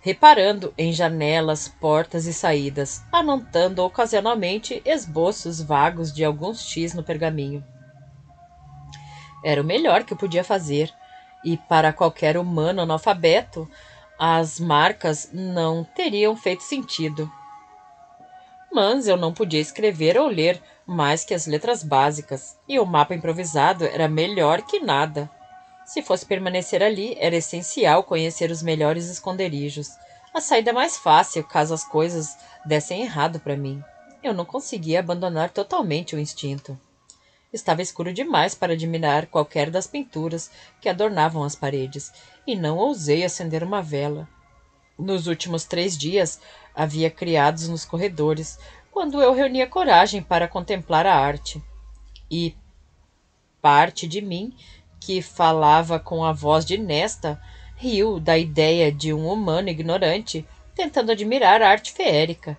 reparando em janelas, portas e saídas, anotando ocasionalmente esboços vagos de alguns X no pergaminho. Era o melhor que eu podia fazer, e para qualquer humano analfabeto, as marcas não teriam feito sentido. Mas eu não podia escrever ou ler mais que as letras básicas, e o mapa improvisado era melhor que nada. Se fosse permanecer ali, era essencial conhecer os melhores esconderijos, a saída mais fácil caso as coisas dessem errado para mim. Eu não conseguia abandonar totalmente o instinto. Estava escuro demais para admirar qualquer das pinturas que adornavam as paredes, e não ousei acender uma vela. Nos últimos 3 dias, havia criados nos corredores, quando eu reunia coragem para contemplar a arte. E parte de mim, que falava com a voz de Nesta, riu da ideia de um humano ignorante tentando admirar a arte feérica.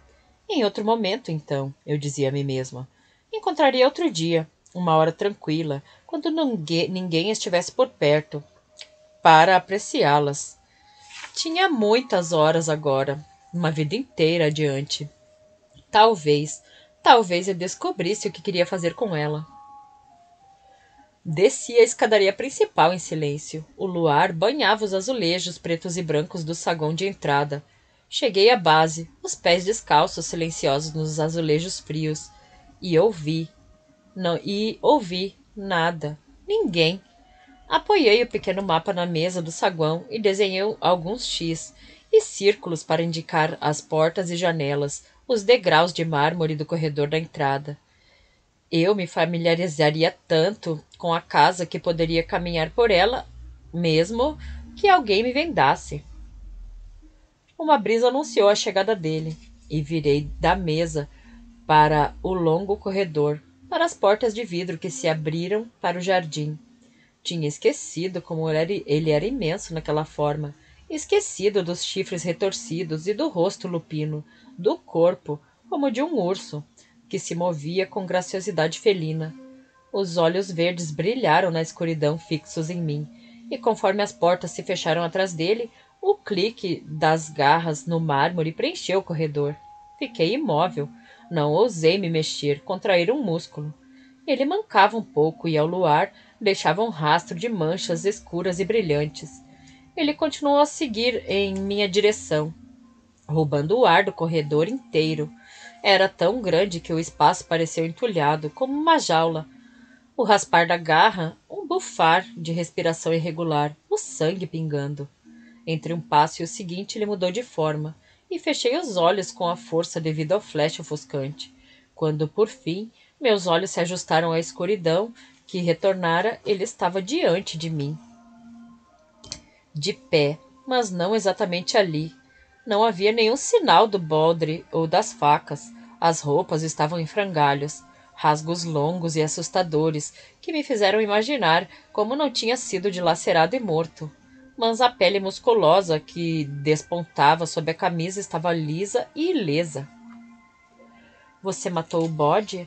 Em outro momento, então, eu dizia a mim mesma, encontraria outro dia, uma hora tranquila, quando ninguém estivesse por perto, para apreciá-las. Tinha muitas horas agora, uma vida inteira adiante. Talvez eu descobrisse o que queria fazer com ela. Desci a escadaria principal em silêncio. O luar banhava os azulejos pretos e brancos do saguão de entrada. Cheguei à base, os pés descalços silenciosos nos azulejos frios, e ouvi nada, ninguém. Apoiei o pequeno mapa na mesa do saguão e desenhei alguns X e círculos para indicar as portas e janelas, os degraus de mármore do corredor da entrada. Eu me familiarizaria tanto com a casa que poderia caminhar por ela, mesmo que alguém me vendasse. Uma brisa anunciou a chegada dele, e virei da mesa para o longo corredor, para as portas de vidro que se abriram para o jardim. Tinha esquecido como ele era imenso naquela forma, esquecido dos chifres retorcidos e do rosto lupino, do corpo, como de um urso, que se movia com graciosidade felina. Os olhos verdes brilharam na escuridão, fixos em mim, e conforme as portas se fecharam atrás dele, o clique das garras no mármore preencheu o corredor. Fiquei imóvel. Não ousei me mexer, contrair um músculo. Ele mancava um pouco e, ao luar, deixava um rastro de manchas escuras e brilhantes. Ele continuou a seguir em minha direção, roubando o ar do corredor inteiro. Era tão grande que o espaço pareceu entulhado, como uma jaula. O raspar da garra, um bufar de respiração irregular, o sangue pingando. Entre um passo e o seguinte, ele mudou de forma, e fechei os olhos com a força devido ao flash ofuscante. Quando, por fim, meus olhos se ajustaram à escuridão que retornara, ele estava diante de mim. De pé, mas não exatamente ali. Não havia nenhum sinal do baldre ou das facas. As roupas estavam em frangalhos, rasgos longos e assustadores, que me fizeram imaginar como não tinha sido dilacerado e morto. Mas a pele musculosa que despontava sob a camisa estava lisa e ilesa. — Você matou o bode?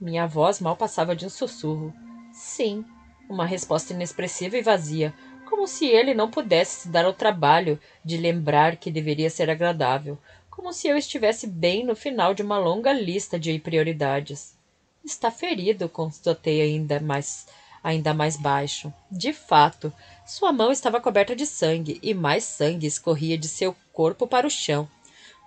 Minha voz mal passava de um sussurro. — Sim. Uma resposta inexpressiva e vazia, como se ele não pudesse se dar ao trabalho de lembrar que deveria ser agradável, como se eu estivesse bem no final de uma longa lista de prioridades. — Está ferido, constatei ainda mais baixo. De fato, sua mão estava coberta de sangue, e mais sangue escorria de seu corpo para o chão.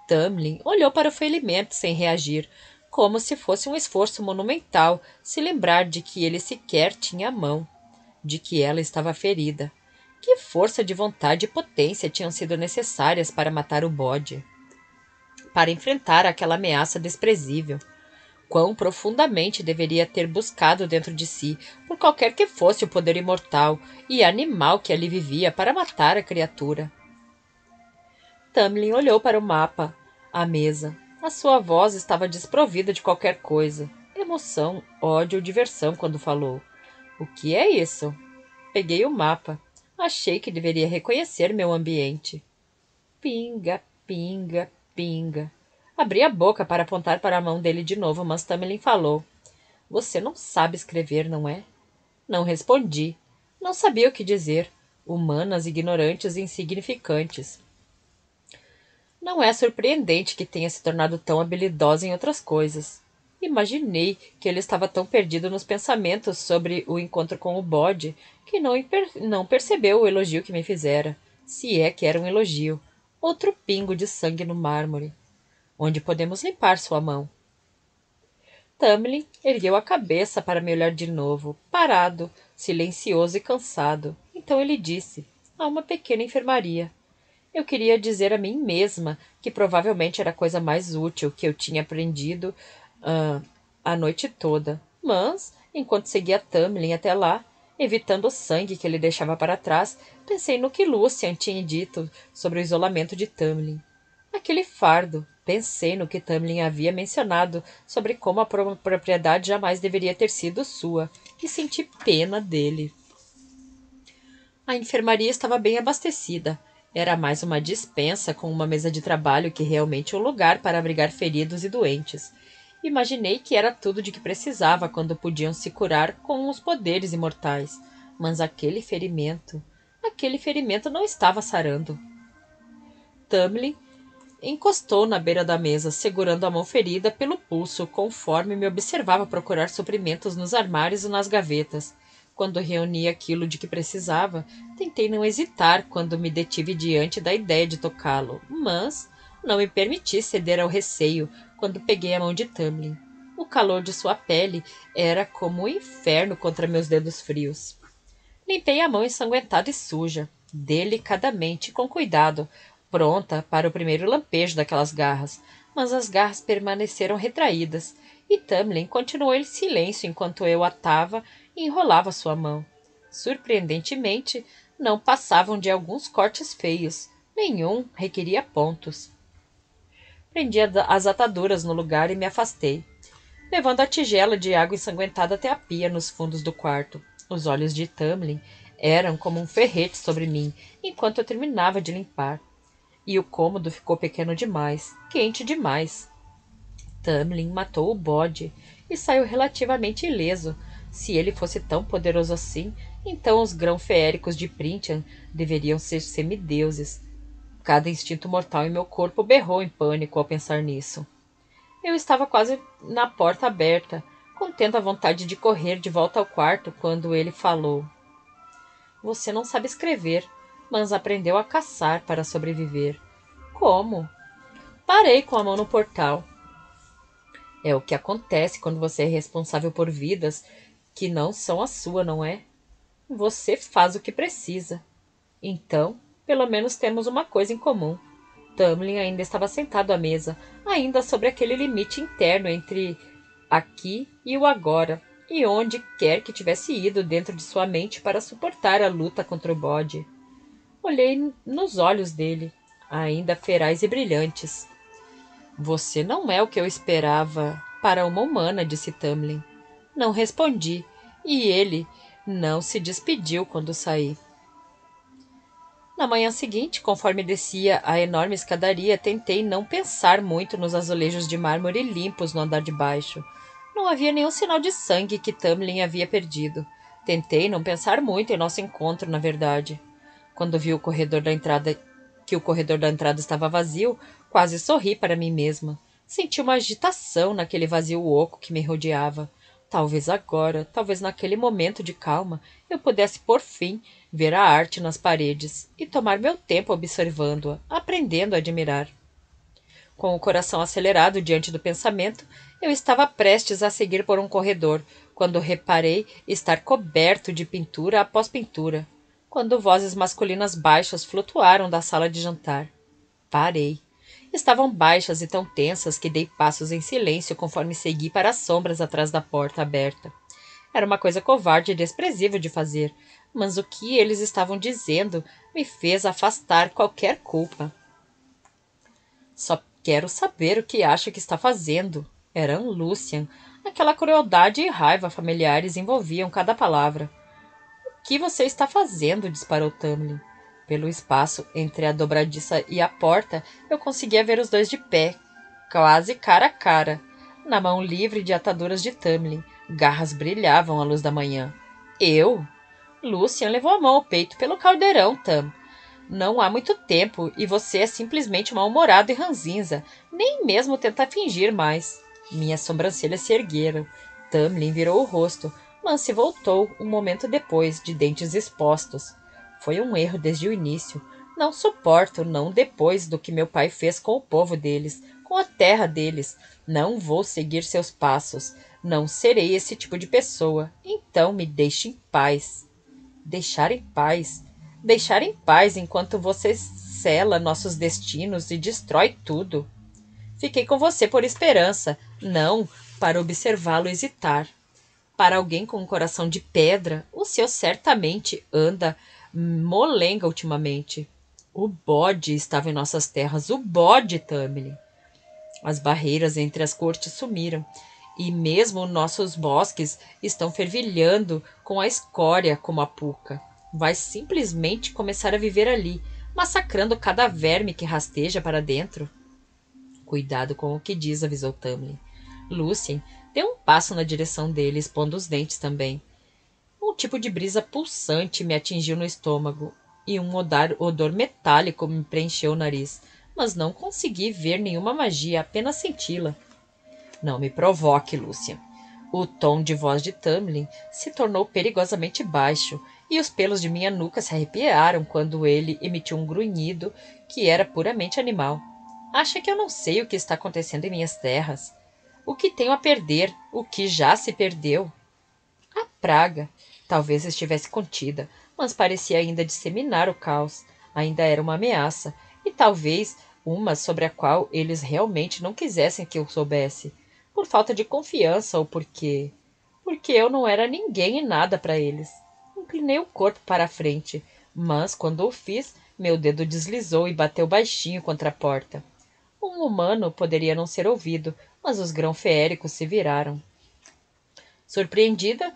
Tamlin olhou para o ferimento sem reagir, como se fosse um esforço monumental se lembrar de que ele sequer tinha a mão, de que ela estava ferida. Que força de vontade e potência tinham sido necessárias para matar o bode, para enfrentar aquela ameaça desprezível. Quão profundamente deveria ter buscado dentro de si, por qualquer que fosse o poder imortal e animal que ali vivia, para matar a criatura. Tamlin olhou para o mapa, a mesa. A sua voz estava desprovida de qualquer coisa, emoção, ódio ou diversão quando falou. O que é isso? Peguei o mapa. Achei que deveria reconhecer meu ambiente. Pinga, pinga, pinga. Abri a boca para apontar para a mão dele de novo, mas Tamlin falou. — Você não sabe escrever, não é? Não respondi. Não sabia o que dizer. Humanas, ignorantes e insignificantes. Não é surpreendente que tenha se tornado tão habilidosa em outras coisas. Imaginei que ele estava tão perdido nos pensamentos sobre o encontro com o bode que não percebeu o elogio que me fizera. Se é que era um elogio. Outro pingo de sangue no mármore. — Onde podemos limpar sua mão? Tamlin ergueu a cabeça para me olhar de novo, parado, silencioso e cansado. Então ele disse, — há uma pequena enfermaria. Eu queria dizer a mim mesma que provavelmente era a coisa mais útil que eu tinha aprendido a noite toda. Mas, enquanto seguia Tamlin até lá, evitando o sangue que ele deixava para trás, pensei no que Lucien tinha dito sobre o isolamento de Tamlin. Aquele fardo. Pensei no que Tamlin havia mencionado sobre como a propriedade jamais deveria ter sido sua e senti pena dele. A enfermaria estava bem abastecida. Era mais uma dispensa com uma mesa de trabalho que realmente um lugar para abrigar feridos e doentes. Imaginei que era tudo de que precisava quando podiam se curar com os poderes imortais. Mas aquele ferimento não estava sarando. Tamlin encostou na beira da mesa, segurando a mão ferida pelo pulso, conforme me observava procurar suprimentos nos armários e nas gavetas. Quando reuni aquilo de que precisava, tentei não hesitar quando me detive diante da ideia de tocá-lo, mas não me permiti ceder ao receio quando peguei a mão de Tamlin. O calor de sua pele era como um inferno contra meus dedos frios. Limpei a mão ensangüentada e suja, delicadamente, com cuidado, pronta para o primeiro lampejo daquelas garras, mas as garras permaneceram retraídas, e Tamlin continuou em silêncio enquanto eu atava e enrolava sua mão. Surpreendentemente, não passavam de alguns cortes feios. Nenhum requeria pontos. Prendi as ataduras no lugar e me afastei, levando a tigela de água ensanguentada até a pia nos fundos do quarto. Os olhos de Tamlin eram como um ferrete sobre mim, enquanto eu terminava de limpar. E o cômodo ficou pequeno demais, quente demais. Tamlin matou o bode e saiu relativamente ileso. Se ele fosse tão poderoso assim, então os grãos feéricos de Prythian deveriam ser semideuses. Cada instinto mortal em meu corpo berrou em pânico ao pensar nisso. Eu estava quase na porta aberta, contendo a vontade de correr de volta ao quarto quando ele falou. Você não sabe escrever, mas aprendeu a caçar para sobreviver. Como? Parei com a mão no portal. É o que acontece quando você é responsável por vidas que não são a sua, não é? Você faz o que precisa. Então, pelo menos temos uma coisa em comum. Tamlin ainda estava sentado à mesa, ainda sobre aquele limite interno entre aqui e o agora, e onde quer que tivesse ido dentro de sua mente para suportar a luta contra o bode. Olhei nos olhos dele, ainda ferais e brilhantes. Você não é o que eu esperava para uma humana, disse Tamlin. Não respondi, e ele não se despediu quando saí. Na manhã seguinte, conforme descia a enorme escadaria, tentei não pensar muito nos azulejos de mármore limpos no andar de baixo. Não havia nenhum sinal de sangue que Tamlin havia perdido. Tentei não pensar muito em nosso encontro, na verdade. Quando vi que o corredor da entrada estava vazio, quase sorri para mim mesma. Senti uma agitação naquele vazio oco que me rodeava. Talvez agora, talvez naquele momento de calma, eu pudesse, por fim, ver a arte nas paredes e tomar meu tempo observando-a, aprendendo a admirar. Com o coração acelerado diante do pensamento, eu estava prestes a seguir por um corredor, quando reparei estar coberto de pintura após pintura, quando vozes masculinas baixas flutuaram da sala de jantar. Parei. Estavam baixas e tão tensas que dei passos em silêncio conforme segui para as sombras atrás da porta aberta. Era uma coisa covarde e desprezível de fazer, mas o que eles estavam dizendo me fez afastar qualquer culpa. Só quero saber o que acha que está fazendo. Era um Lucien. Aquela crueldade e raiva familiares envolviam cada palavra. O que você está fazendo? Disparou Tamlin. Pelo espaço entre a dobradiça e a porta, eu conseguia ver os dois de pé, quase cara a cara, na mão livre de ataduras de Tamlin. Garras brilhavam à luz da manhã. Eu? Lucien levou a mão ao peito pelo caldeirão, Tam. Não há muito tempo, e você é simplesmente mal-humorado e ranzinza. Nem mesmo tenta fingir mais. Minhas sobrancelhas se ergueram. Tamlin virou o rosto, mas se voltou um momento depois, de dentes expostos. Foi um erro desde o início. Não suporto, não depois do que meu pai fez com o povo deles, com a terra deles. Não vou seguir seus passos. Não serei esse tipo de pessoa. Então me deixe em paz. Deixar em paz? Deixar em paz enquanto você cancela nossos destinos e destrói tudo. Fiquei com você por esperança, não para observá-lo hesitar. Para alguém com um coração de pedra, o seu certamente anda molenga ultimamente. O bode estava em nossas terras, o bode, Tamlin. As barreiras entre as cortes sumiram, e mesmo nossos bosques estão fervilhando com a escória como a puca. Vai simplesmente começar a viver ali, massacrando cada verme que rasteja para dentro. Cuidado com o que diz, avisou Tamlin. Lucien deu um passo na direção dele, expondo os dentes também. Um tipo de brisa pulsante me atingiu no estômago, e um odor metálico me preencheu o nariz, mas não consegui ver nenhuma magia, apenas senti-la. Não me provoque, Lucien. O tom de voz de Tamlin se tornou perigosamente baixo, e os pelos de minha nuca se arrepiaram quando ele emitiu um grunhido que era puramente animal. Acha que eu não sei o que está acontecendo em minhas terras? O que tenho a perder? O que já se perdeu? A praga talvez estivesse contida, mas parecia ainda disseminar o caos. Ainda era uma ameaça, e talvez uma sobre a qual eles realmente não quisessem que eu soubesse, por falta de confiança ou porque eu não era ninguém e nada para eles. Inclinei o corpo para a frente, mas quando o fiz, meu dedo deslizou e bateu baixinho contra a porta. Um humano poderia não ser ouvido, mas os grãos feéricos se viraram. Surpreendida,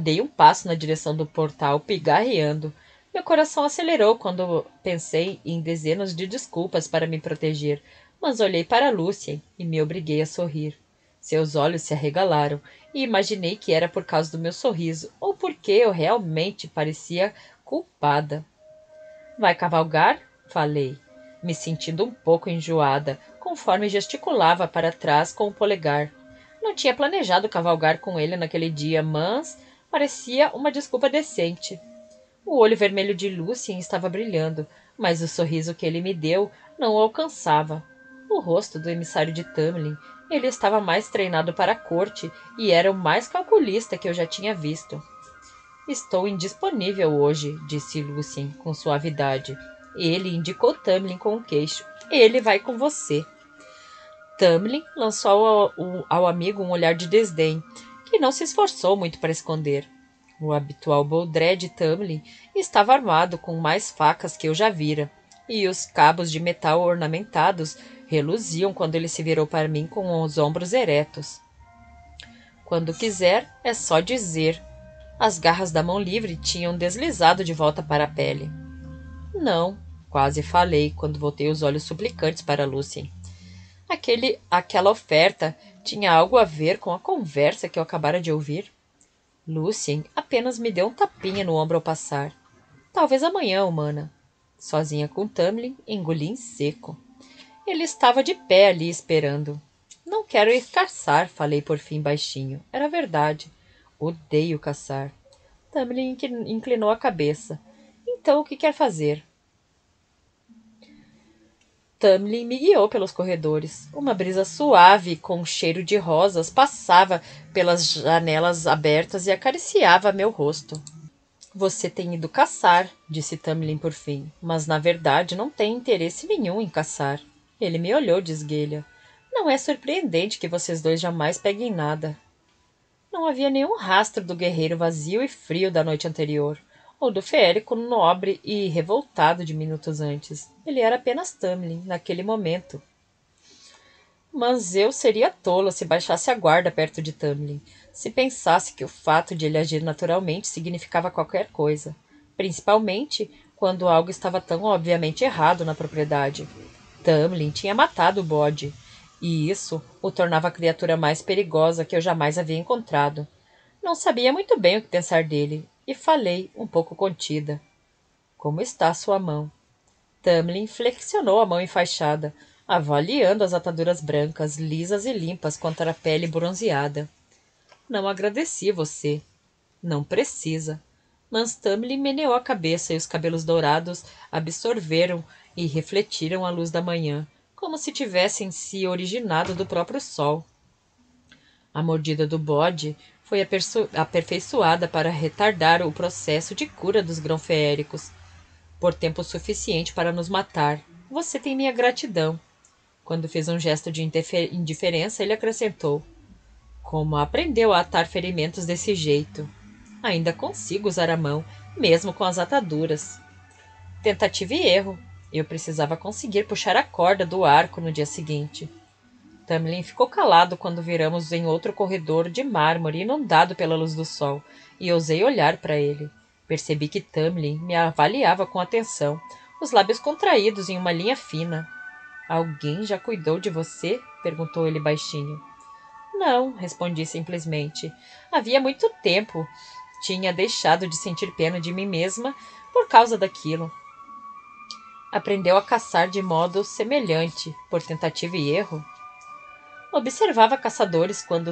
dei um passo na direção do portal, pigarreando. Meu coração acelerou quando pensei em dezenas de desculpas para me proteger, mas olhei para Lucien e me obriguei a sorrir. Seus olhos se arregalaram e imaginei que era por causa do meu sorriso ou porque eu realmente parecia culpada. Vai cavalgar? Falei, me sentindo um pouco enjoada, conforme gesticulava para trás com o polegar. Não tinha planejado cavalgar com ele naquele dia, mas parecia uma desculpa decente. O olho vermelho de Lucien estava brilhando, mas o sorriso que ele me deu não o alcançava. O rosto do emissário de Tamlin, ele estava mais treinado para a corte e era o mais calculista que eu já tinha visto. Estou indisponível hoje, disse Lucien com suavidade. Ele indicou Tamlin com o queixo. Ele vai com você. Tamlin lançou ao amigo um olhar de desdém, que não se esforçou muito para esconder. O habitual boldré de Tamlin estava armado com mais facas que eu já vira, e os cabos de metal ornamentados reluziam quando ele se virou para mim com os ombros eretos. Quando quiser, é só dizer. As garras da mão livre tinham deslizado de volta para a pele. Não, quase falei quando voltei os olhos suplicantes para Lucien. Aquela oferta tinha algo a ver com a conversa que eu acabara de ouvir? Lucien apenas me deu um tapinha no ombro ao passar. Talvez amanhã, humana. Sozinha com Tamlin, engoli em seco. Ele estava de pé ali esperando. Não quero ir caçar, falei por fim baixinho. Era verdade. Odeio caçar. Tamlin inclinou a cabeça. Então, o que quer fazer? Tamlin me guiou pelos corredores. Uma brisa suave, com um cheiro de rosas, passava pelas janelas abertas e acariciava meu rosto. Você tem ido caçar, disse Tamlin por fim, mas na verdade não tem interesse nenhum em caçar. Ele me olhou de esguelha. Não é surpreendente que vocês dois jamais peguem nada. Não havia nenhum rastro do guerreiro vazio e frio da noite anterior, ou do feérico nobre e revoltado de minutos antes. Ele era apenas Tamlin, naquele momento. Mas eu seria tola se baixasse a guarda perto de Tamlin, se pensasse que o fato de ele agir naturalmente significava qualquer coisa, principalmente quando algo estava tão obviamente errado na propriedade. Tamlin tinha matado o bode, e isso o tornava a criatura mais perigosa que eu jamais havia encontrado. Não sabia muito bem o que pensar dele, e falei, um pouco contida. Como está sua mão? Tamlin flexionou a mão enfaixada, avaliando as ataduras brancas, lisas e limpas contra a pele bronzeada. Não agradeci você. Não precisa. Mas Tamlin meneou a cabeça e os cabelos dourados absorveram e refletiram a luz da manhã, como se tivessem se originado do próprio sol. A mordida do bode foi aperfeiçoada para retardar o processo de cura dos grão-feéricos. por tempo suficiente para nos matar. Você tem minha gratidão. Quando fez um gesto de indiferença, ele acrescentou. Como aprendeu a atar ferimentos desse jeito? Ainda consigo usar a mão, mesmo com as ataduras. Tentativa e erro. Eu precisava conseguir puxar a corda do arco no dia seguinte. Tamlin ficou calado quando viramos em outro corredor de mármore inundado pela luz do sol, e ousei olhar para ele. Percebi que Tamlin me avaliava com atenção, os lábios contraídos em uma linha fina. — Alguém já cuidou de você? — perguntou ele baixinho. — Não — respondi simplesmente. Havia muito tempo. Tinha deixado de sentir pena de mim mesma por causa daquilo. Aprendeu a caçar de modo semelhante, por tentativa e erro. Observava caçadores quando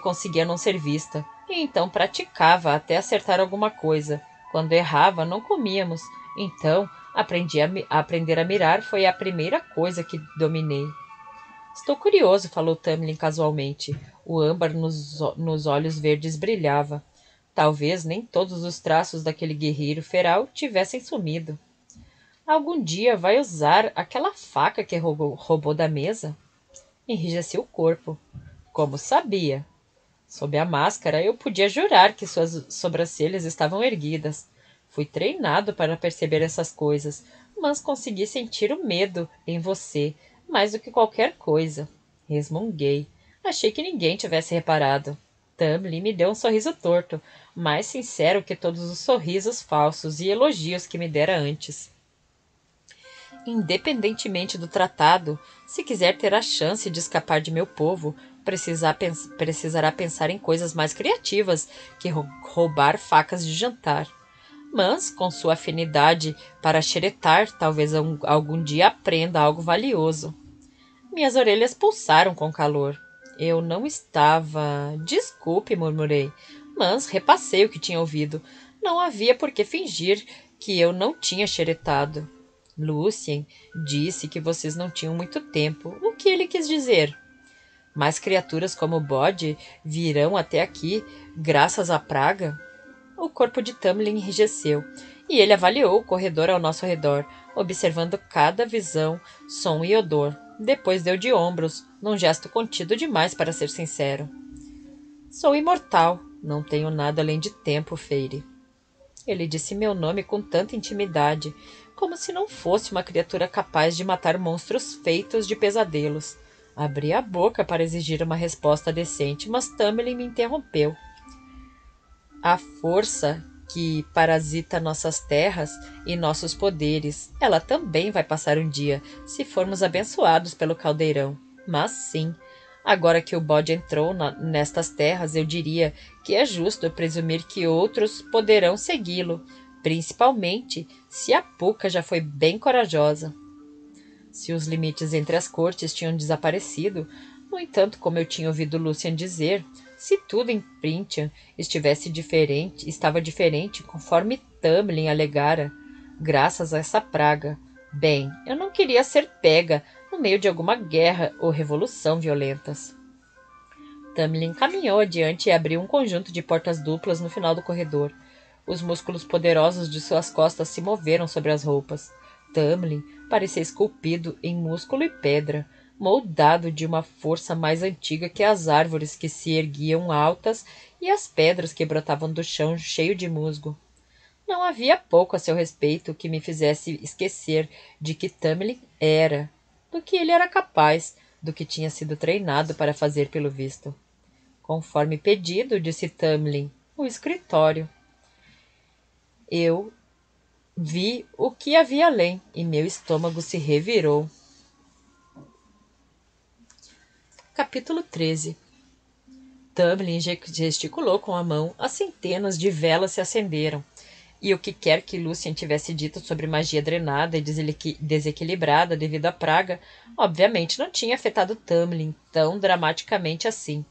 conseguia não ser vista, e então praticava até acertar alguma coisa. Quando errava, não comíamos. Então, aprender a mirar foi a primeira coisa que dominei. Estou curioso, falou Tamlin casualmente. O âmbar nos olhos verdes brilhava. Talvez nem todos os traços daquele guerreiro feral tivessem sumido. Algum dia vai usar aquela faca que roubou da mesa? Enrijeceu o corpo. Como sabia? Sob a máscara, eu podia jurar que suas sobrancelhas estavam erguidas. Fui treinado para perceber essas coisas, mas consegui sentir o medo em você, mais do que qualquer coisa. Resmunguei. Achei que ninguém tivesse reparado. Tamlin me deu um sorriso torto, mais sincero que todos os sorrisos falsos e elogios que me dera antes. Independentemente do tratado, se quiser ter a chance de escapar de meu povo, precisará pensar em coisas mais criativas que roubar facas de jantar. Mas, com sua afinidade para xeretar, talvez algum dia aprenda algo valioso. Minhas orelhas pulsaram com calor. Eu não estava... Desculpe, murmurei, mas repassei o que tinha ouvido. Não havia por que fingir que eu não tinha xeretado. Lucien disse que vocês não tinham muito tempo. O que ele quis dizer? Mas criaturas como o bode virão até aqui graças à praga? O corpo de Tamlin enrijeceu, e ele avaliou o corredor ao nosso redor, observando cada visão, som e odor. Depois deu de ombros, num gesto contido demais para ser sincero. Sou imortal, não tenho nada além de tempo, Feyre. Ele disse meu nome com tanta intimidade, como se não fosse uma criatura capaz de matar monstros feitos de pesadelos. Abri a boca para exigir uma resposta decente, mas Tamlin me interrompeu. A força que parasita nossas terras e nossos poderes, ela também vai passar um dia, se formos abençoados pelo caldeirão. Mas sim, agora que o bode entrou nestas terras, eu diria que é justo presumir que outros poderão segui-lo, principalmente se a Puca já foi bem corajosa. Se os limites entre as cortes tinham desaparecido, no entanto, como eu tinha ouvido Lucien dizer... Se tudo em Prythian estava diferente conforme Tamlin alegara, graças a essa praga. Bem, eu não queria ser pega no meio de alguma guerra ou revolução violentas. Tamlin caminhou adiante e abriu um conjunto de portas duplas no final do corredor. Os músculos poderosos de suas costas se moveram sobre as roupas. Tamlin parecia esculpido em músculo e pedra, moldado de uma força mais antiga que as árvores que se erguiam altas e as pedras que brotavam do chão cheio de musgo. Não havia pouco a seu respeito que me fizesse esquecer de que Tamlin era, do que ele era capaz, do que tinha sido treinado para fazer pelo visto. Conforme pedido, disse Tamlin, o escritório. Eu vi o que havia além e meu estômago se revirou. Capítulo 13. Tamlin gesticulou com a mão, as centenas de velas se acenderam, e o que quer que Lucien tivesse dito sobre magia drenada e desequilibrada devido à praga, obviamente não tinha afetado Tamlin tão dramaticamente assim.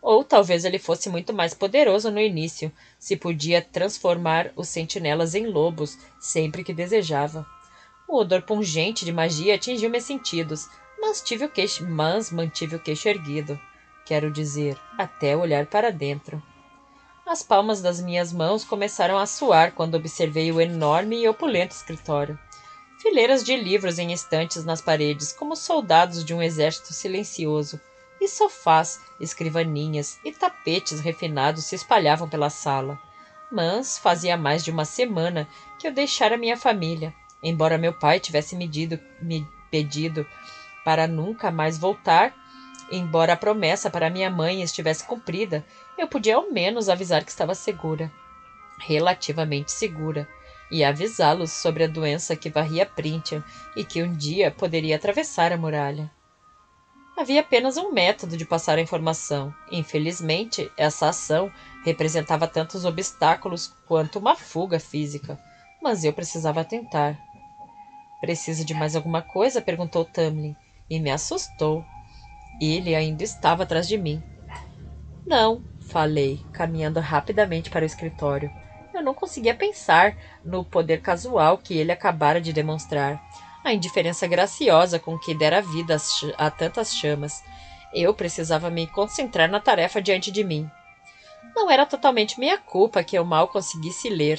Ou talvez ele fosse muito mais poderoso no início, se podia transformar os sentinelas em lobos sempre que desejava. O odor pungente de magia atingiu meus sentidos, mas mantive o queixo erguido, quero dizer, até olhar para dentro. As palmas das minhas mãos começaram a suar quando observei o enorme e opulento escritório. Fileiras de livros em estantes nas paredes, como soldados de um exército silencioso, e sofás, escrivaninhas e tapetes refinados se espalhavam pela sala. Mas fazia mais de uma semana que eu deixara minha família, embora meu pai tivesse me pedido para nunca mais voltar. Embora a promessa para minha mãe estivesse cumprida, eu podia ao menos avisar que estava segura, relativamente segura, e avisá-los sobre a doença que varria Prythian e que um dia poderia atravessar a muralha. Havia apenas um método de passar a informação. Infelizmente, essa ação representava tantos obstáculos quanto uma fuga física, mas eu precisava tentar. — Preciso de mais alguma coisa? — perguntou Tamlin, e me assustou. Ele ainda estava atrás de mim. — Não — falei, caminhando rapidamente para o escritório. Eu não conseguia pensar no poder casual que ele acabara de demonstrar, a indiferença graciosa com que dera vida a tantas chamas. Eu precisava me concentrar na tarefa diante de mim. Não era totalmente minha culpa que eu mal conseguisse ler.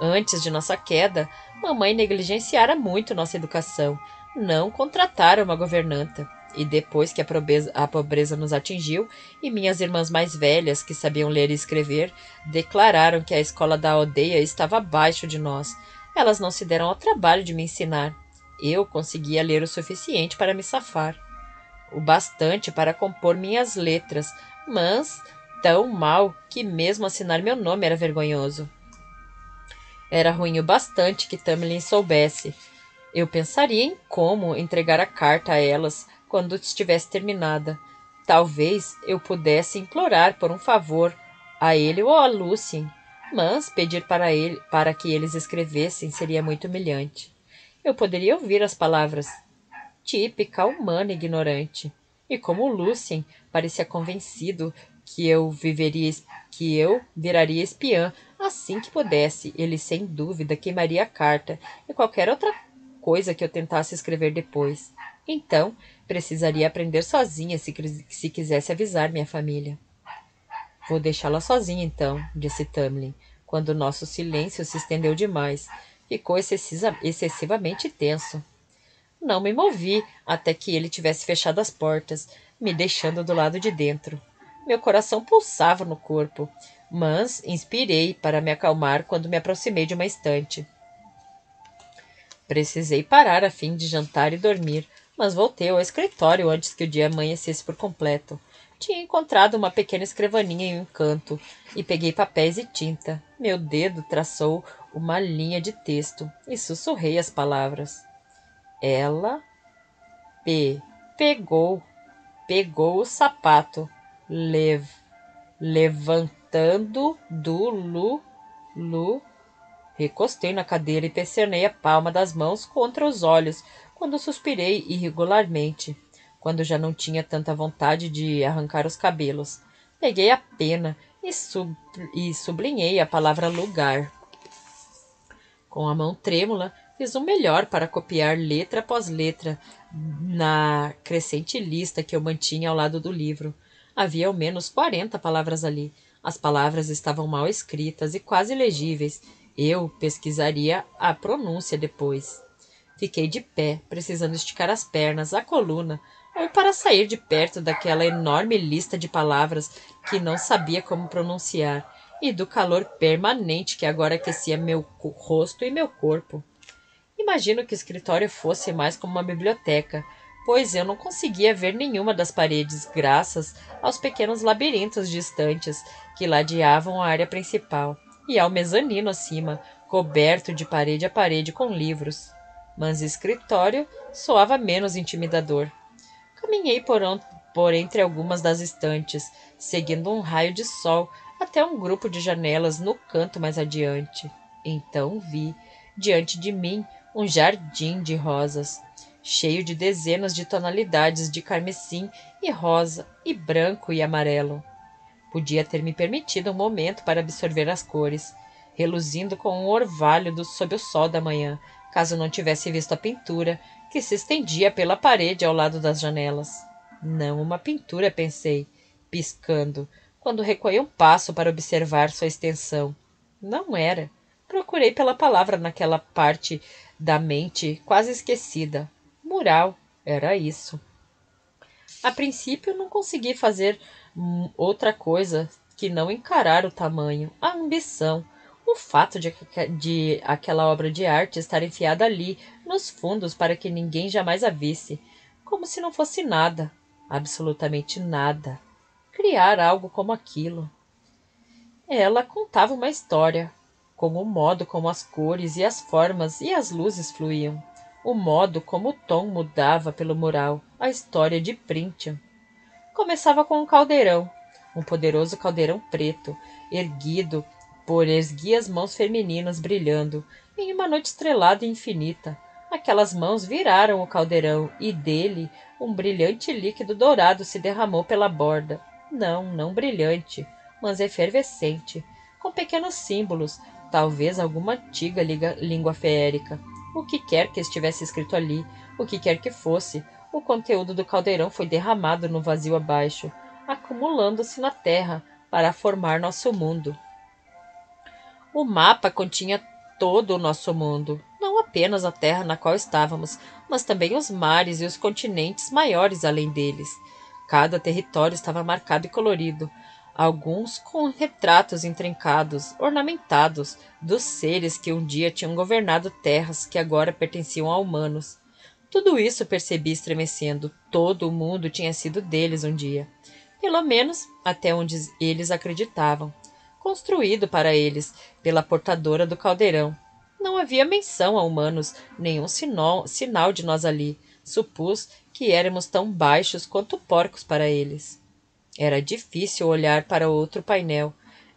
Antes de nossa queda, mamãe negligenciara muito nossa educação. Não contratara uma governanta. E depois que a pobreza nos atingiu e minhas irmãs mais velhas, que sabiam ler e escrever, declararam que a escola da aldeia estava abaixo de nós. Elas não se deram ao trabalho de me ensinar. Eu conseguia ler o suficiente para me safar. O bastante para compor minhas letras, mas tão mal que mesmo assinar meu nome era vergonhoso. Era ruim o bastante que Tamlin soubesse. Eu pensaria em como entregar a carta a elas quando estivesse terminada. Talvez eu pudesse implorar por um favor a ele ou a Lucien, mas pedir para que eles escrevessem seria muito humilhante. Eu poderia ouvir as palavras típica, humana e ignorante. E como Lucien parecia convencido que eu viraria espiã assim que pudesse, ele sem dúvida queimaria a carta e qualquer outra coisa que eu tentasse escrever depois. Então, precisaria aprender sozinha se quisesse avisar minha família. — Vou deixá-la sozinha, então — disse Tamlin, quando o nosso silêncio se estendeu demais. Ficou excessivamente tenso. Não me movi até que ele tivesse fechado as portas, me deixando do lado de dentro. Meu coração pulsava no corpo, mas inspirei para me acalmar quando me aproximei de uma estante. Precisei parar a fim de jantar e dormir, mas voltei ao escritório antes que o dia amanhecesse por completo. Tinha encontrado uma pequena escrivaninha em um canto e peguei papéis e tinta. Meu dedo traçou uma linha de texto e sussurrei as palavras. Ela pegou o sapato, levantando do Lu. Recostei na cadeira e pressionei a palma das mãos contra os olhos quando suspirei irregularmente, quando já não tinha tanta vontade de arrancar os cabelos. Peguei a pena e sublinhei a palavra lugar. Com a mão trêmula, fiz o melhor para copiar letra após letra na crescente lista que eu mantinha ao lado do livro. Havia ao menos 40 palavras ali. As palavras estavam mal escritas e quase ilegíveis. Eu pesquisaria a pronúncia depois. Fiquei de pé, precisando esticar as pernas, a coluna, ou para sair de perto daquela enorme lista de palavras que não sabia como pronunciar, e do calor permanente que agora aquecia meu rosto e meu corpo. Imagino que o escritório fosse mais como uma biblioteca, pois eu não conseguia ver nenhuma das paredes, graças aos pequenos labirintos de estantes que ladeavam a área principal, e ao mezanino acima, coberto de parede a parede com livros. Mas o escritório soava menos intimidador. Caminhei por entre algumas das estantes, seguindo um raio de sol até um grupo de janelas no canto mais adiante. Então vi, diante de mim, um jardim de rosas, cheio de dezenas de tonalidades de carmesim e rosa, e branco e amarelo. Podia ter me permitido um momento para absorver as cores, reluzindo com um orvalho sob o sol da manhã, caso não tivesse visto a pintura que se estendia pela parede ao lado das janelas. Não uma pintura, pensei, piscando, quando recuei um passo para observar sua extensão. Não era. Procurei pela palavra naquela parte da mente quase esquecida. Mural. Era isso. A princípio, não consegui fazer outra coisa que não encarar o tamanho, a ambição, o fato de aquela obra de arte estar enfiada ali, nos fundos, para que ninguém jamais a visse, como se não fosse nada, absolutamente nada. Criar algo como aquilo. Ela contava uma história, como o modo como as cores e as formas e as luzes fluíam, o modo como o tom mudava pelo mural, a história de Prythian. Começava com um caldeirão, um poderoso caldeirão preto, erguido por esguias mãos femininas brilhando, em uma noite estrelada e infinita. Aquelas mãos viraram o caldeirão e dele um brilhante líquido dourado se derramou pela borda. Não brilhante, mas efervescente, com pequenos símbolos, talvez alguma antiga língua feérica. O que quer que estivesse escrito ali, o que quer que fosse, o conteúdo do caldeirão foi derramado no vazio abaixo, acumulando-se na terra para formar nosso mundo. O mapa continha todo o nosso mundo, não apenas a terra na qual estávamos, mas também os mares e os continentes maiores além deles. Cada território estava marcado e colorido, alguns com retratos intrincados, ornamentados, dos seres que um dia tinham governado terras que agora pertenciam a humanos. Tudo isso percebi estremecendo. Todo o mundo tinha sido deles um dia. Pelo menos até onde eles acreditavam. Construído para eles, pela portadora do caldeirão. Não havia menção a humanos, nenhum sinal de nós ali. Supus que éramos tão baixos quanto porcos para eles. Era difícil olhar para outro painel.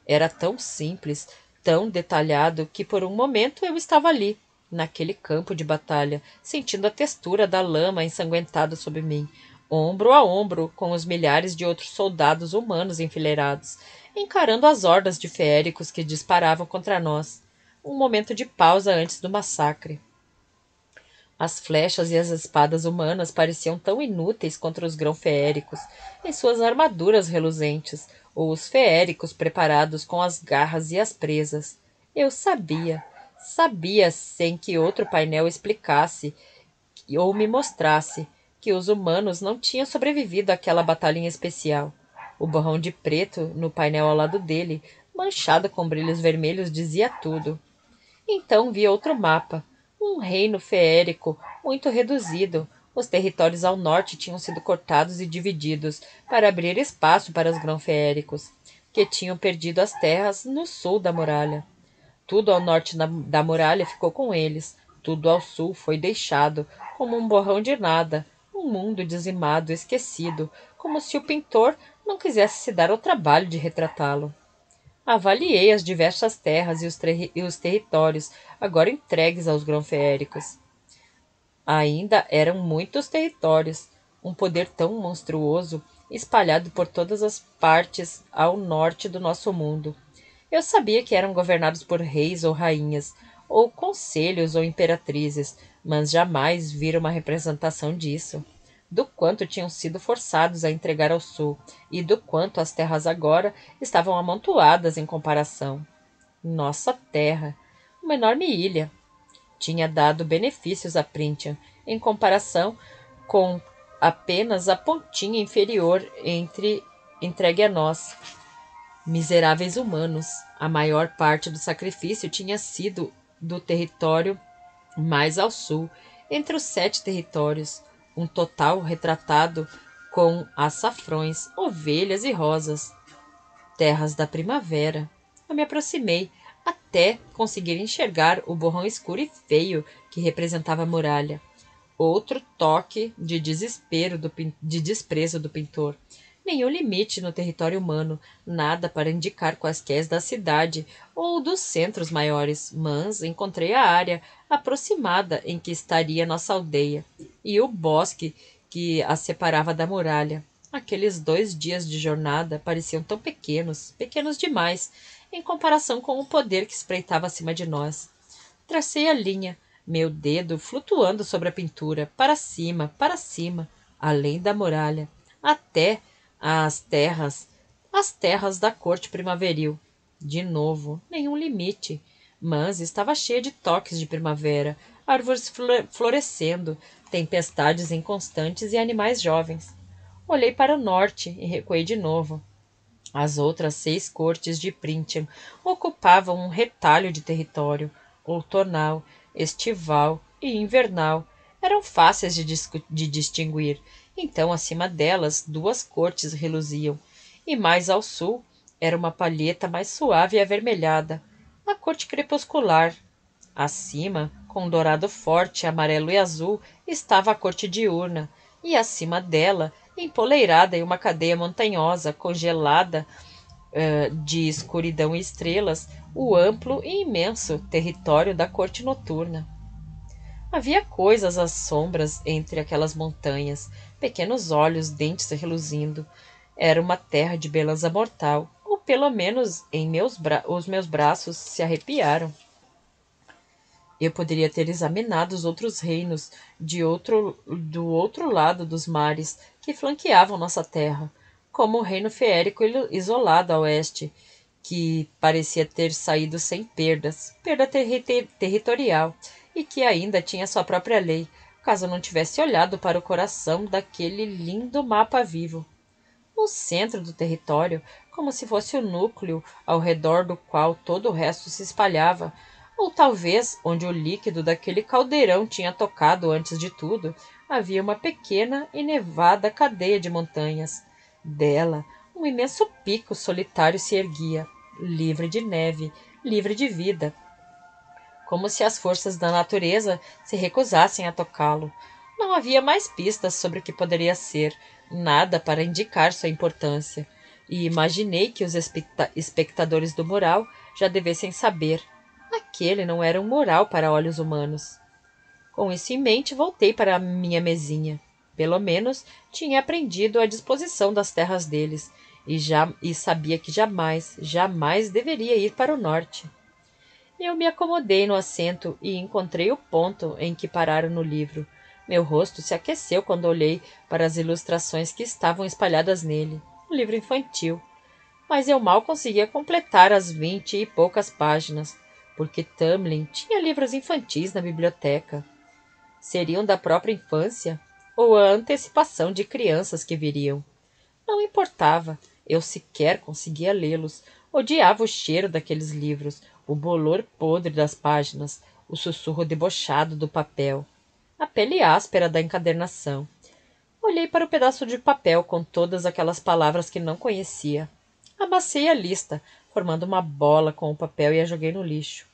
Era tão simples, tão detalhado, que por um momento eu estava ali, naquele campo de batalha, sentindo a textura da lama ensanguentada sob mim, ombro a ombro com os milhares de outros soldados humanos enfileirados, encarando as hordas de feéricos que disparavam contra nós. Um momento de pausa antes do massacre. As flechas e as espadas humanas pareciam tão inúteis contra os grão-feéricos, em suas armaduras reluzentes, ou os feéricos preparados com as garras e as presas. Eu sabia, sem que outro painel explicasse ou me mostrasse, que os humanos não tinham sobrevivido àquela batalha especial. O borrão de preto, no painel ao lado dele, manchado com brilhos vermelhos, dizia tudo. Então vi outro mapa, um reino feérico muito reduzido. Os territórios ao norte tinham sido cortados e divididos para abrir espaço para os grão-feéricos, que tinham perdido as terras no sul da muralha. Tudo ao norte da muralha ficou com eles. Tudo ao sul foi deixado, como um borrão de nada, um mundo dizimado, esquecido, como se o pintor não quisesse se dar ao trabalho de retratá-lo. Avaliei as diversas terras e os territórios, agora entregues aos grão-feéricos. Ainda eram muitos territórios, um poder tão monstruoso, espalhado por todas as partes ao norte do nosso mundo. Eu sabia que eram governados por reis ou rainhas, ou conselhos ou imperatrizes, mas jamais vira uma representação disso, do quanto tinham sido forçados a entregar ao sul, e do quanto as terras agora estavam amontoadas em comparação. Nossa terra, uma enorme ilha, tinha dado benefícios a Prythian, em comparação com apenas a pontinha inferior entregue a nós. Miseráveis humanos, a maior parte do sacrifício tinha sido do território mais ao sul, entre os 7 territórios, um total retratado com açafrões, ovelhas e rosas. Terras da primavera. Eu me aproximei, até conseguir enxergar o borrão escuro e feio que representava a muralha. Outro toque de desprezo do pintor. Nenhum limite no território humano, nada para indicar quaisquer da cidade ou dos centros maiores, mas encontrei a área aproximada em que estaria nossa aldeia e o bosque que a separava da muralha. Aqueles 2 dias de jornada pareciam tão pequenos, pequenos demais, em comparação com o poder que espreitava acima de nós. Tracei a linha, meu dedo flutuando sobre a pintura, para cima, além da muralha, até... As terras as terras da corte primaveril. De novo, nenhum limite, mas estava cheia de toques de primavera, árvores florescendo, tempestades inconstantes e animais jovens. Olhei para o norte e recuei de novo. As outras 6 cortes de Prythian ocupavam um retalho de território. Outonal, estival e invernal eram fáceis de distinguir, então acima delas 2 cortes reluziam, e mais ao sul era uma palheta mais suave e avermelhada, a corte crepuscular. Acima, com dourado forte, amarelo e azul, estava a corte diurna, e acima dela, empoleirada em uma cadeia montanhosa, congelada de escuridão e estrelas, o amplo e imenso território da corte noturna. Havia coisas às sombras entre aquelas montanhas, pequenos olhos, dentes reluzindo. Era uma terra de beleza mortal, ou pelo menos em os meus braços se arrepiaram. Eu poderia ter examinado os outros reinos do outro lado dos mares que flanqueavam nossa terra, como o reino feérico isolado a oeste, que parecia ter saído sem perdas, perda territorial, e que ainda tinha sua própria lei, caso não tivesse olhado para o coração daquele lindo mapa vivo. No centro do território, como se fosse o núcleo ao redor do qual todo o resto se espalhava, ou talvez onde o líquido daquele caldeirão tinha tocado antes de tudo, havia uma pequena e nevada cadeia de montanhas. Dela, um imenso pico solitário se erguia, livre de neve, livre de vida, como se as forças da natureza se recusassem a tocá-lo. Não havia mais pistas sobre o que poderia ser, nada para indicar sua importância, e imaginei que os espectadores do mural já devessem saber. Aquele não era um mural para olhos humanos. Com isso em mente, voltei para a minha mesinha. Pelo menos tinha aprendido a disposição das terras deles e sabia que jamais deveria ir para o norte. Eu me acomodei no assento e encontrei o ponto em que pararam no livro. Meu rosto se aqueceu quando olhei para as ilustrações que estavam espalhadas nele. Um livro infantil. Mas eu mal conseguia completar as 20 e poucas páginas, porque Tamlin tinha livros infantis na biblioteca. Seriam da própria infância ou a antecipação de crianças que viriam. Não importava, eu sequer conseguia lê-los. Odiava o cheiro daqueles livros, o bolor podre das páginas, o sussurro debochado do papel, a pele áspera da encadernação. Olhei para o pedaço de papel com todas aquelas palavras que não conhecia. Amassei a lista, formando uma bola com o papel, e a joguei no lixo.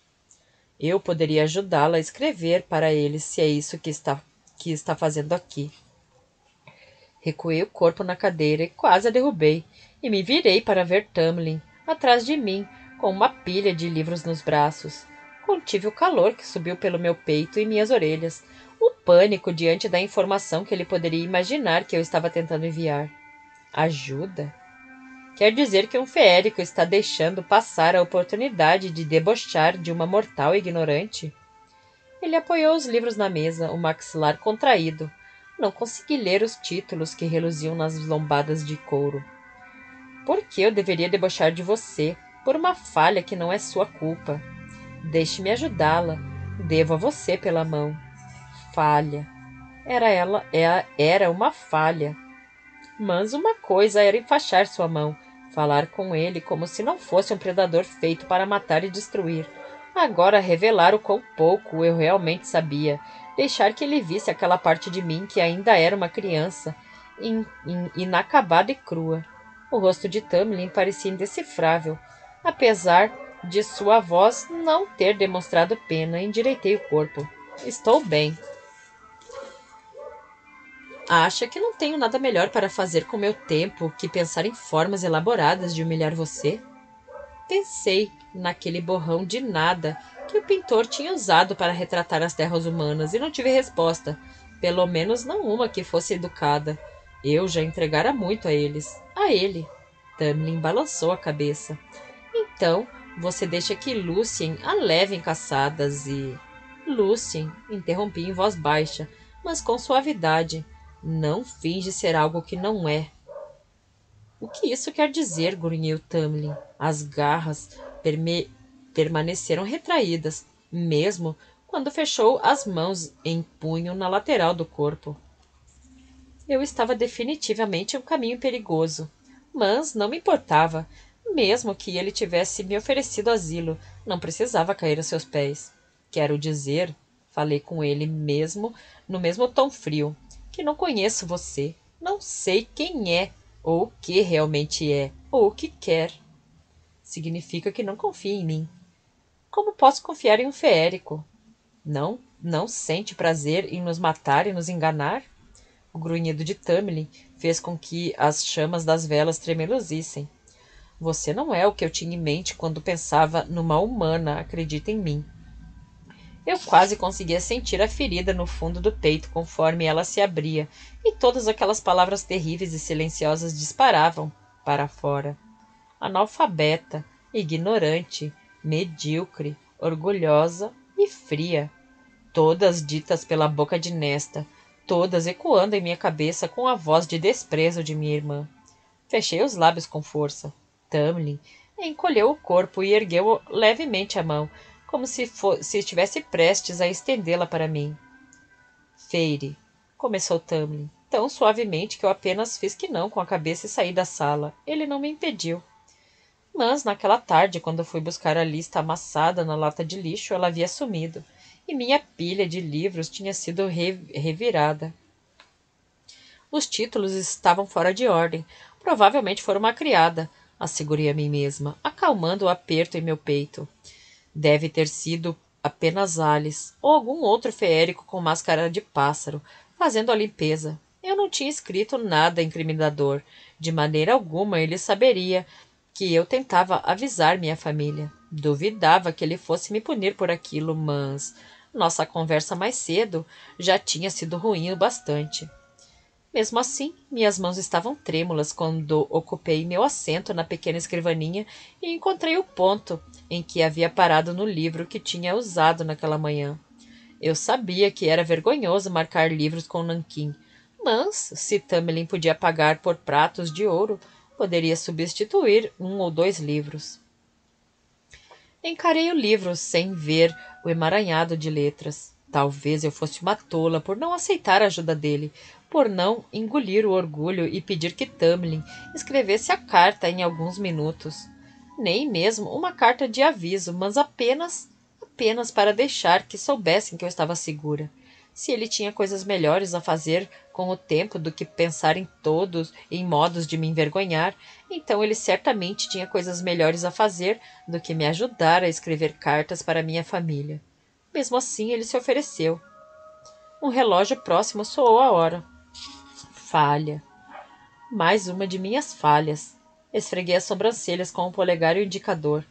Eu poderia ajudá-la a escrever para eles, se é isso que está fazendo aqui. Recuei o corpo na cadeira e quase a derrubei, e me virei para ver Tamlin, atrás de mim, com uma pilha de livros nos braços. Contive o calor que subiu pelo meu peito e minhas orelhas, o pânico diante da informação que ele poderia imaginar que eu estava tentando enviar. Ajuda? Quer dizer que um feérico está deixando passar a oportunidade de debochar de uma mortal ignorante? Ele apoiou os livros na mesa, o maxilar contraído. Não consegui ler os títulos que reluziam nas lombadas de couro. Por que eu deveria debochar de você por uma falha que não é sua culpa? Deixe-me ajudá-la. Devo a você pela mão. Falha. Era uma falha. Mas uma coisa era enfaixar sua mão, falar com ele como se não fosse um predador feito para matar e destruir. Agora revelar o quão pouco eu realmente sabia, deixar que ele visse aquela parte de mim que ainda era uma criança, inacabada e crua. O rosto de Tamlin parecia indecifrável. Apesar de sua voz não ter demonstrado pena, endireitei o corpo. Estou bem. Acha que não tenho nada melhor para fazer com meu tempo que pensar em formas elaboradas de humilhar você? Pensei naquele borrão de nada que o pintor tinha usado para retratar as terras humanas e não tive resposta, pelo menos não uma que fosse educada. Eu já entregara muito a eles, a ele. Tamlin balançou a cabeça. Então, você deixa que Lucien a leve em caçadas e... Lucien, interrompi em voz baixa, mas com suavidade. Não finge ser algo que não é. O que isso quer dizer? Grunhiu Tamlin. As garras permaneceram retraídas, mesmo quando fechou as mãos em punho na lateral do corpo. Eu estava definitivamente em um caminho perigoso, mas não me importava. Mesmo que ele tivesse me oferecido asilo, não precisava cair aos seus pés. Quero dizer, falei com ele mesmo, no mesmo tom frio, que não conheço você, não sei quem é, ou o que realmente é, ou o que quer. Significa que não confia em mim. Como posso confiar em um feérico? Não sente prazer em nos matar e nos enganar? O grunhido de Tamlin fez com que as chamas das velas tremeluzissem. Você não é o que eu tinha em mente quando pensava numa humana, acredita em mim. Eu quase conseguia sentir a ferida no fundo do peito conforme ela se abria, e todas aquelas palavras terríveis e silenciosas disparavam para fora. Analfabeta, ignorante, medíocre, orgulhosa e fria. Todas ditas pela boca de Nesta, todas ecoando em minha cabeça com a voz de desprezo de minha irmã. Fechei os lábios com força. Tamlin encolheu o corpo e ergueu levemente a mão, como se estivesse prestes a estendê-la para mim. Feyre, começou Tamlin, tão suavemente que eu apenas fiz que não com a cabeça e saí da sala. Ele não me impediu. Mas naquela tarde, quando fui buscar a lista amassada na lata de lixo, ela havia sumido, e minha pilha de livros tinha sido revirada. Os títulos estavam fora de ordem. Provavelmente fora uma criada. Assegurei a mim mesma, acalmando o aperto em meu peito. Deve ter sido apenas Alice, ou algum outro feérico com máscara de pássaro, fazendo a limpeza. Eu não tinha escrito nada incriminador. De maneira alguma ele saberia que eu tentava avisar minha família. Duvidava que ele fosse me punir por aquilo, mas nossa conversa mais cedo já tinha sido ruim o bastante. Mesmo assim, minhas mãos estavam trêmulas quando ocupei meu assento na pequena escrivaninha e encontrei o ponto em que havia parado no livro que tinha usado naquela manhã. Eu sabia que era vergonhoso marcar livros com nanquim, mas se Tamlin podia pagar por pratos de ouro, poderia substituir um ou dois livros. Encarei o livro sem ver o emaranhado de letras. Talvez eu fosse uma tola por não aceitar a ajuda dele, por não engolir o orgulho e pedir que Tamlin escrevesse a carta em alguns minutos. Nem mesmo uma carta de aviso, mas apenas para deixar que soubessem que eu estava segura. Se ele tinha coisas melhores a fazer com o tempo do que pensar em modos de me envergonhar, então ele certamente tinha coisas melhores a fazer do que me ajudar a escrever cartas para minha família. Mesmo assim, ele se ofereceu. Um relógio próximo soou a hora. Falha. Mais uma de minhas falhas. Esfreguei as sobrancelhas com o polegar e o indicador.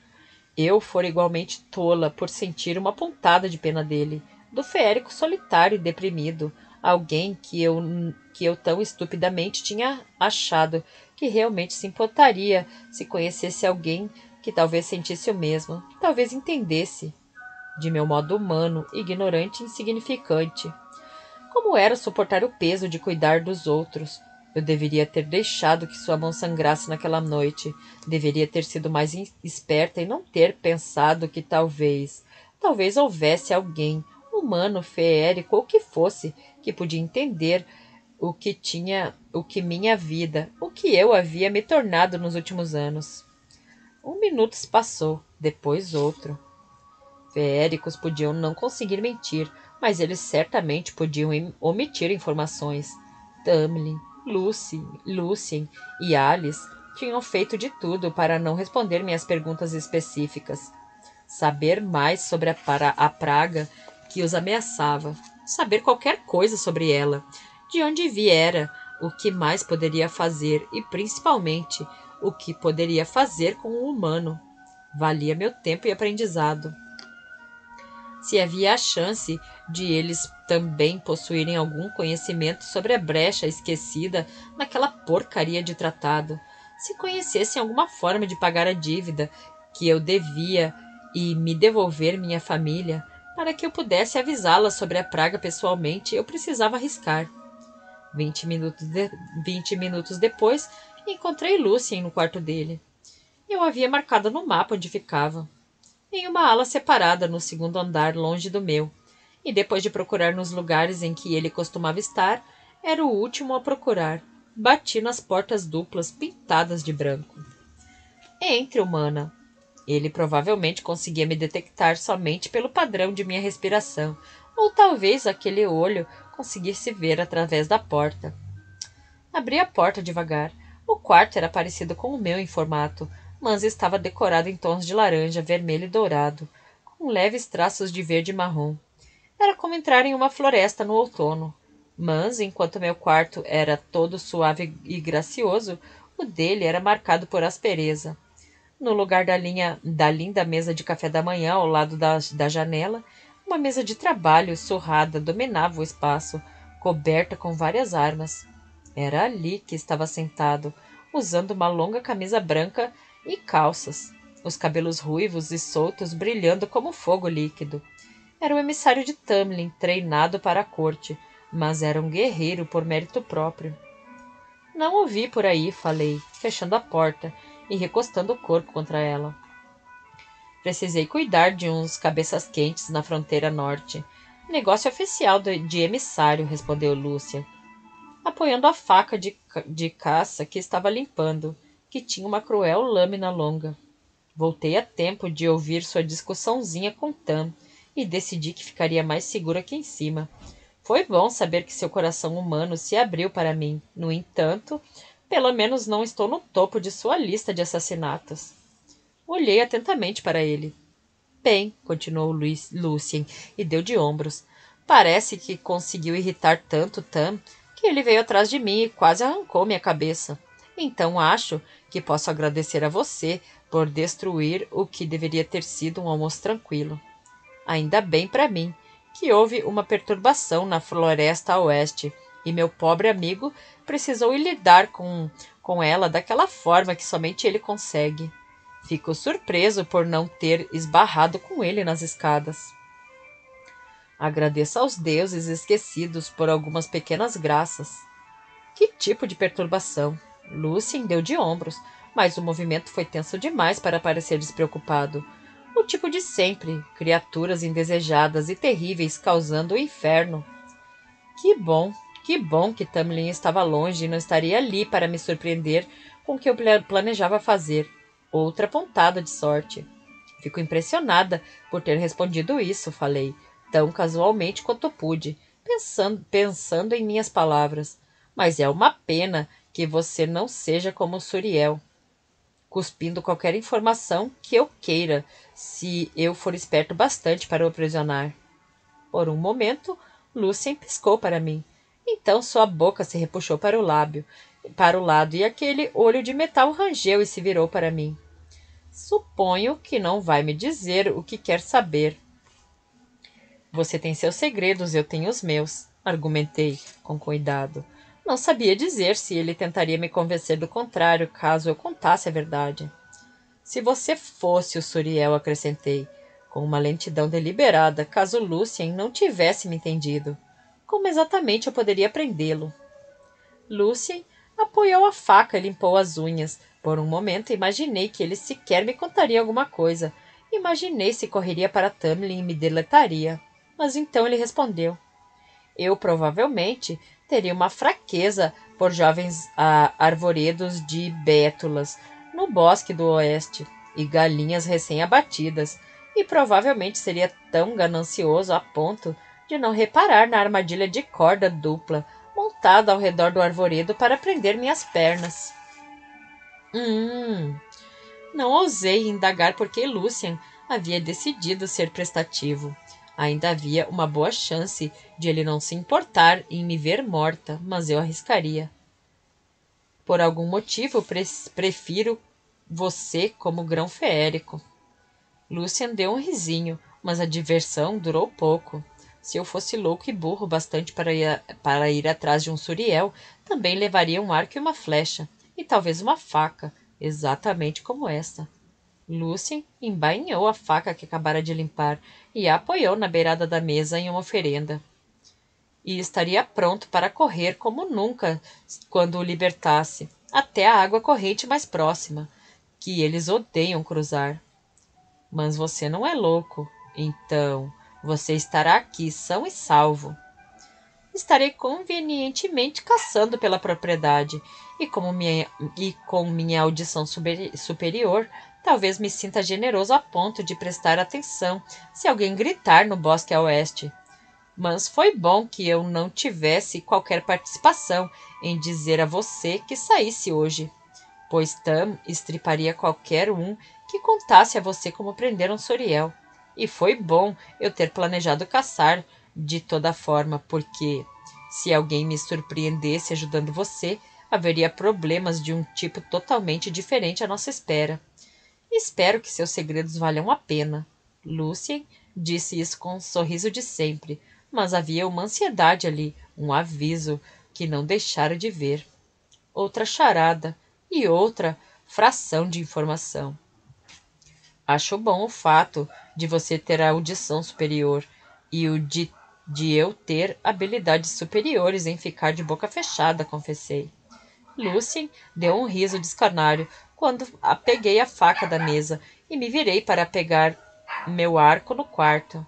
Eu fora igualmente tola por sentir uma pontada de pena dele, do feérico solitário e deprimido, alguém que eu tão estupidamente tinha achado que realmente se importaria se conhecesse alguém que talvez sentisse o mesmo, que talvez entendesse. De meu modo humano, ignorante e insignificante. Como era suportar o peso de cuidar dos outros? Eu deveria ter deixado que sua mão sangrasse naquela noite. Deveria ter sido mais esperta e não ter pensado que talvez houvesse alguém, humano, feérico ou que fosse, que podia entender o que minha vida, o que eu havia me tornado nos últimos anos. Um minuto se passou, depois outro. Feéricos podiam não conseguir mentir, mas eles certamente podiam omitir informações. Tamlin, Lucien e Alice tinham feito de tudo para não responder minhas perguntas específicas. Saber mais sobre a praga que os ameaçava. Saber qualquer coisa sobre ela. De onde viera, o que mais poderia fazer e, principalmente, o que poderia fazer com o humano. Valia meu tempo e aprendizado. Se havia a chance de eles também possuírem algum conhecimento sobre a brecha esquecida naquela porcaria de tratado, se conhecessem alguma forma de pagar a dívida que eu devia e me devolver minha família, para que eu pudesse avisá-la sobre a praga pessoalmente, eu precisava arriscar. 20 minutos depois, encontrei Lucien no quarto dele. Eu havia marcado no mapa onde ficava, em uma ala separada no segundo andar, longe do meu, e depois de procurar nos lugares em que ele costumava estar, era o último a procurar. Bati nas portas duplas pintadas de branco. Entre, humana. Ele provavelmente conseguia me detectar somente pelo padrão de minha respiração, ou talvez aquele olho conseguisse ver através da porta. Abri a porta devagar. O quarto era parecido com o meu em formato, mas estava decorado em tons de laranja, vermelho e dourado, com leves traços de verde e marrom. Era como entrar em uma floresta no outono. Mas, enquanto meu quarto era todo suave e gracioso, o dele era marcado por aspereza. No lugar da linda mesa de café da manhã, ao lado da janela, uma mesa de trabalho surrada dominava o espaço, coberta com várias armas. Era ali que estava sentado, usando uma longa camisa branca e calças, os cabelos ruivos e soltos brilhando como fogo líquido. Era o emissário de Tamlin, treinado para a corte, mas era um guerreiro por mérito próprio. — Não ouvi por aí, falei, fechando a porta e recostando o corpo contra ela. Precisei cuidar de uns cabeças quentes na fronteira norte. — Negócio oficial de emissário, respondeu Lúcia, apoiando a faca de caça que estava limpando, que tinha uma cruel lâmina longa. Voltei a tempo de ouvir sua discussãozinha com Tam e decidi que ficaria mais segura aqui em cima. Foi bom saber que seu coração humano se abriu para mim. No entanto, pelo menos não estou no topo de sua lista de assassinatos. Olhei atentamente para ele. Bem, continuou Lucien e deu de ombros. Parece que conseguiu irritar tanto Tam que ele veio atrás de mim e quase arrancou minha cabeça. Então acho que posso agradecer a você por destruir o que deveria ter sido um almoço tranquilo. Ainda bem para mim que houve uma perturbação na floresta a oeste, e meu pobre amigo precisou lidar com ela daquela forma que somente ele consegue. Fico surpreso por não ter esbarrado com ele nas escadas. Agradeço aos deuses esquecidos por algumas pequenas graças. Que tipo de perturbação? Lucien deu de ombros, mas o movimento foi tenso demais para parecer despreocupado. O tipo de sempre, criaturas indesejadas e terríveis causando o inferno. Que bom que Tamlin estava longe e não estaria ali para me surpreender com o que eu planejava fazer. Outra pontada de sorte. Fico impressionada por ter respondido isso, falei, tão casualmente quanto pude, pensando em minhas palavras. Mas é uma pena que você não seja como Suriel, cuspindo qualquer informação que eu queira, se eu for esperto bastante para o aprisionar. Por um momento, Lucien piscou para mim. Então sua boca se repuxou para o lado, e aquele olho de metal rangeu e se virou para mim. Suponho que não vai me dizer o que quer saber. Você tem seus segredos, eu tenho os meus, argumentei com cuidado. Não sabia dizer se ele tentaria me convencer do contrário, caso eu contasse a verdade. Se você fosse o Suriel, acrescentei, com uma lentidão deliberada, caso Lucien não tivesse me entendido. Como exatamente eu poderia prendê-lo? Lucien apoiou a faca e limpou as unhas. Por um momento, imaginei que ele sequer me contaria alguma coisa. Imaginei se correria para Tamlin e me deletaria. Mas então ele respondeu. Eu provavelmente teria uma fraqueza por jovens arvoredos de bétulas no bosque do oeste e galinhas recém-abatidas, e provavelmente seria tão ganancioso a ponto de não reparar na armadilha de corda dupla montada ao redor do arvoredo para prender minhas pernas. Não ousei indagar porque Lucien havia decidido ser prestativo. Ainda havia uma boa chance de ele não se importar em me ver morta, mas eu arriscaria. Por algum motivo, prefiro você como grão feérico. Lucien deu um risinho, mas a diversão durou pouco. Se eu fosse louco e burro bastante para ir atrás de um Suriel, também levaria um arco e uma flecha, e talvez uma faca, exatamente como essa. Lucien embainhou a faca que acabara de limpar e a apoiou na beirada da mesa em uma oferenda. e estaria pronto para correr como nunca quando o libertasse, até a água corrente mais próxima, que eles odeiam cruzar. Mas você não é louco, então você estará aqui são e salvo. Estarei convenientemente caçando pela propriedade, e com minha audição superior, talvez me sinta generoso a ponto de prestar atenção se alguém gritar no bosque a oeste. Mas foi bom que eu não tivesse qualquer participação em dizer a você que saísse hoje, pois Tam estriparia qualquer um que contasse a você como prenderam Suriel. E foi bom eu ter planejado caçar de toda forma, porque se alguém me surpreendesse ajudando você, haveria problemas de um tipo totalmente diferente à nossa espera. Espero que seus segredos valham a pena. Lucien disse isso com um sorriso de sempre, mas havia uma ansiedade ali, um aviso que não deixara de ver. Outra charada e outra fração de informação. Acho bom o fato de você ter a audição superior e o de eu ter habilidades superiores em ficar de boca fechada, confessei. Lucien deu um riso descarnário quando peguei a faca da mesa e me virei para pegar meu arco no quarto.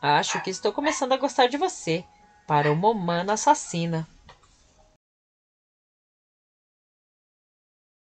Acho que estou começando a gostar de você, para uma humana assassina.